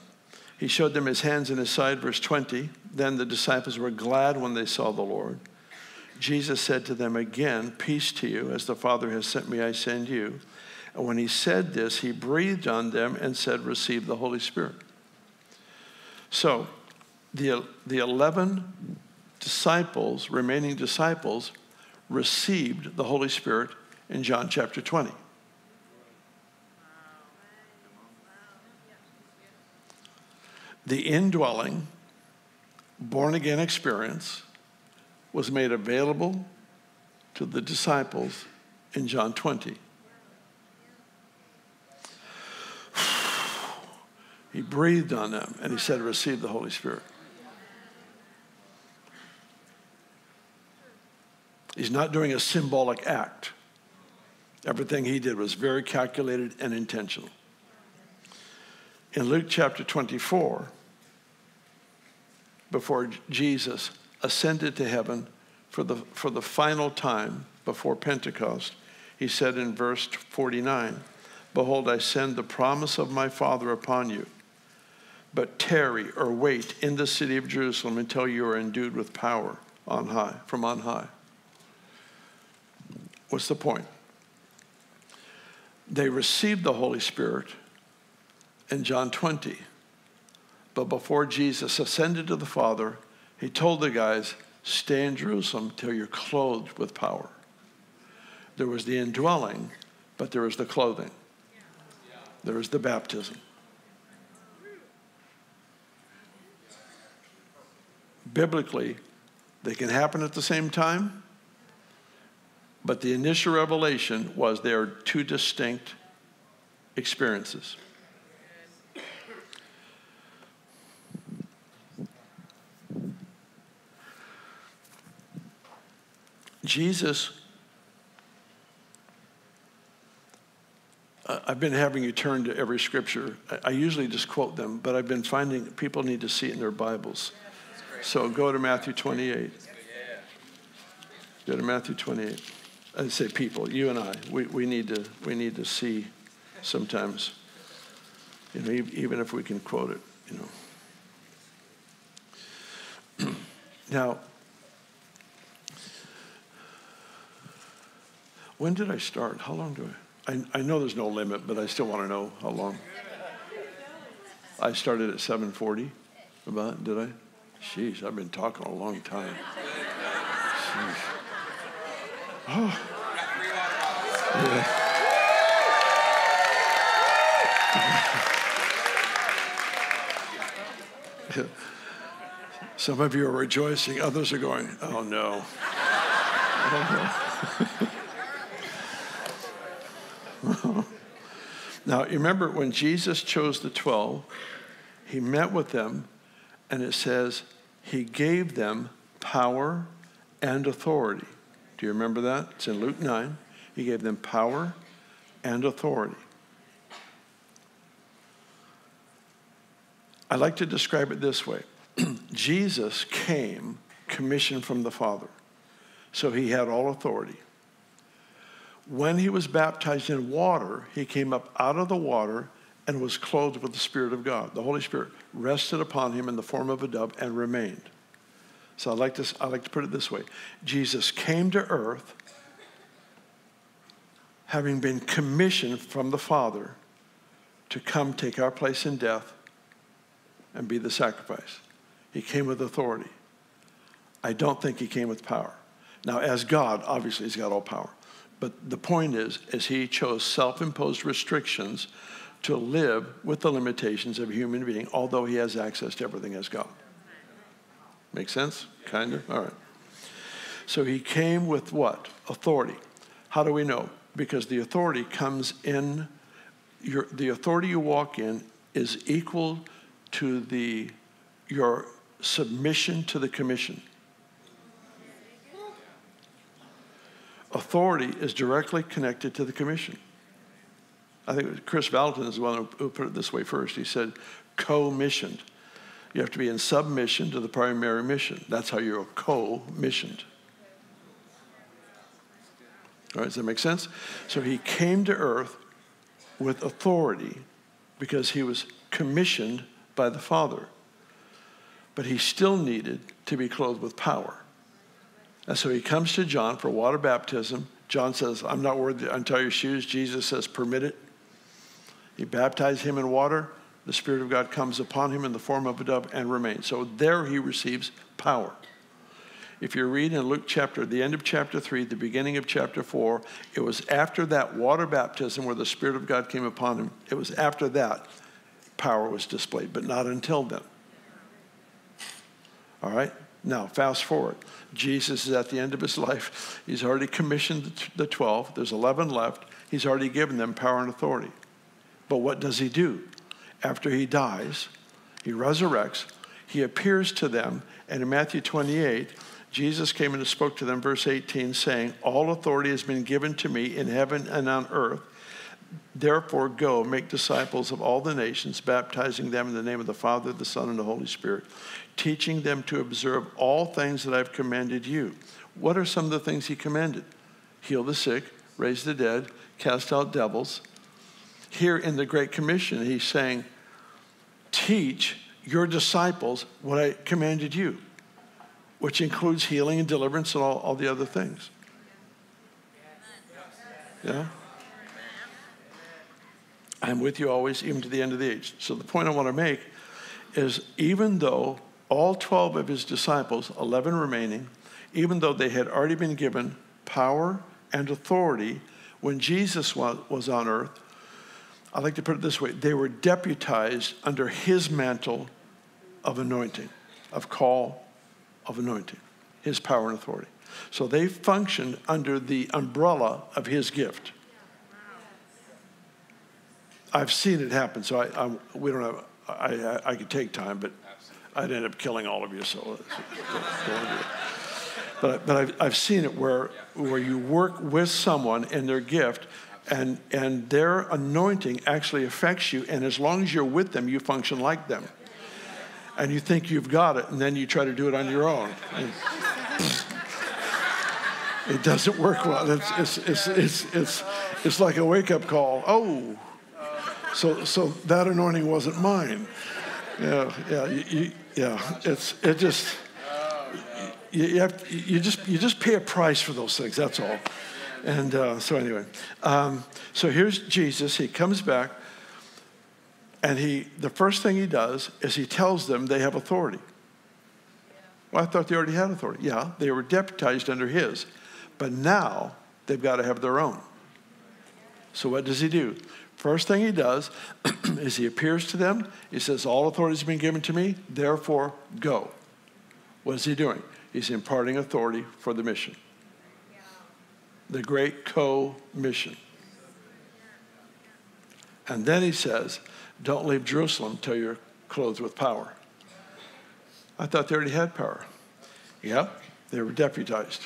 he showed them his hands and his side, verse 20. Then the disciples were glad when they saw the Lord. Jesus said to them again, "Peace to you, as the Father has sent me, I send you." And when he said this, he breathed on them and said, "Receive the Holy Spirit." So the 11 disciples, remaining disciples, received the Holy Spirit in John chapter 20. The indwelling, born-again experience was made available to the disciples in John 20. He breathed on them and he said, "Receive the Holy Spirit." He's not doing a symbolic act. Everything he did was very calculated and intentional. In Luke chapter 24, before Jesus ascended to heaven for the final time before Pentecost, he said in verse 49, "Behold, I send the promise of my Father upon you, but tarry or wait in the city of Jerusalem until you are endued with power on high, from on high." What's the point? They received the Holy Spirit in John 20, but before Jesus ascended to the Father, he told the guys, "Stay in Jerusalem till you're clothed with power." There was the indwelling, but there was the clothing. There was the baptism. Biblically, they can happen at the same time, but the initial revelation was there are two distinct experiences. Jesus, I've been having you turn to every scripture. I usually just quote them, but I've been finding people need to see it in their Bibles. So go to Matthew 28. Go to Matthew 28. I say people, you and I, we need to see sometimes, you know, even if we can quote it, you know. Now, when did I start? How long do I know there's no limit, but I still want to know how long. I started at 7:40, about, did I? Jeez, I've been talking a long time. Jeez. Oh. Yeah. Some of you are rejoicing, others are going, oh no. Now, you remember when Jesus chose the 12, he met with them, and it says he gave them power and authority. Do you remember that? It's in Luke 9. He gave them power and authority. I like to describe it this way. Jesus came commissioned from the Father, so he had all authority. When he was baptized in water, he came up out of the water and was clothed with the Spirit of God. The Holy Spirit rested upon him in the form of a dove and remained. So I like to put it this way. Jesus came to earth having been commissioned from the Father to come take our place in death and be the sacrifice. He came with authority. I don't think he came with power. Now, as God, obviously, he's got all power. But the point is he chose self-imposed restrictions to live with the limitations of a human being, although he has access to everything as God. Make sense? Kind of? All right. So he came with what? Authority. How do we know? Because the authority comes in, the authority you walk in is equal to your submission to the commission. Authority is directly connected to the commission. I think Chris Ballatin is the one who put it this way first. He said, co-missioned. You have to be in submission to the primary mission. That's how you're co-missioned. All right, does that make sense? So he came to earth with authority because he was commissioned by the Father. But he still needed to be clothed with power. And so he comes to John for water baptism. John says, I'm not worthy to untie your shoes. Jesus says, permit it. He baptized him in water. The Spirit of God comes upon him in the form of a dove and remains. So there he receives power. If you read in Luke chapter, the end of chapter 3, the beginning of chapter 4, it was after that water baptism where the Spirit of God came upon him. It was after that power was displayed, but not until then. All right? Now, fast forward. Jesus is at the end of his life. He's already commissioned the 12. There's 11 left. He's already given them power and authority. But what does he do? After he dies, he resurrects, he appears to them, and in Matthew 28, Jesus came and spoke to them, verse 18, saying, all authority has been given to me in heaven and on earth. Therefore, go, make disciples of all the nations, baptizing them in the name of the Father, the Son, and the Holy Spirit, teaching them to observe all things that I've commanded you. What are some of the things he commanded? Heal the sick, raise the dead, cast out devils. Here in the Great Commission, he's saying, teach your disciples what I commanded you, which includes healing and deliverance and all the other things. Yeah? I'm with you always, even to the end of the age. So the point I want to make is even though all 12 of his disciples, 11 remaining, even though they had already been given power and authority when Jesus was on earth. I like to put it this way. They were deputized under his mantle of anointing, of call, of anointing, his power and authority. So they functioned under the umbrella of his gift. I've seen it happen, so we don't have, I could take time, but I'd end up killing all of you, so but I've seen it where you work with someone in their gift, and their anointing actually affects you, and as long as you're with them, you function like them. And you think you've got it, and then you try to do it on your own. And it doesn't work well. It's like a wake-up call. Oh, so that anointing wasn't mine. Yeah. You just pay a price for those things. That's all. And so anyway, so here's Jesus. He comes back. And the first thing he does is he tells them they have authority. Yeah. Well, I thought they already had authority. Yeah, they were deputized under his. But now they've got to have their own. So what does he do? First thing he does is he appears to them. He says, all authority has been given to me, therefore go. What is he doing? He's imparting authority for the mission. Yeah. The great co-mission. And then he says, don't leave Jerusalem till you're clothed with power. I thought they already had power. Yeah, they were deputized.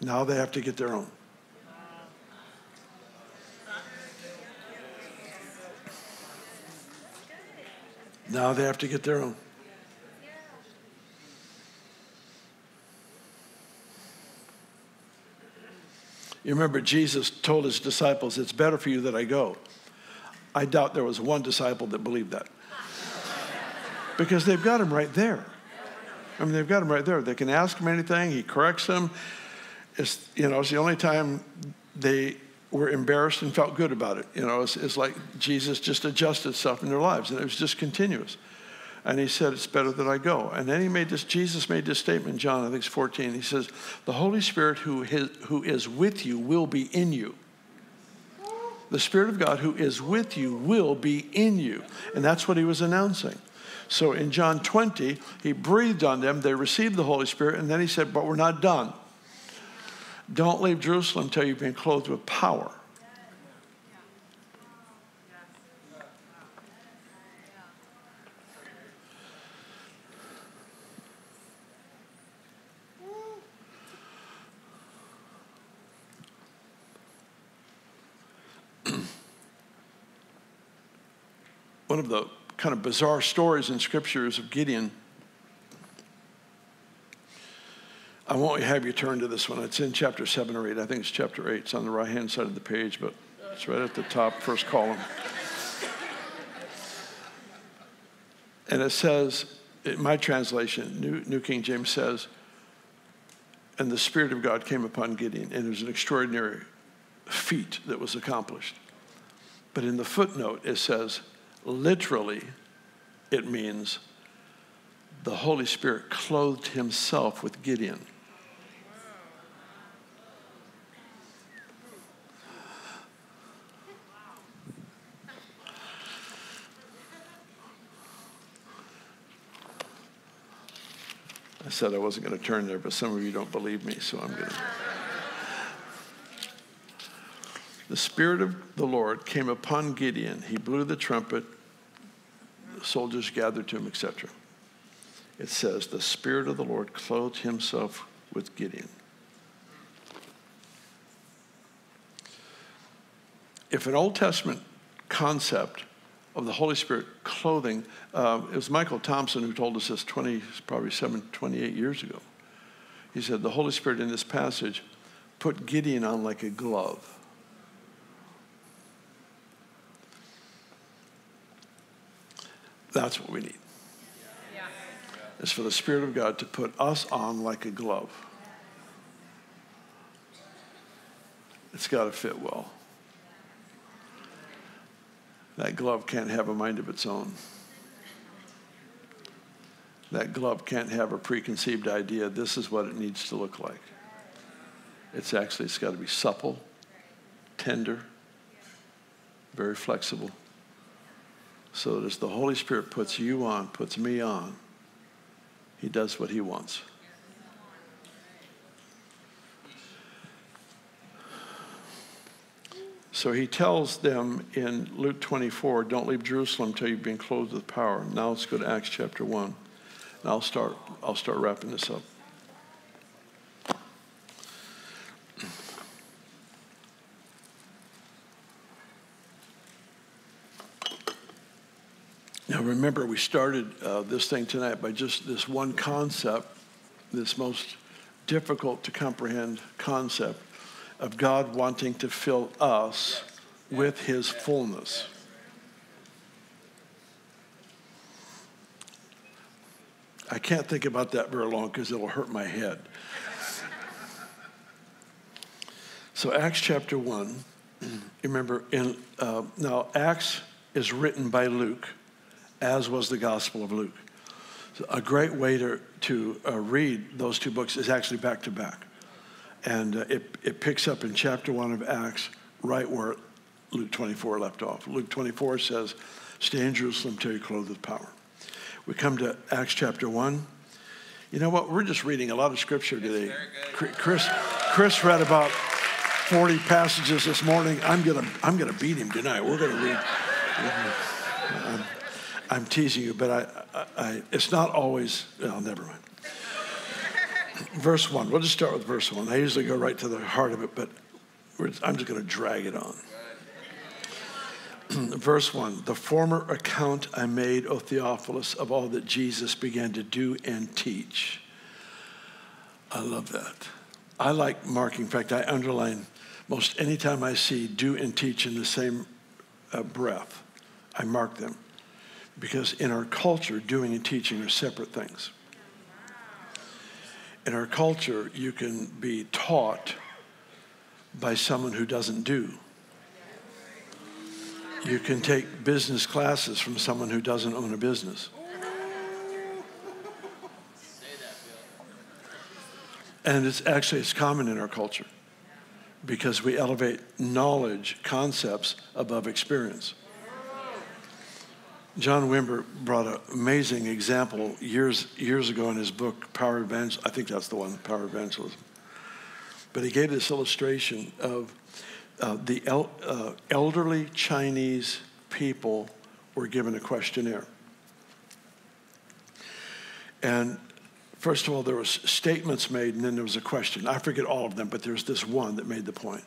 Now they have to get their own. Now they have to get their own. You remember Jesus told his disciples, it's better for you that I go. I doubt there was one disciple that believed that. Because they've got him right there. I mean, they've got him right there. They can ask him anything. He corrects them. It's the only time they were embarrassed and felt good about it. It's like Jesus just adjusted stuff in their lives. And it was just continuous. And he said, it's better that I go. And then Jesus made this statement in John, I think it's 14. He says, the Holy Spirit who is with you will be in you. The Spirit of God who is with you will be in you. And that's what he was announcing. So in John 20, he breathed on them. They received the Holy Spirit. And then he said, but we're not done. Don't leave Jerusalem until you've been clothed with power. One of the kind of bizarre stories in scriptures of Gideon. I won't have you turn to this one. It's in chapter 7 or 8. I think it's chapter 8. It's on the right-hand side of the page, but it's right at the top, first column. And it says, in my translation, New King James says, and the Spirit of God came upon Gideon, and it was an extraordinary feat that was accomplished. But in the footnote, it says, literally, it means the Holy Spirit clothed himself with Gideon. I said I wasn't going to turn there, but some of you don't believe me, so I'm going to. The Spirit of the Lord came upon Gideon. He blew the trumpet. The soldiers gathered to him, etc. It says, the Spirit of the Lord clothed himself with Gideon. If an Old Testament concept of the Holy Spirit clothing, it was Michael Thompson who told us this 28 years ago. He said, the Holy Spirit in this passage put Gideon on like a glove. That's what we need. Yeah. It's for the Spirit of God to put us on like a glove. It's got to fit well. That glove can't have a mind of its own. That glove can't have a preconceived idea. This is what it needs to look like. It's got to be supple, tender, very flexible, so that as the Holy Spirit puts you on, puts me on, he does what he wants. So he tells them in Luke 24, don't leave Jerusalem until you've been clothed with power. Now let's go to Acts chapter 1. And I'll start wrapping this up. Now remember, we started this thing tonight by just this one concept, this most difficult to comprehend concept, of God wanting to fill us with his fullness. I can't think about that very long because it'll hurt my head. So Acts chapter 1, remember, now Acts is written by Luke, as was the Gospel of Luke. So a great way to read those two books is actually back to back. And it picks up in chapter 1 of Acts right where Luke 24 left off. Luke 24 says, stay in Jerusalem till you're clothed with power. We come to Acts chapter 1. You know what? We're just reading a lot of scripture today. Chris read about 40 passages this morning. I'm gonna beat him tonight. We're going to read. I'm teasing you, but it's not always, well, never mind. Verse 1. We'll just start with verse 1. I usually go right to the heart of it, but I'm just going to drag it on. Verse 1. The former account I made, O Theophilus, of all that Jesus began to do and teach. I love that. I like marking. In fact, I underline most any time I see do and teach in the same breath. I mark them. Because in our culture, doing and teaching are separate things. In our culture, you can be taught by someone who doesn't do. You can take business classes from someone who doesn't own a business. And it's common in our culture because we elevate knowledge, concepts above experience. John Wimber brought an amazing example years ago in his book, Power Evangelism. I think that's the one, Power Evangelism. But he gave this illustration of the elderly Chinese people were given a questionnaire. And first of all, there was statements made, and then there was a question. I forget all of them, but there's this one that made the point.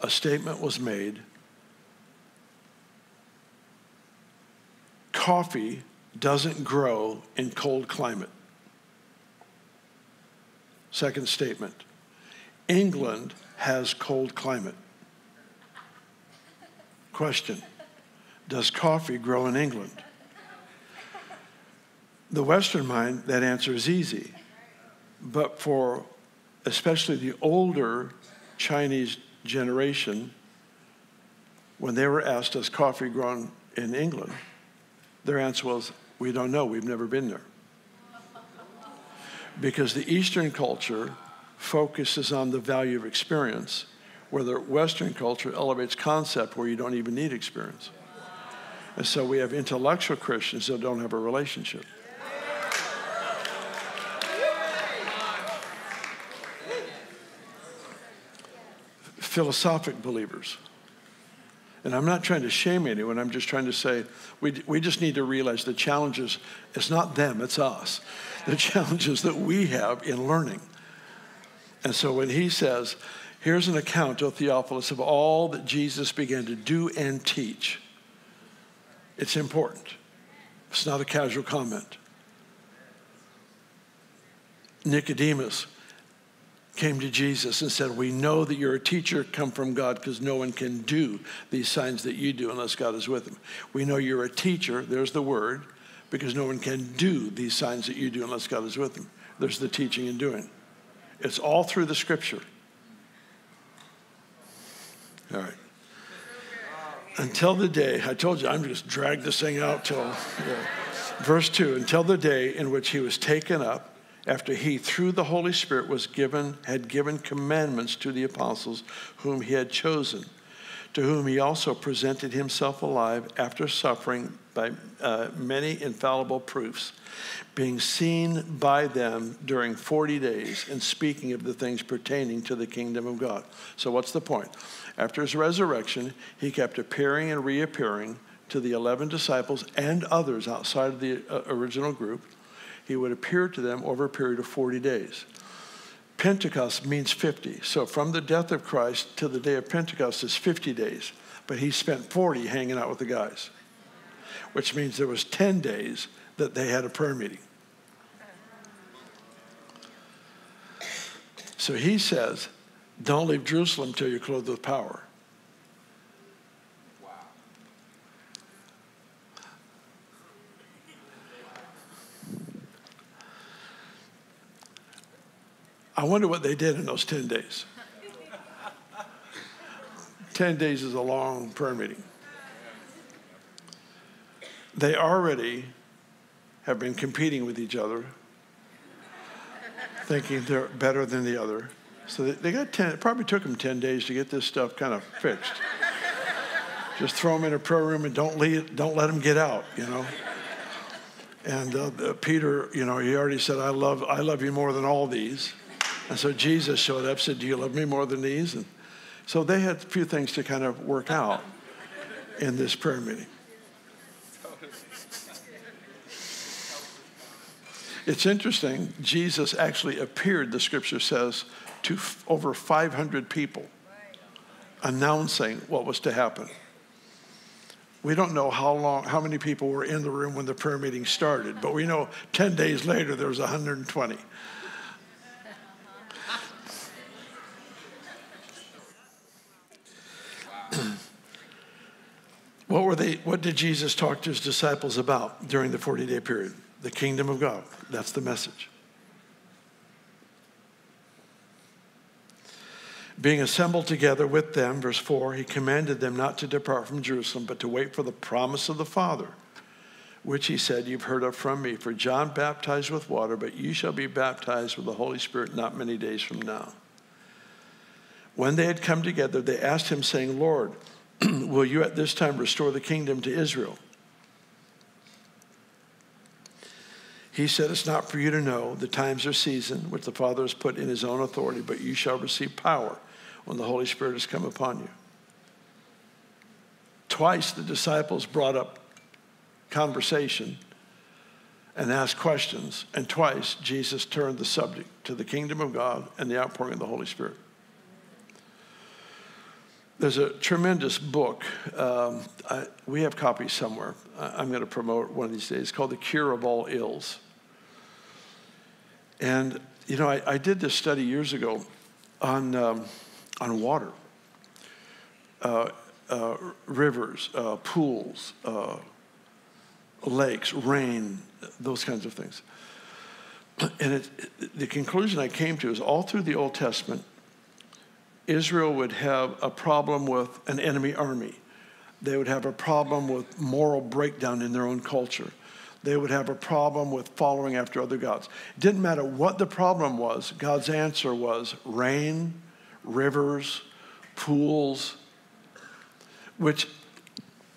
A statement was made. Coffee doesn't grow in cold climate. Second statement, England has cold climate. Question, does coffee grow in England? The Western mind, that answer is easy. But for especially the older Chinese generation, when they were asked, does coffee grow in England? Their answer was, we don't know, we've never been there. Because the Eastern culture focuses on the value of experience, where the Western culture elevates concept where you don't even need experience. And so we have intellectual Christians that don't have a relationship. Philosophic believers. And I'm not trying to shame anyone. I'm just trying to say we just need to realize the challenges. It's not them, it's us. The challenges that we have in learning. And so when he says, here's an account, O Theophilus, of all that Jesus began to do and teach. It's important. It's not a casual comment. Nicodemus came to Jesus and said, we know that you're a teacher come from God because no one can do these signs that you do unless God is with him. We know you're a teacher, there's the word, because no one can do these signs that you do unless God is with him. There's the teaching and doing. It's all through the scripture. All right. Until the day, I told you, I'm just dragged this thing out till verse 2, until the day in which he was taken up after he, through the Holy Spirit, had given commandments to the apostles whom he had chosen, to whom he also presented himself alive after suffering by many infallible proofs, being seen by them during 40 days and speaking of the things pertaining to the kingdom of God. So what's the point? After his resurrection, he kept appearing and reappearing to the 11 disciples and others outside of the original group. He would appear to them over a period of 40 days. Pentecost means 50. So from the death of Christ to the day of Pentecost is 50 days. But he spent 40 hanging out with the guys, which means there was 10 days that they had a prayer meeting. So he says, don't leave Jerusalem till you're clothed with power. Wow. I wonder what they did in those 10 days. 10 days is a long prayer meeting. They already have been competing with each other, thinking they're better than the other. So they got 10, it probably took them 10 days to get this stuff kind of fixed. Just throw them in a prayer room and don't let them get out, you know. And Peter, you know, he already said, I love you more than all these. And so Jesus showed up, said, do you love me more than these? And so they had a few things to kind of work out in this prayer meeting. It's interesting, Jesus actually appeared, the scripture says, to over 500 people, announcing what was to happen. We don't know how many people were in the room when the prayer meeting started, but we know 10 days later there was 120. What did Jesus talk to his disciples about during the 40-day period? The kingdom of God. That's the message. Being assembled together with them, verse 4, he commanded them not to depart from Jerusalem, but to wait for the promise of the Father, which he said, you've heard of from me. For John baptized with water, but you shall be baptized with the Holy Spirit not many days from now. When they had come together, they asked him, saying, Lord, will you at this time restore the kingdom to Israel? He said, it's not for you to know the times or season which the Father has put in his own authority, but you shall receive power when the Holy Spirit has come upon you. Twice the disciples brought up conversation and asked questions, and twice Jesus turned the subject to the kingdom of God and the outpouring of the Holy Spirit. There's a tremendous book. We have copies somewhere. I'm going to promote one of these days. It's called The Cure of All Ills. And, you know, I did this study years ago on water, rivers, pools, lakes, rain, those kinds of things. And the conclusion I came to is all through the Old Testament, Israel would have a problem with an enemy army. They would have a problem with moral breakdown in their own culture. They would have a problem with following after other gods. It didn't matter what the problem was, God's answer was rain, rivers, pools, which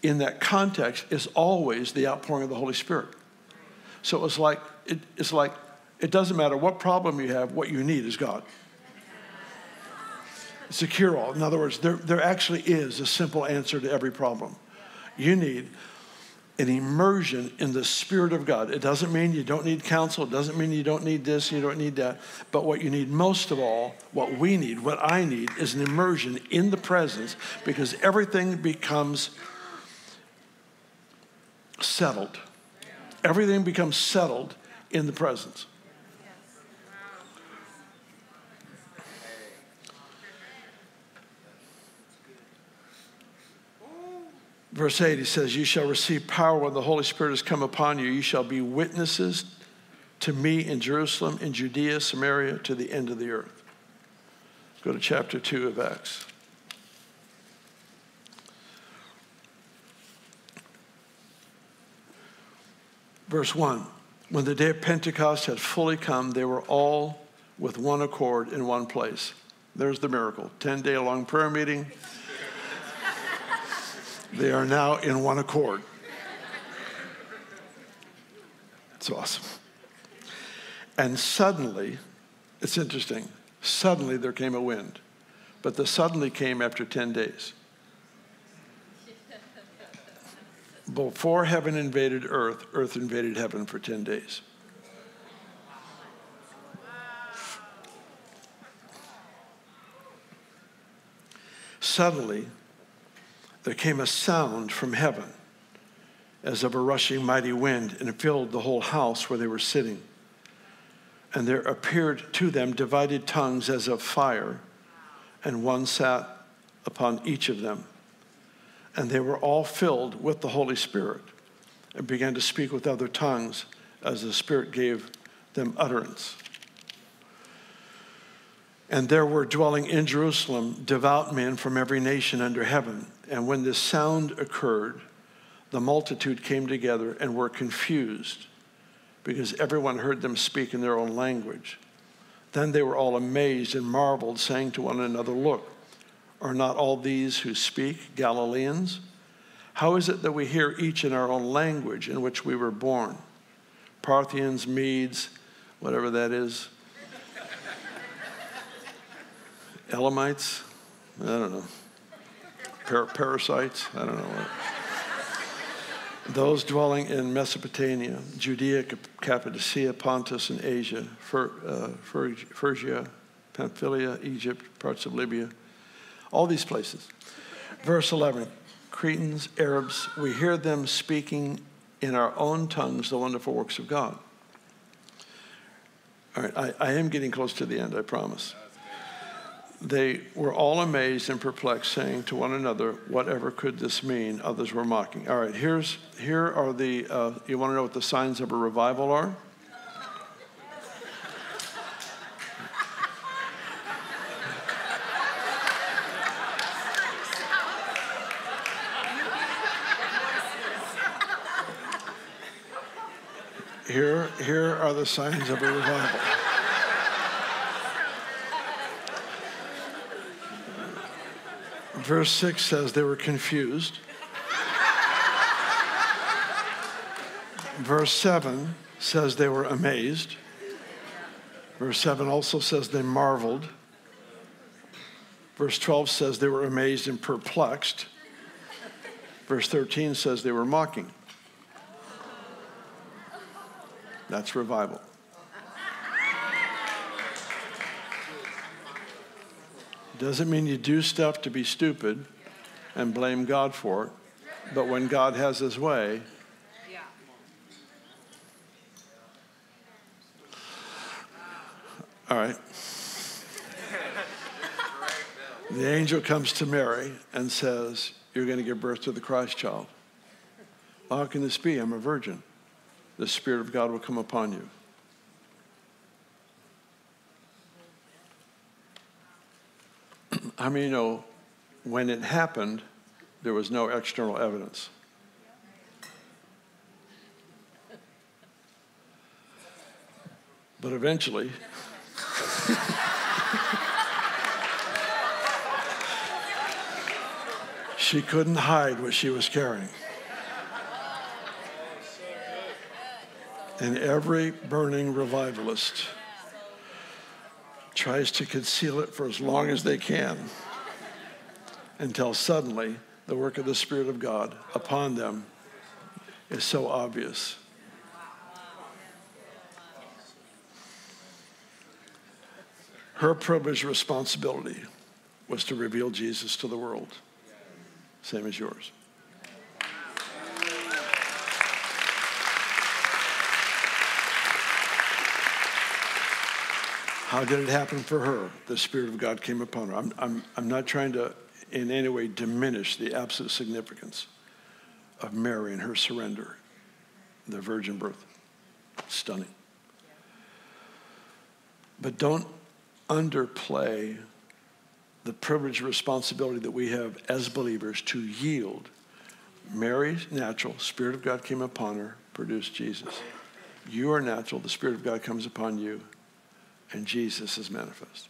in that context is always the outpouring of the Holy Spirit. So it was like, it doesn't matter what problem you have, what you need is God. It's a cure-all. In other words, there actually is a simple answer to every problem. You need an immersion in the Spirit of God. It doesn't mean you don't need counsel. It doesn't mean you don't need this, you don't need that. But what you need most of all, what we need, what I need, is an immersion in the presence, because everything becomes settled. Everything becomes settled in the presence. Verse 8, he says, you shall receive power when the Holy Spirit has come upon you. You shall be witnesses to me in Jerusalem, in Judea, Samaria, to the end of the earth. Go to chapter 2 of Acts. Verse 1, When the day of Pentecost had fully come, they were all with one accord in one place. There's the miracle. 10-day-long prayer meeting. They are now in one accord. It's awesome. And suddenly, it's interesting, suddenly there came a wind. But the suddenly came after 10 days. Before heaven invaded earth, earth invaded heaven for 10 days. Suddenly, there came a sound from heaven as of a rushing mighty wind, and it filled the whole house where they were sitting. And there appeared to them divided tongues as of fire, and one sat upon each of them. And they were all filled with the Holy Spirit and began to speak with other tongues as the Spirit gave them utterance. And there were dwelling in Jerusalem devout men from every nation under heaven. And when this sound occurred, the multitude came together and were confused, because everyone heard them speak in their own language. Then they were all amazed and marveled, saying to one another, "Look, are not all these who speak Galileans? How is it that we hear each in our own language in which we were born? Parthians, Medes," whatever that is, Elamites, I don't know, parasites, I don't know what. Those dwelling in Mesopotamia, Judea, Cappadocia, Pontus, and Asia, Phrygia, Pamphylia, Egypt, parts of Libya, all these places. Verse 11, Cretans, Arabs, we hear them speaking in our own tongues the wonderful works of God. All right, I am getting close to the end, I promise. They were all amazed and perplexed, saying to one another, "Whatever could this mean?" Others were mocking. All right, here are the, you want to know what the signs of a revival are? Here are the signs of a revival. Verse 6 says they were confused. Verse 7 says they were amazed. Verse 7 also says they marveled. Verse 12 says they were amazed and perplexed. Verse 13 says they were mocking. That's revival. Doesn't mean you do stuff to be stupid and blame God for it, but when God has his way. Yeah. All right. The angel comes to Mary and says, "You're going to give birth to the Christ child." "Well, how can this be? I'm a virgin." "The Spirit of God will come upon you." How many know when it happened, there was no external evidence? But eventually, she couldn't hide what she was carrying. And every burning revivalist tries to conceal it for as long as they can, until suddenly the work of the Spirit of God upon them is so obvious. Her privileged responsibility was to reveal Jesus to the world, same as yours. How did it happen for her? The Spirit of God came upon her. I'm not trying to in any way diminish the absolute significance of Mary and her surrender, the virgin birth. Stunning. But don't underplay the privileged responsibility that we have as believers to yield. Mary's natural, Spirit of God came upon her, produced Jesus. You are natural. The Spirit of God comes upon you, and Jesus is manifest.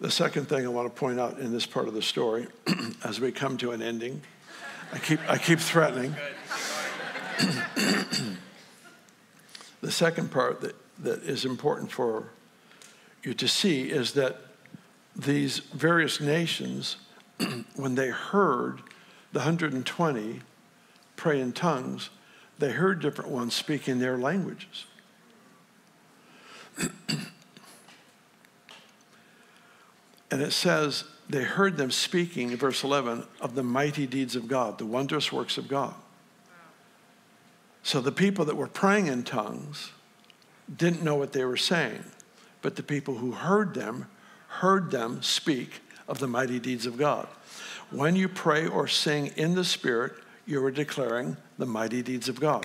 The second thing I want to point out in this part of the story, as we come to an ending, I keep threatening. The second part that is important for you to see is that these various nations, when they heard the 120 pray in tongues, they heard different ones speaking their languages. And it says they heard them speaking, in verse 11, of the mighty deeds of God, the wondrous works of God. Wow. So the people that were praying in tongues didn't know what they were saying, but the people who heard them speak of the mighty deeds of God. When you pray or sing in the Spirit, you are declaring the mighty deeds of God.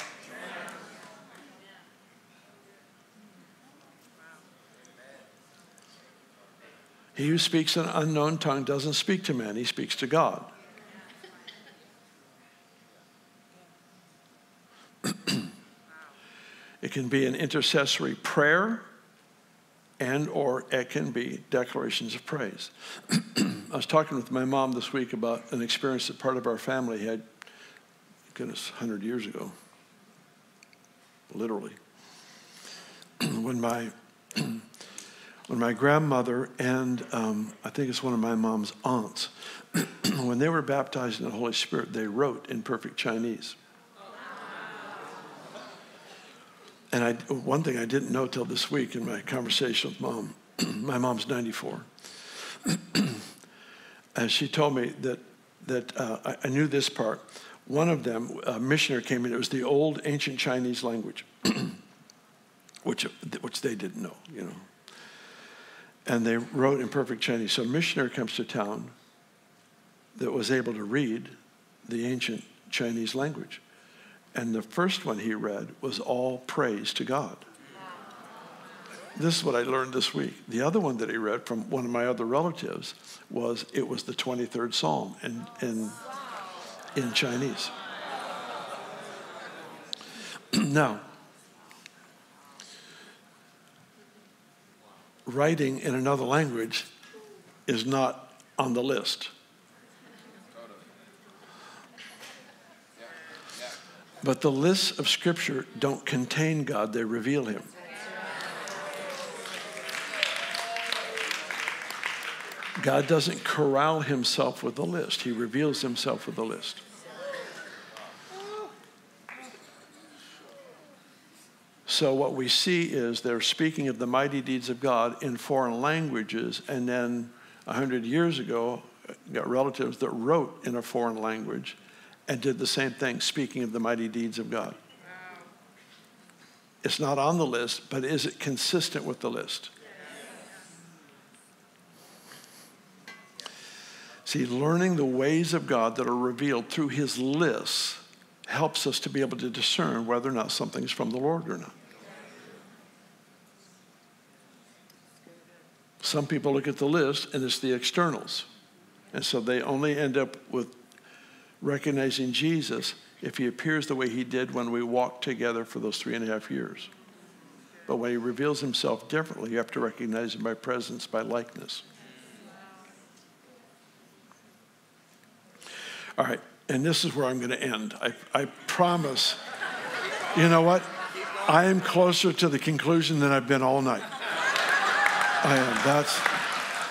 He who speaks an unknown tongue doesn't speak to man, he speaks to God. It can be an intercessory prayer, and or it can be declarations of praise. I was talking with my mom this week about an experience that part of our family had, goodness, 100 years ago, literally, when my grandmother and I think it's one of my mom's aunts, when they were baptized in the Holy Spirit, they wrote in perfect Chinese. And one thing I didn't know till this week in my conversation with mom, my mom's 94, and she told me that I knew this part. One of them, a missionary came in, it was the old ancient Chinese language, which they didn't know, you know. And they wrote in perfect Chinese. So a missionary comes to town that was able to read the ancient Chinese language. And the first one he read was all praise to God. This is what I learned this week. The other one that he read from one of my other relatives was, it was the 23rd Psalm in Chinese. Now, writing in another language is not on the list. But the lists of Scripture don't contain God, they reveal Him. God doesn't corral Himself with a list, He reveals Himself with a list. So what we see is they're speaking of the mighty deeds of God in foreign languages, and then 100 years ago, got relatives that wrote in a foreign language and did the same thing, speaking of the mighty deeds of God. Wow. It's not on the list, but is it consistent with the list? Yes. See, learning the ways of God that are revealed through His lists helps us to be able to discern whether or not something's from the Lord or not. Some people look at the list and it's the externals. And so they only end up with recognizing Jesus if He appears the way He did when we walked together for those 3.5 years. But when He reveals Himself differently, you have to recognize Him by presence, by likeness. All right. And this is where I'm going to end. I promise. You know what? I am closer to the conclusion than I've been all night. I am.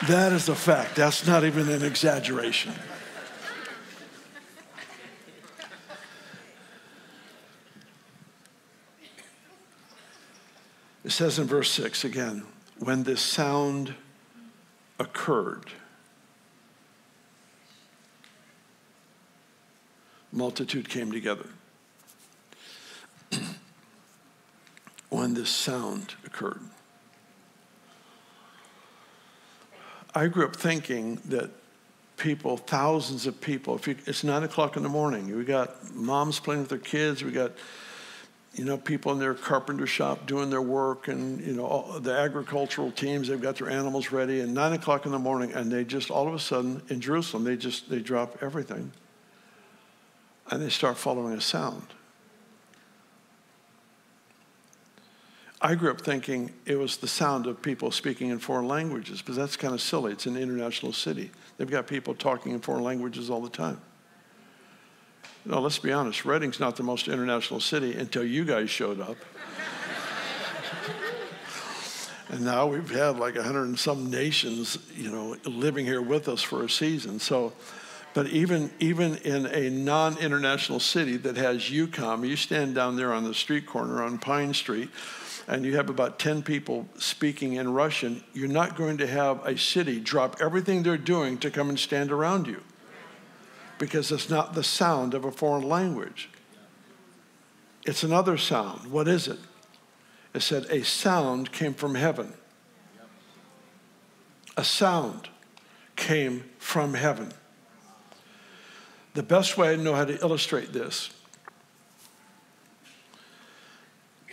That is a fact. That's not even an exaggeration. It says in verse 6 again, when this sound occurred, multitude came together. When this sound occurred. I grew up thinking that people, thousands of people, it's 9 o'clock in the morning, we got moms playing with their kids, we got you know, people in their carpenter shop doing their work, and, you know, all the agricultural teams, they've got their animals ready, and 9 o'clock in the morning, and they just, all of a sudden, in Jerusalem, they drop everything, and they start following a sound. I grew up thinking it was the sound of people speaking in foreign languages, but that's kind of silly. It's an international city. They've got people talking in foreign languages all the time. No, let's be honest, Reading's not the most international city until you guys showed up. And now we've had like 100 and some nations, you know, living here with us for a season. So, but even in a non-international city that has UCOM, you stand down there on the street corner on Pine Street, and you have about 10 people speaking in Russian, you're not going to have a city drop everything they're doing to come and stand around you, because it's not the sound of a foreign language. It's another sound. What is it? It said a sound came from heaven. A sound came from heaven. The best way I know how to illustrate this,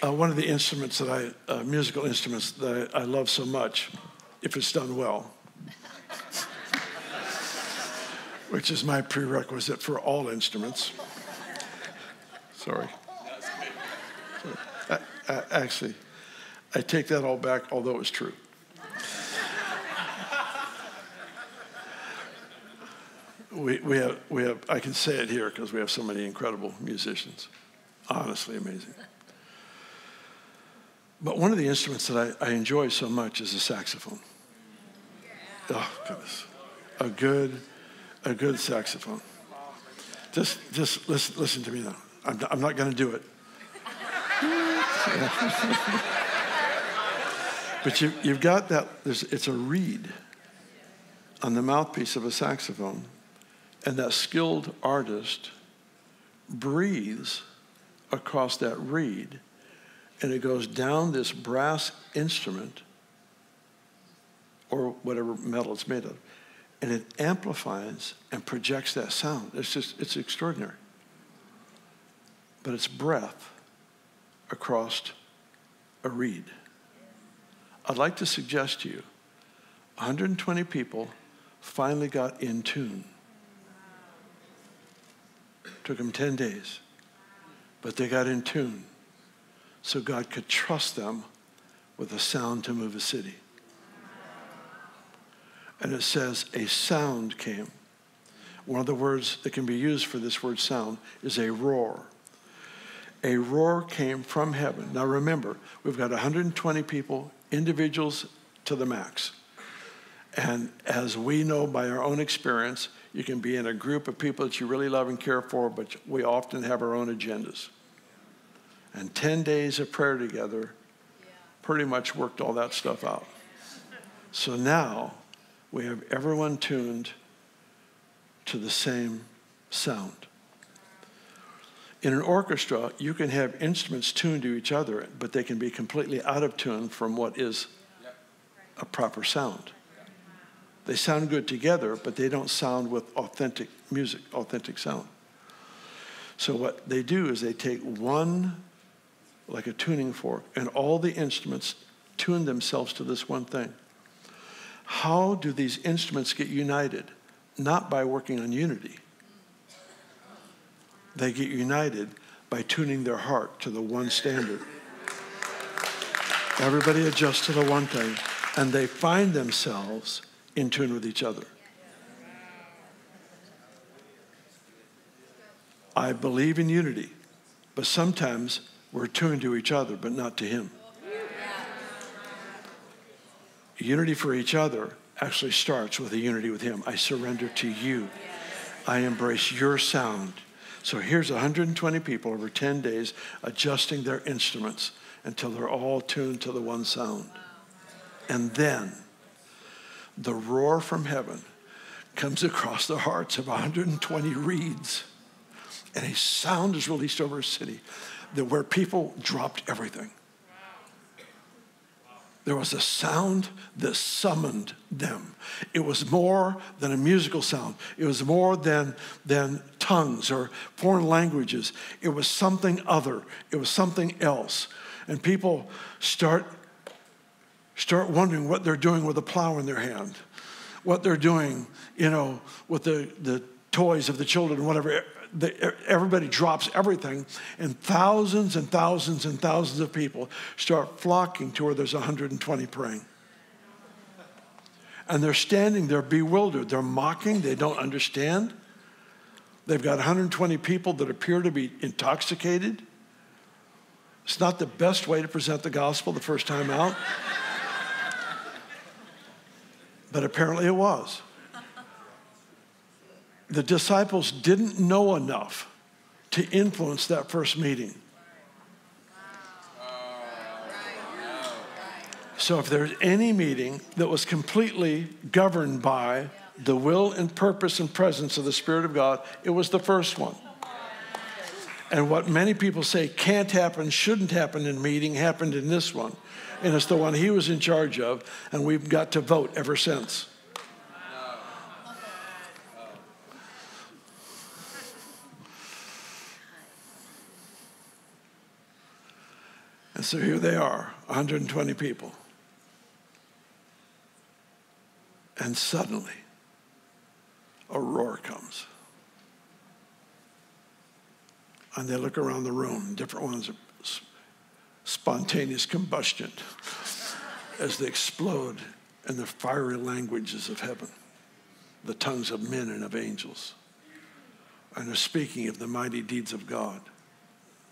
one of the instruments that I, musical instruments that I love so much, if it's done well, which is my prerequisite for all instruments. Sorry. Actually, I take that all back, although it's true. We have, I can say it here because we have so many incredible musicians. Honestly amazing. But one of the instruments that I enjoy so much is the saxophone. Oh, goodness. A good saxophone. Just listen to me now. I'm not going to do it. But you've got that. It's a reed on the mouthpiece of a saxophone, and that skilled artist breathes across that reed, and it goes down this brass instrument or whatever metal it's made of. And it amplifies and projects that sound. It's extraordinary. But it's breath across a reed. I'd like to suggest to you, 120 people finally got in tune. Took them 10 days, but they got in tune. So God could trust them with a sound to move a city. And it says a sound came. One of the words that can be used for this word sound is a roar. A roar came from heaven. Now remember, we've got 120 people, individuals to the max. And as we know by our own experience, you can be in a group of people that you really love and care for, but we often have our own agendas. And 10 days of prayer together pretty much worked all that stuff out. So now, we have everyone tuned to the same sound. In an orchestra, you can have instruments tuned to each other, but they can be completely out of tune from what is a proper sound. They sound good together, but they don't sound with authentic music, authentic sound. So what they do is they take one, like a tuning fork, and all the instruments tune themselves to this one thing. How do these instruments get united? Not by working on unity. They get united by tuning their heart to the one standard. Everybody adjusts to the one thing, and they find themselves in tune with each other. I believe in unity, but sometimes we're tuned to each other, but not to Him. Unity for each other actually starts with a unity with Him. I surrender to you. I embrace your sound. So here's 120 people over 10 days adjusting their instruments until they're all tuned to the one sound. And then the roar from heaven comes across the hearts of 120 reeds. And a sound is released over a city that where people dropped everything. There was a sound that summoned them. It was more than a musical sound. It was more than, tongues or foreign languages. It was something other. It was something else. And people start wondering what they're doing with a plow in their hand, what they're doing, you know, with the toys of the children, whatever. Everybody drops everything, and thousands and thousands and thousands of people start flocking to where there's 120 praying. And they're standing there bewildered. They're mocking. They don't understand. They've got 120 people that appear to be intoxicated. It's not the best way to present the gospel the first time out. But apparently it was. The disciples didn't know enough to influence that first meeting. So if there's any meeting that was completely governed by the will and purpose and presence of the Spirit of God, it was the first one. And what many people say can't happen, shouldn't happen in meeting, happened in this one. And it's the one he was in charge of, and we've got to vote ever since. And so here they are, 120 people. And suddenly, a roar comes. And they look around the room. Different ones are spontaneous combustion as they explode in the fiery languages of heaven, the tongues of men and of angels, and are speaking of the mighty deeds of God.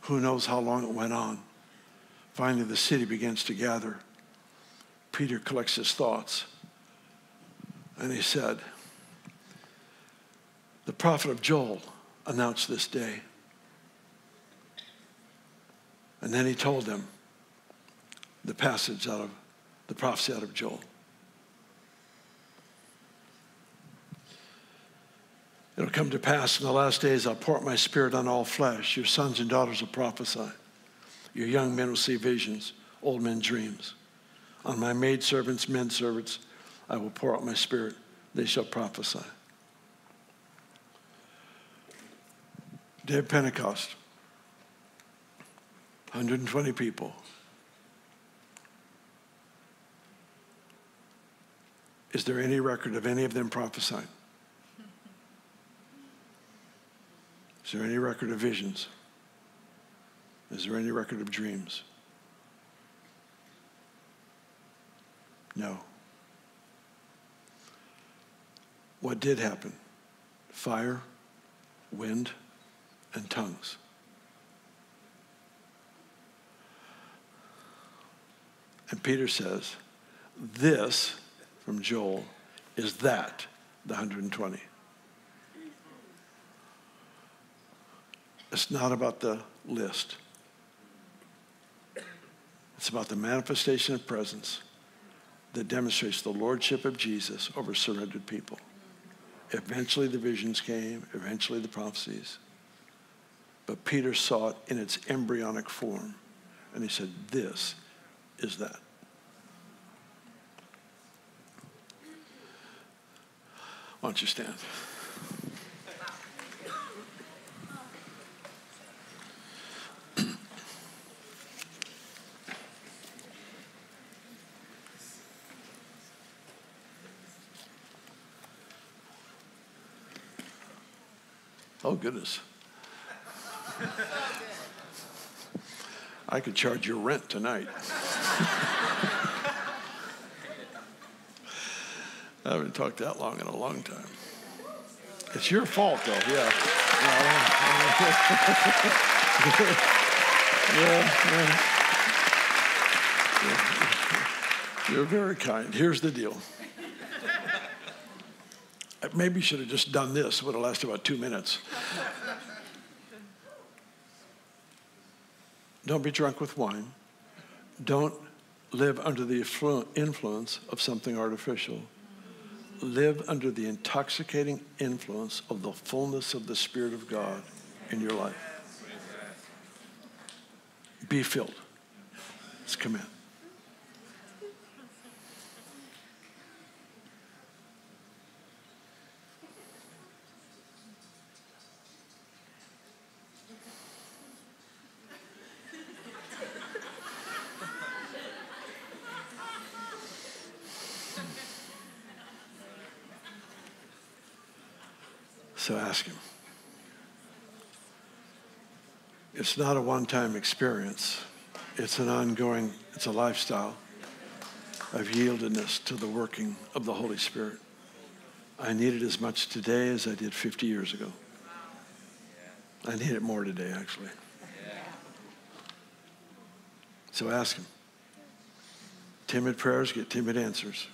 Who knows how long it went on. Finally, the city begins to gather. Peter collects his thoughts, and he said, the prophet of Joel announced this day. And then he told them the passage out of the prophecy out of Joel. It'll come to pass in the last days, I'll pour out my Spirit on all flesh. Your sons and daughters will prophesy. Your young men will see visions, old men dreams. On my maidservants, men servants, I will pour out my Spirit. They shall prophesy. Day of Pentecost. 120 people. Is there any record of any of them prophesying? Is there any record of visions? Is there any record of dreams? No. What did happen? Fire, wind, and tongues. And Peter says, this, from Joel, is that, the 120. It's not about the list. It's about the manifestation of presence that demonstrates the lordship of Jesus over surrendered people. Eventually the visions came, eventually the prophecies. But Peter saw it in its embryonic form. And he said, this is that. Why don't you stand? Oh, goodness. I could charge your rent tonight. I haven't talked that long in a long time. It's your fault, though, yeah. Yeah. You're very kind. Here's the deal. I maybe should have just done this. It would have lasted about 2 minutes. Don't be drunk with wine. Don't live under the influence of something artificial. Live under the intoxicating influence of the fullness of the Spirit of God in your life. Be filled. Let's come in. So ask him. It's not a one-time experience. It's an ongoing, it's a lifestyle of yieldedness to the working of the Holy Spirit. I need it as much today as I did 50 years ago. I need it more today, actually. So ask him. Timid prayers get timid answers.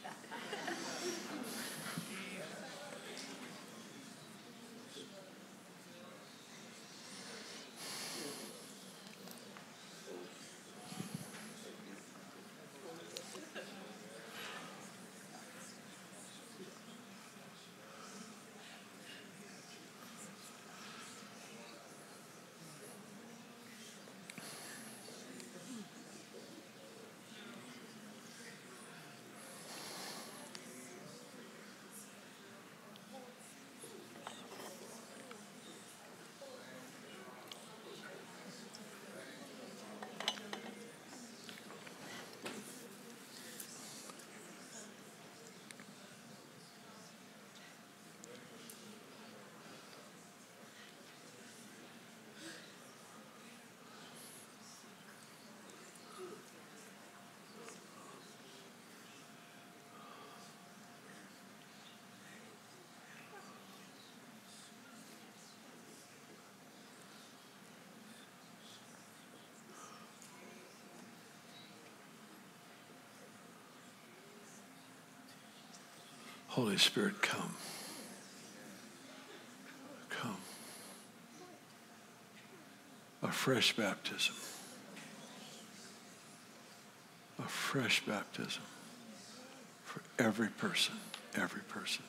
Holy Spirit, come. Come. A fresh baptism. A fresh baptism for every person, every person.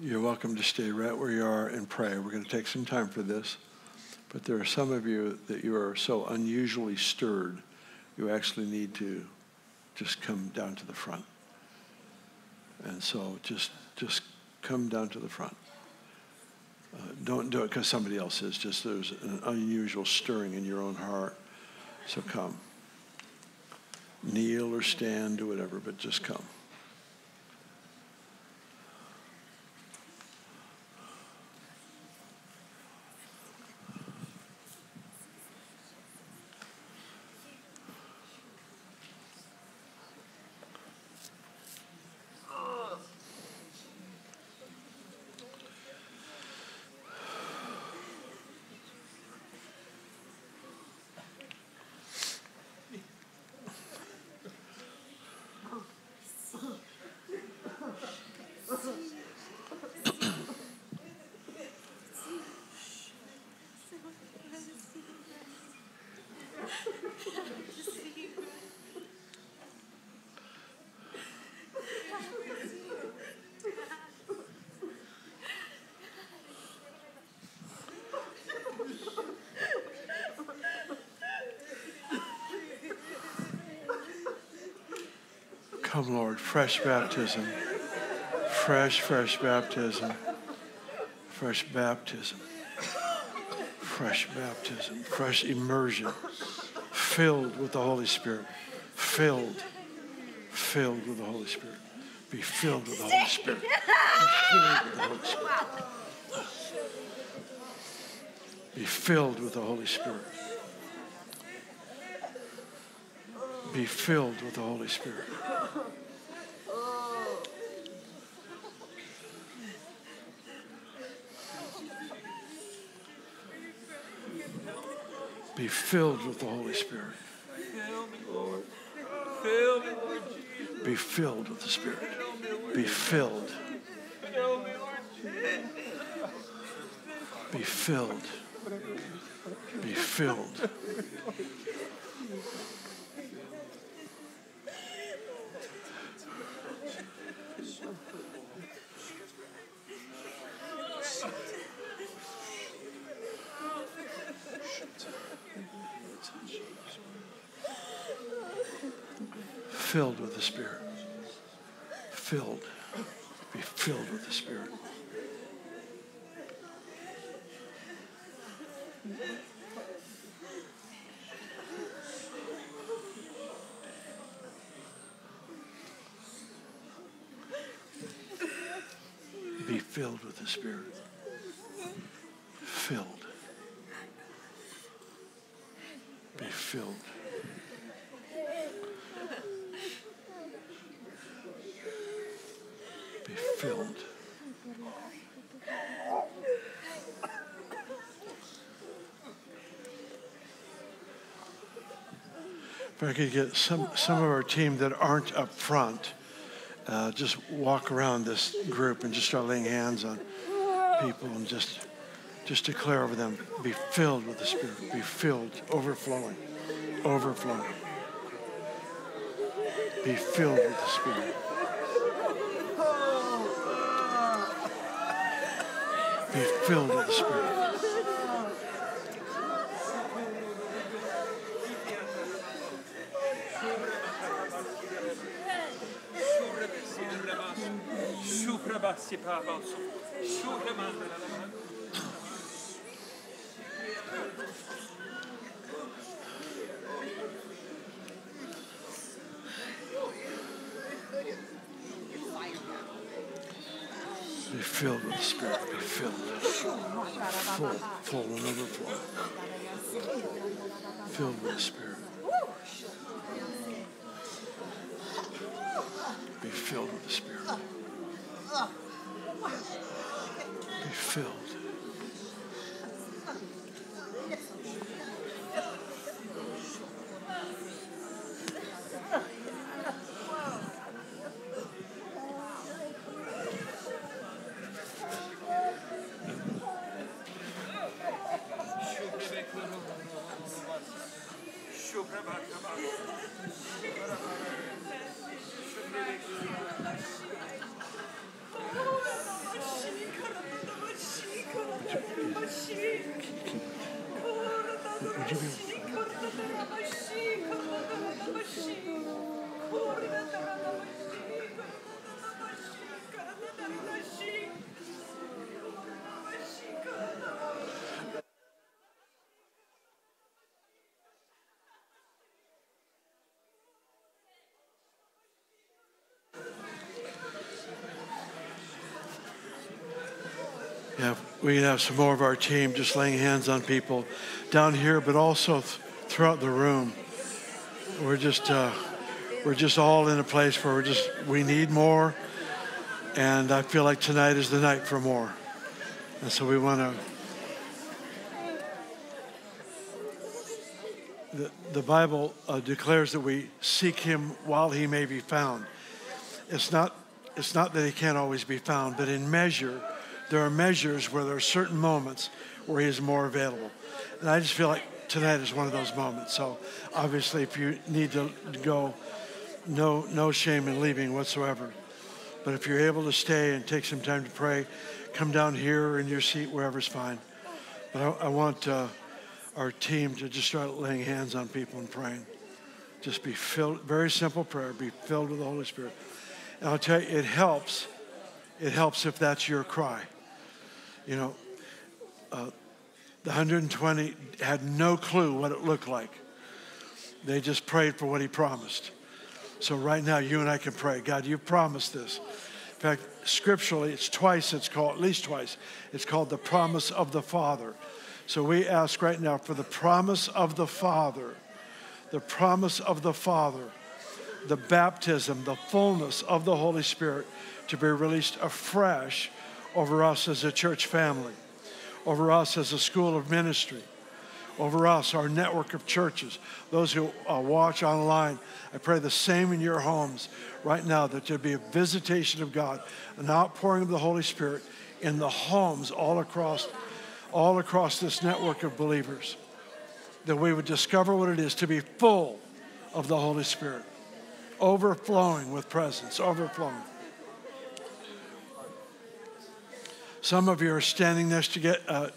You're welcome to stay right where you are and pray. We're going to take some time for this, but there are some of you that you are so unusually stirred, you actually need to just come down to the front. And so just come down to the front. Don't do it because somebody else is. Just there's an unusual stirring in your own heart. So come. Kneel or stand, do whatever, but just come. Come, Lord, fresh baptism, fresh baptism, fresh baptism, fresh baptism, fresh immersion, filled with the Holy Spirit, filled with the Holy Spirit. Be filled with the Holy Spirit. Be filled with the Holy Spirit. Be filled with the Holy Spirit. be filled with the Holy Spirit. Be filled with the Holy Spirit. Fill me, Lord. Fill me, Lord Jesus. Be filled with the Spirit. Be filled. Fill me, Lord Jesus. Be filled. Be filled. Filled with the Spirit. Filled. Be filled with the Spirit. Be filled with the Spirit. Filled. Be filled. Be filled. If I could get some of our team that aren't up front, just walk around this group and just start laying hands on people and just declare over them, be filled with the Spirit, be filled, overflowing, overflowing. Be filled with the Spirit. Be filled with the Spirit. Be filled with the Spirit, be filled. Full, full and overflow. Filled with the Spirit. Be filled with the Spirit. Be filled. We can have some more of our team just laying hands on people down here, but also throughout the room. We're just all in a place where we need more, and I feel like tonight is the night for more, and so we want to. The Bible declares that we seek Him while He may be found. It's not that He can't always be found, but in measure. There are measures where there are certain moments where He is more available. And I just feel like tonight is one of those moments. So obviously if you need to go, no shame in leaving whatsoever. But if you're able to stay and take some time to pray, come down here or in your seat, wherever's fine. But I want our team to just start laying hands on people and praying. Just be filled, very simple prayer, be filled with the Holy Spirit. And I'll tell you, it helps. It helps if that's your cry. You know, the 120 had no clue what it looked like. They just prayed for what He promised. So right now, you and I can pray, God, You promised this. In fact, scripturally, at least twice, it's called the promise of the Father. So we ask right now for the promise of the Father the promise of the Father, the baptism, the fullness of the Holy Spirit to be released afresh over us as a church family, over us as a school of ministry, over us, our network of churches, those who watch online. I pray the same in your homes right now, that there be a visitation of God, an outpouring of the Holy Spirit in the homes all across this network of believers, that we would discover what it is to be full of the Holy Spirit, overflowing with presence, overflowing. Some of you are standing next to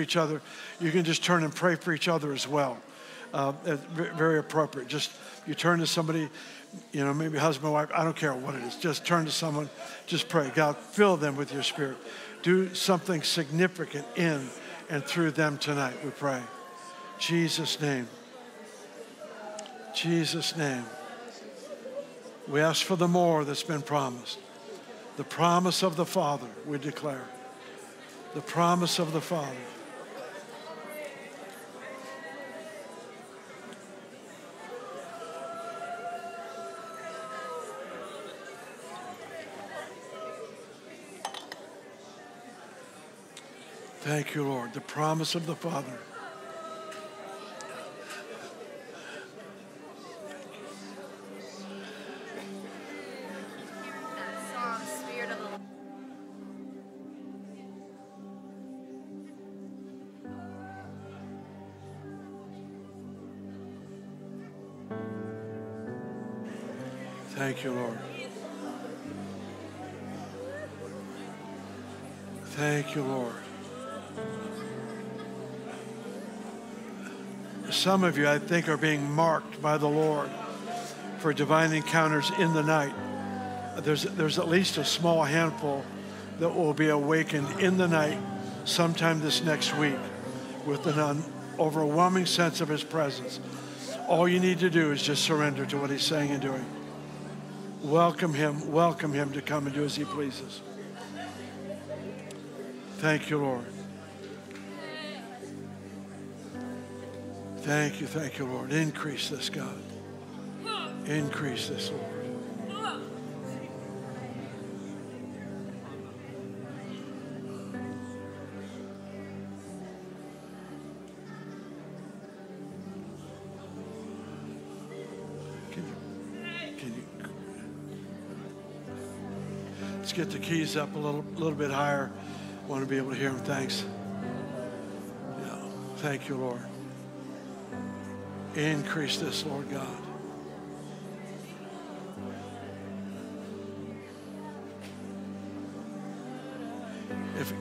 each other. You can just turn and pray for each other as well. Very appropriate. Just you turn to somebody, you know, maybe husband, wife, I don't care what it is. Just turn to someone, just pray. God, fill them with your Spirit. Do something significant in and through them tonight, we pray. Jesus' name. Jesus' name. We ask for the more that's been promised. The promise of the Father, we declare. The promise of the Father. Thank you, Lord. The promise of the Father. Thank you, Lord. Thank you, Lord. Some of you, I think, are being marked by the Lord for divine encounters in the night. There's at least a small handful that will be awakened in the night sometime this next week with an overwhelming sense of His presence. All you need to do is just surrender to what He's saying and doing. Welcome Him to come and do as He pleases. Thank you, Lord. Thank you, Lord. Increase this, God. Increase this, Lord. Get the keys up a little bit higher. I want to be able to hear them. Thanks. Yeah. Thank you, Lord. Increase this, Lord God.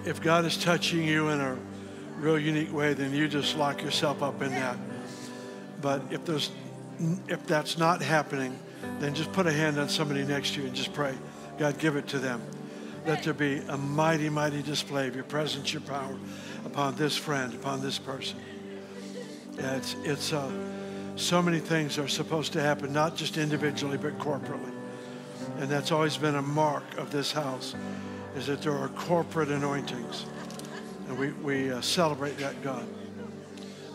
If God is touching you in a real unique way, then you just lock yourself up in that. But if that's not happening, then just put a hand on somebody next to you and just pray. God, give it to them. Let there be a mighty, mighty display of your presence, your power upon this friend, upon this person. Yeah, it's so many things are supposed to happen, not just individually, but corporately. And that's always been a mark of this house, is that there are corporate anointings. And we celebrate that, God.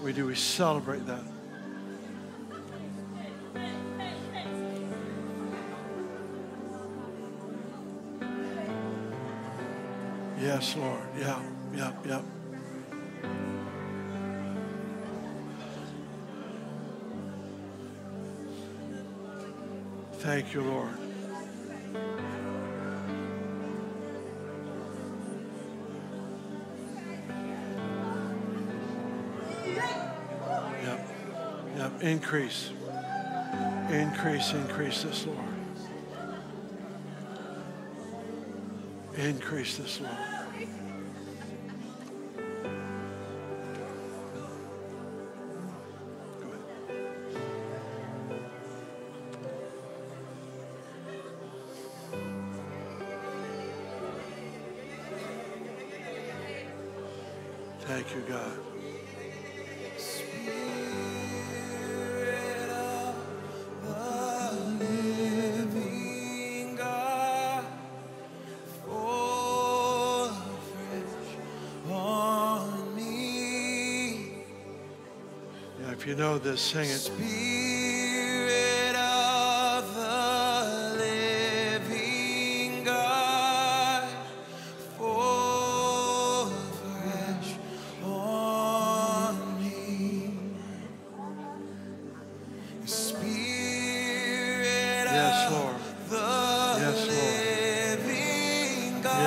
We do. We celebrate that. Yes, Lord. Yeah. Thank you, Lord. Yep. Increase. Increase this, Lord. Increase this, Lord. Thank you, God. Spirit of the living God, fall fresh on me. Yeah, If you know this, sing it. Spirit of the living God, fall fresh on me. Spirit of the living God.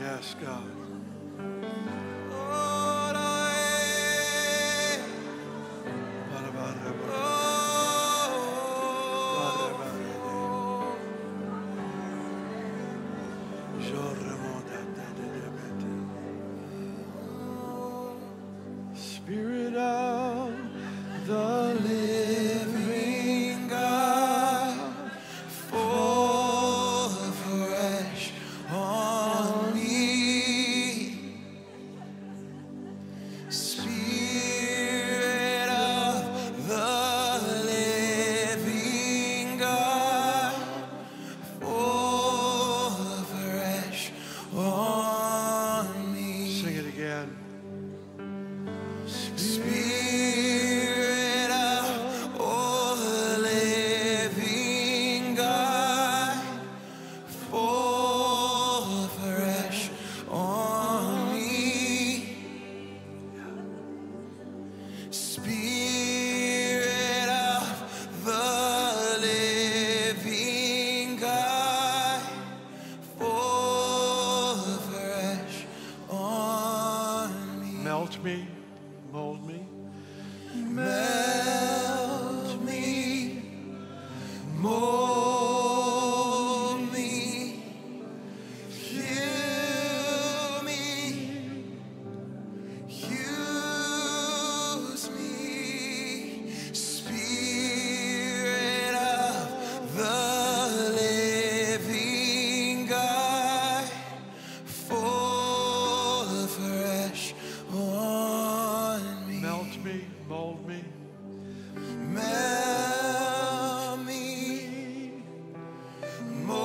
Yes, God. Spirit of the living God, fall fresh on me. Yes, Lord. Yes, Lord.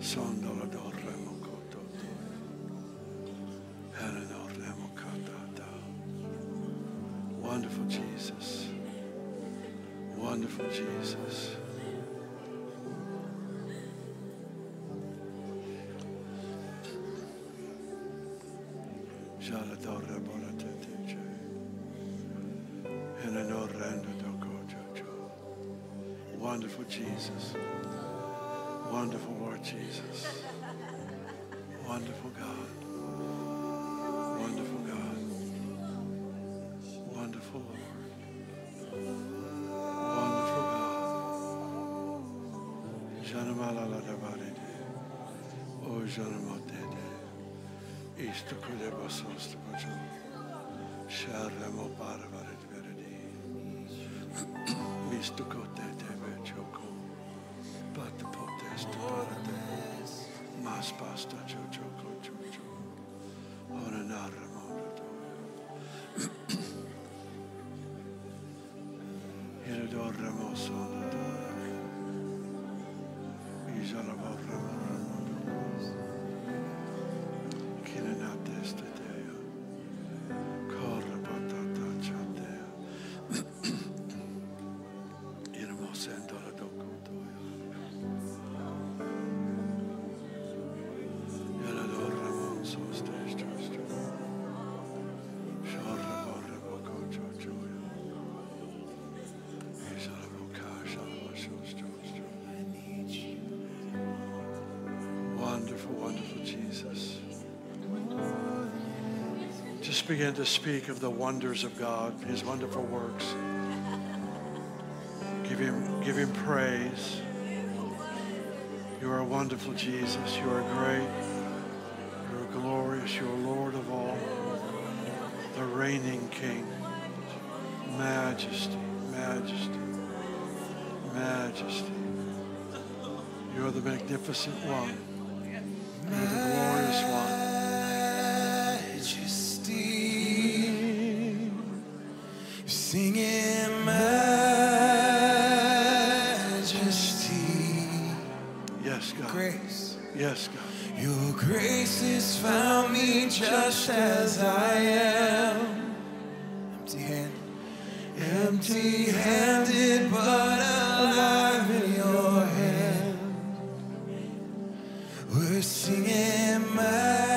Sono la donna, Jesus. Wonderful Jesus. Wonderful Jesus. Wonderful Lord Jesus. Wonderful God. Wonderful God. Wonderful Lord. Wonderful God. Janamala la davade. O janamote de. Isto kude basos tujo. Sharemo parvare verdi. Misto kote. Just begin to speak of the wonders of God, his wonderful works. Give him praise. You are a wonderful Jesus. You are great. You are glorious. You are Lord of all. The reigning King. Majesty, majesty, majesty. You are the magnificent one. You are the glorious one. Singing majesty. Yes, God. Grace. Yes, God. Your grace has found me just as I am. Empty-handed. Empty-handed, but alive in your hand. We're singing majesty.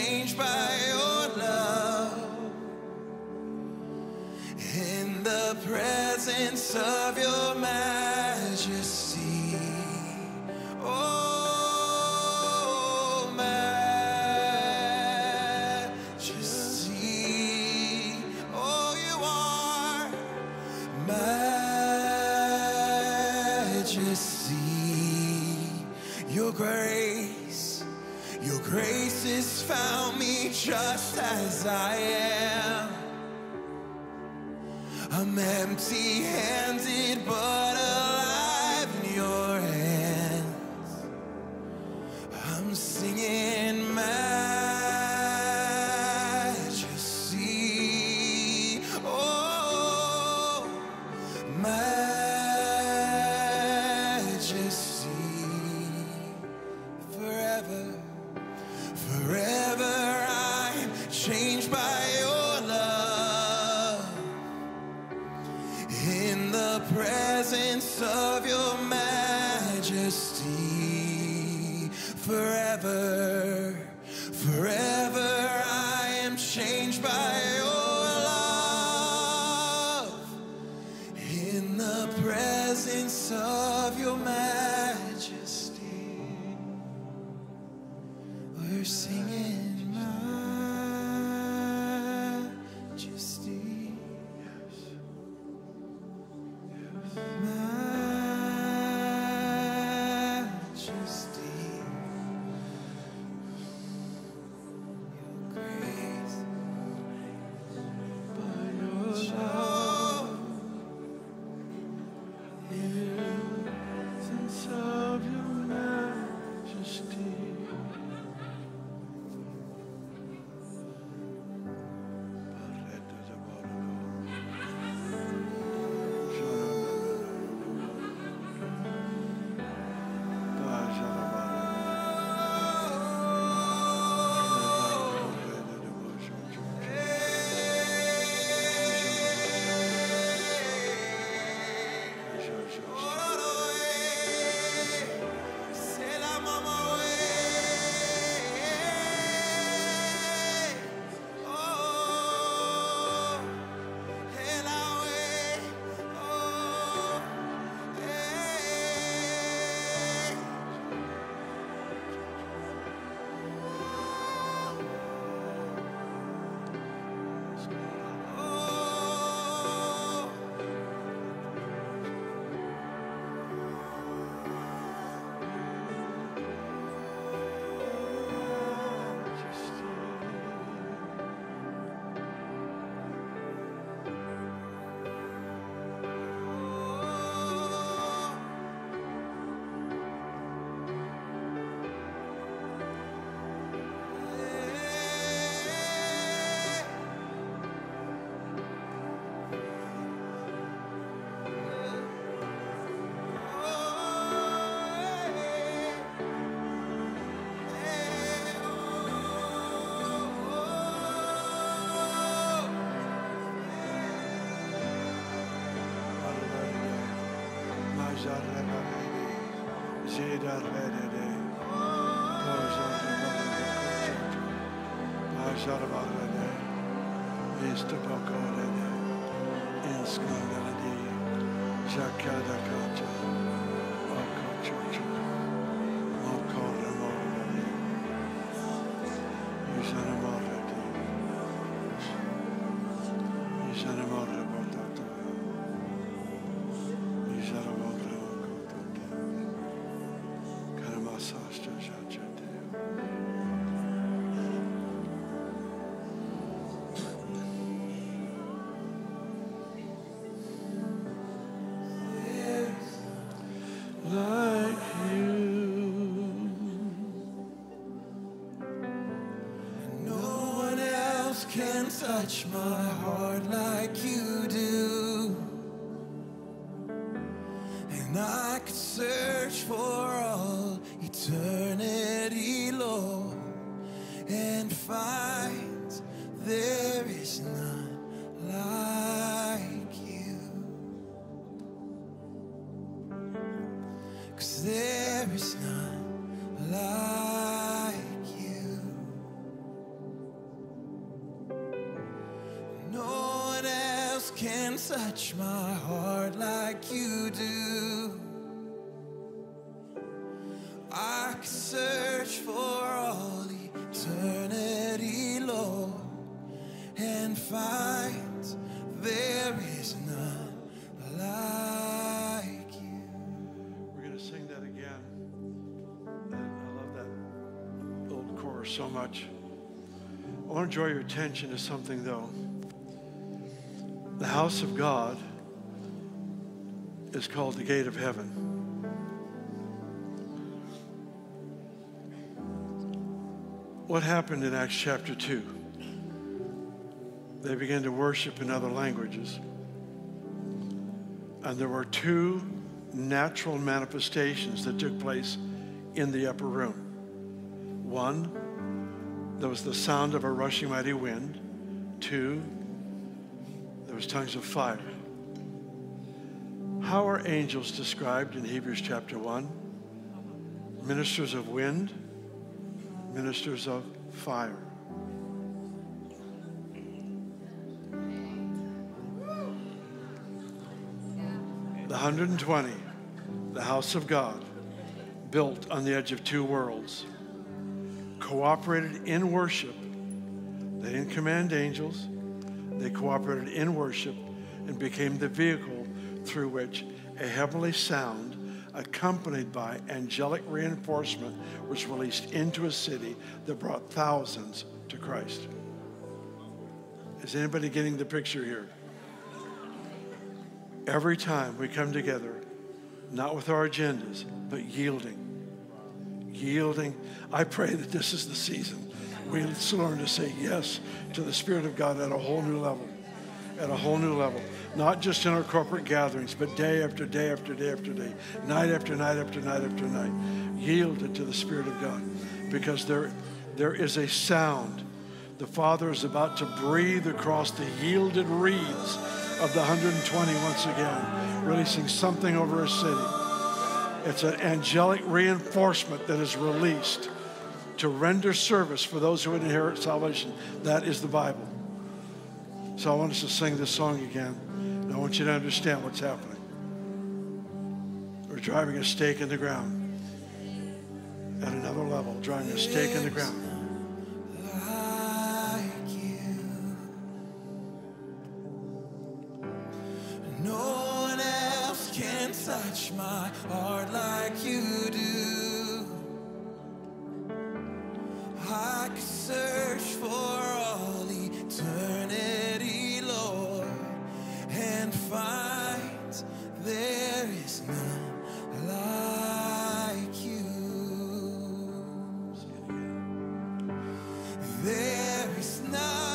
Changed by your love. majesty forever, forever. I am changed by your love. In the presence of your majesty, we're singing. Touch my heart like you do, and I could search for all eternity, Lord, and find there is none like you, 'cause there is none like you. Touch my heart like you do. I could search for all eternity, Lord, and find there is none like you. We're going to sing that again. And I love that old chorus so much. I want to draw your attention to something, though. The house of God is called the gate of heaven. What happened in Acts chapter 2? They began to worship in other languages. And there were two natural manifestations that took place in the upper room. One, there was the sound of a rushing mighty wind. Two, tongues of fire. How are angels described in Hebrews chapter 1? ministers of wind, ministers of fire. The 120, the house of God, built on the edge of two worlds, cooperated in worship. They didn't command angels. They cooperated in worship and became the vehicle through which a heavenly sound accompanied by angelic reinforcement was released into a city that brought thousands to Christ. Is anybody getting the picture here? Every time we come together, not with our agendas, but yielding. I pray that this is the season we learn to say yes to the Spirit of God at a whole new level, not just in our corporate gatherings, but day after day after day after day, night after night after night after night. Yielded to the Spirit of God, because there is a sound. The Father is about to breathe across the yielded reeds of the 120 once again, releasing something over a city. It's an angelic reinforcement that is released to render service for those who would inherit salvation. That is the Bible. So I want us to sing this song again, and I want you to understand what's happening. We're driving a stake in the ground at another level, driving a stake in the ground. No one else can touch my heart like you do. I could search for all eternity, Lord, and find there is none like you. There is none.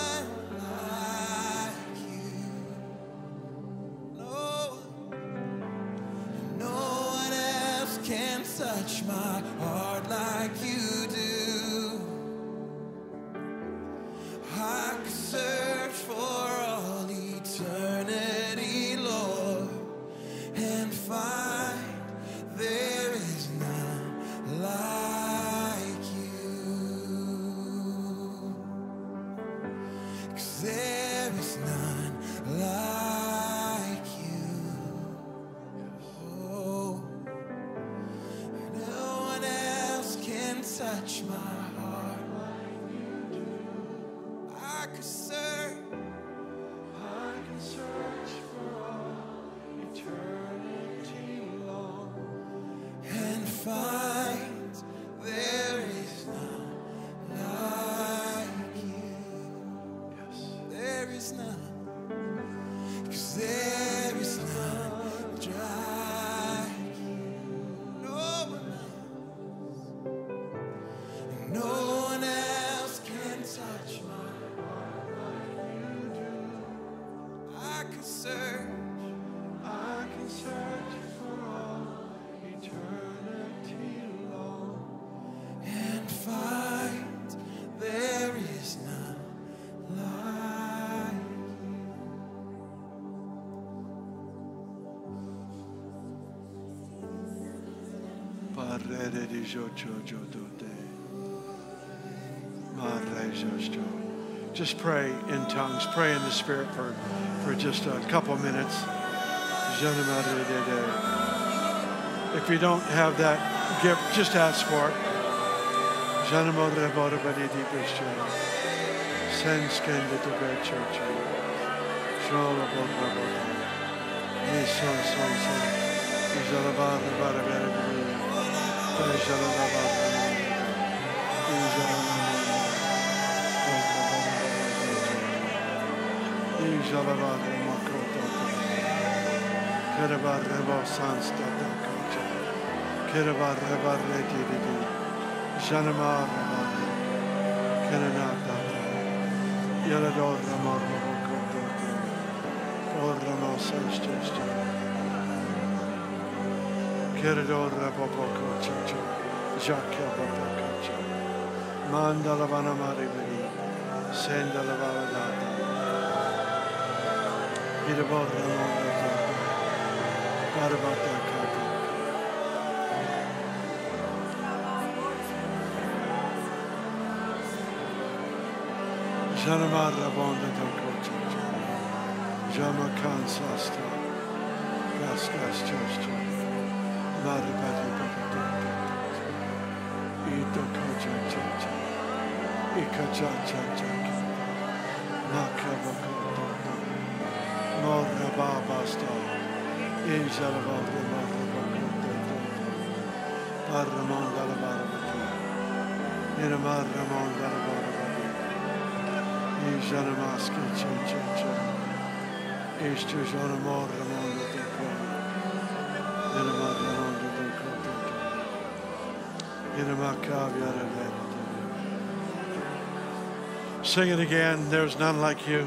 Touch my heart like you do. I could search for all eternity, Lord, and find there is none like you. 'Cause there is none like you. Touch my heart like you do. I could search, for all eternity long and find there is none like you. Yes. There is none, because there is none like you. No one else. No one else can touch my heart like you do. I could search, for all eternity long and find there is none like you. Just pray in tongues, pray in the Spirit for just a couple minutes. If you don't have that gift, just ask for it. Sing it again, there's none like you.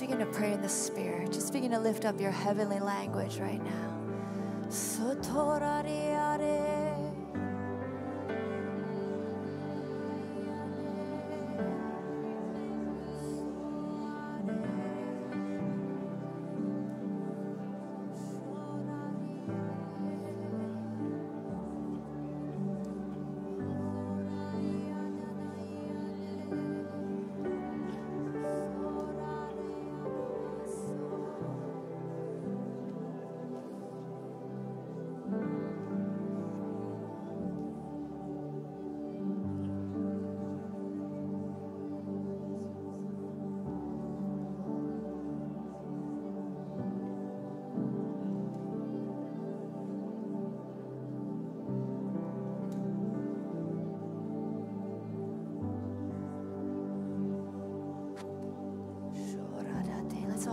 just begin to pray in the Spirit. Just begin to lift up your heavenly language right now. Sotorariare.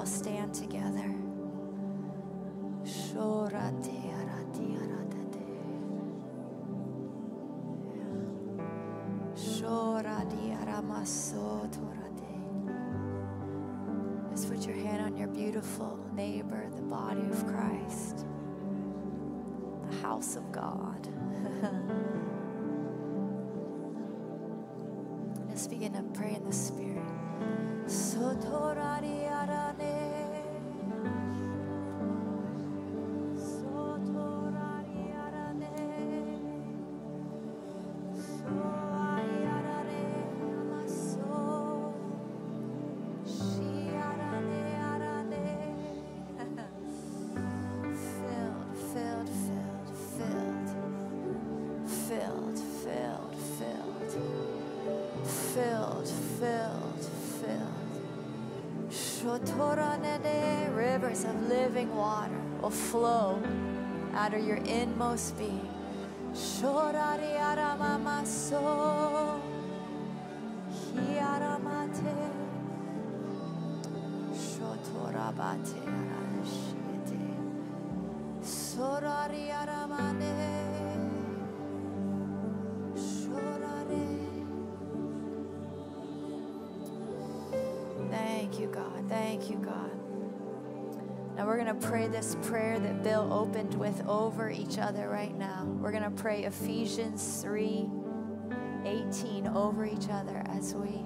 Stand together. Just put your hand on your beautiful neighbor, the body of Christ, the house of God. Just begin to pray in the Spirit. Rivers of living water will flow out of your inmost being. Thank you, God. Thank you, God. Now we're going to pray this prayer that Bill opened with over each other right now. We're going to pray Ephesians 3:18 over each other as we,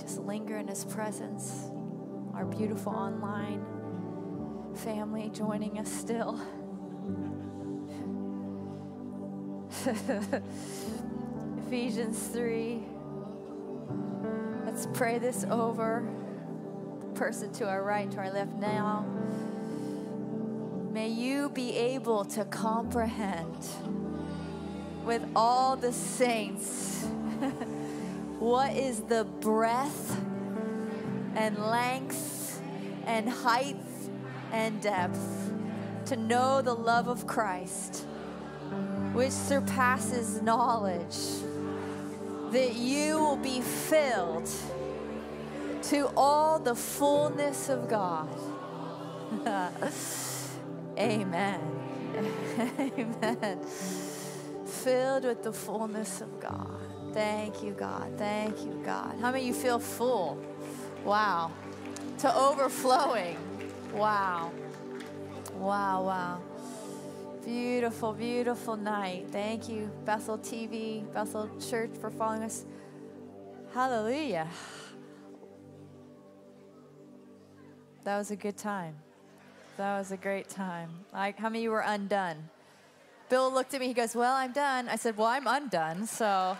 just linger in His presence. Our beautiful online family joining us still. Ephesians 3. Let's pray this over the person to our right, to our left now. May you be able to comprehend with all the saints what is the breadth and length and height and depth, to know the love of Christ, which surpasses knowledge, that you will be filled to all the fullness of God. Amen. Amen. Filled with the fullness of God. Thank you, God. Thank you, God. How many of you feel full? Wow. To overflowing. Wow. Wow, wow. Beautiful, beautiful night. Thank you, Bethel TV, Bethel Church, for following us. Hallelujah. That was a good time. That was a great time. Like, how many of you were undone? Bill looked at me. He goes, well, I'm done. I said, well, I'm undone. So,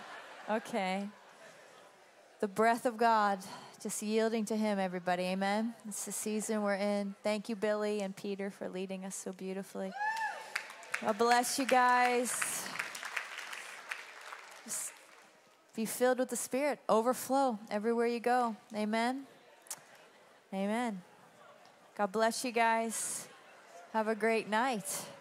okay. The breath of God, just yielding to Him, everybody. Amen. It's the season we're in. Thank you, Billy and Peter, for leading us so beautifully. God bless you guys. Just be filled with the Spirit. Overflow everywhere you go. Amen. Amen. God bless you guys. Have a great night.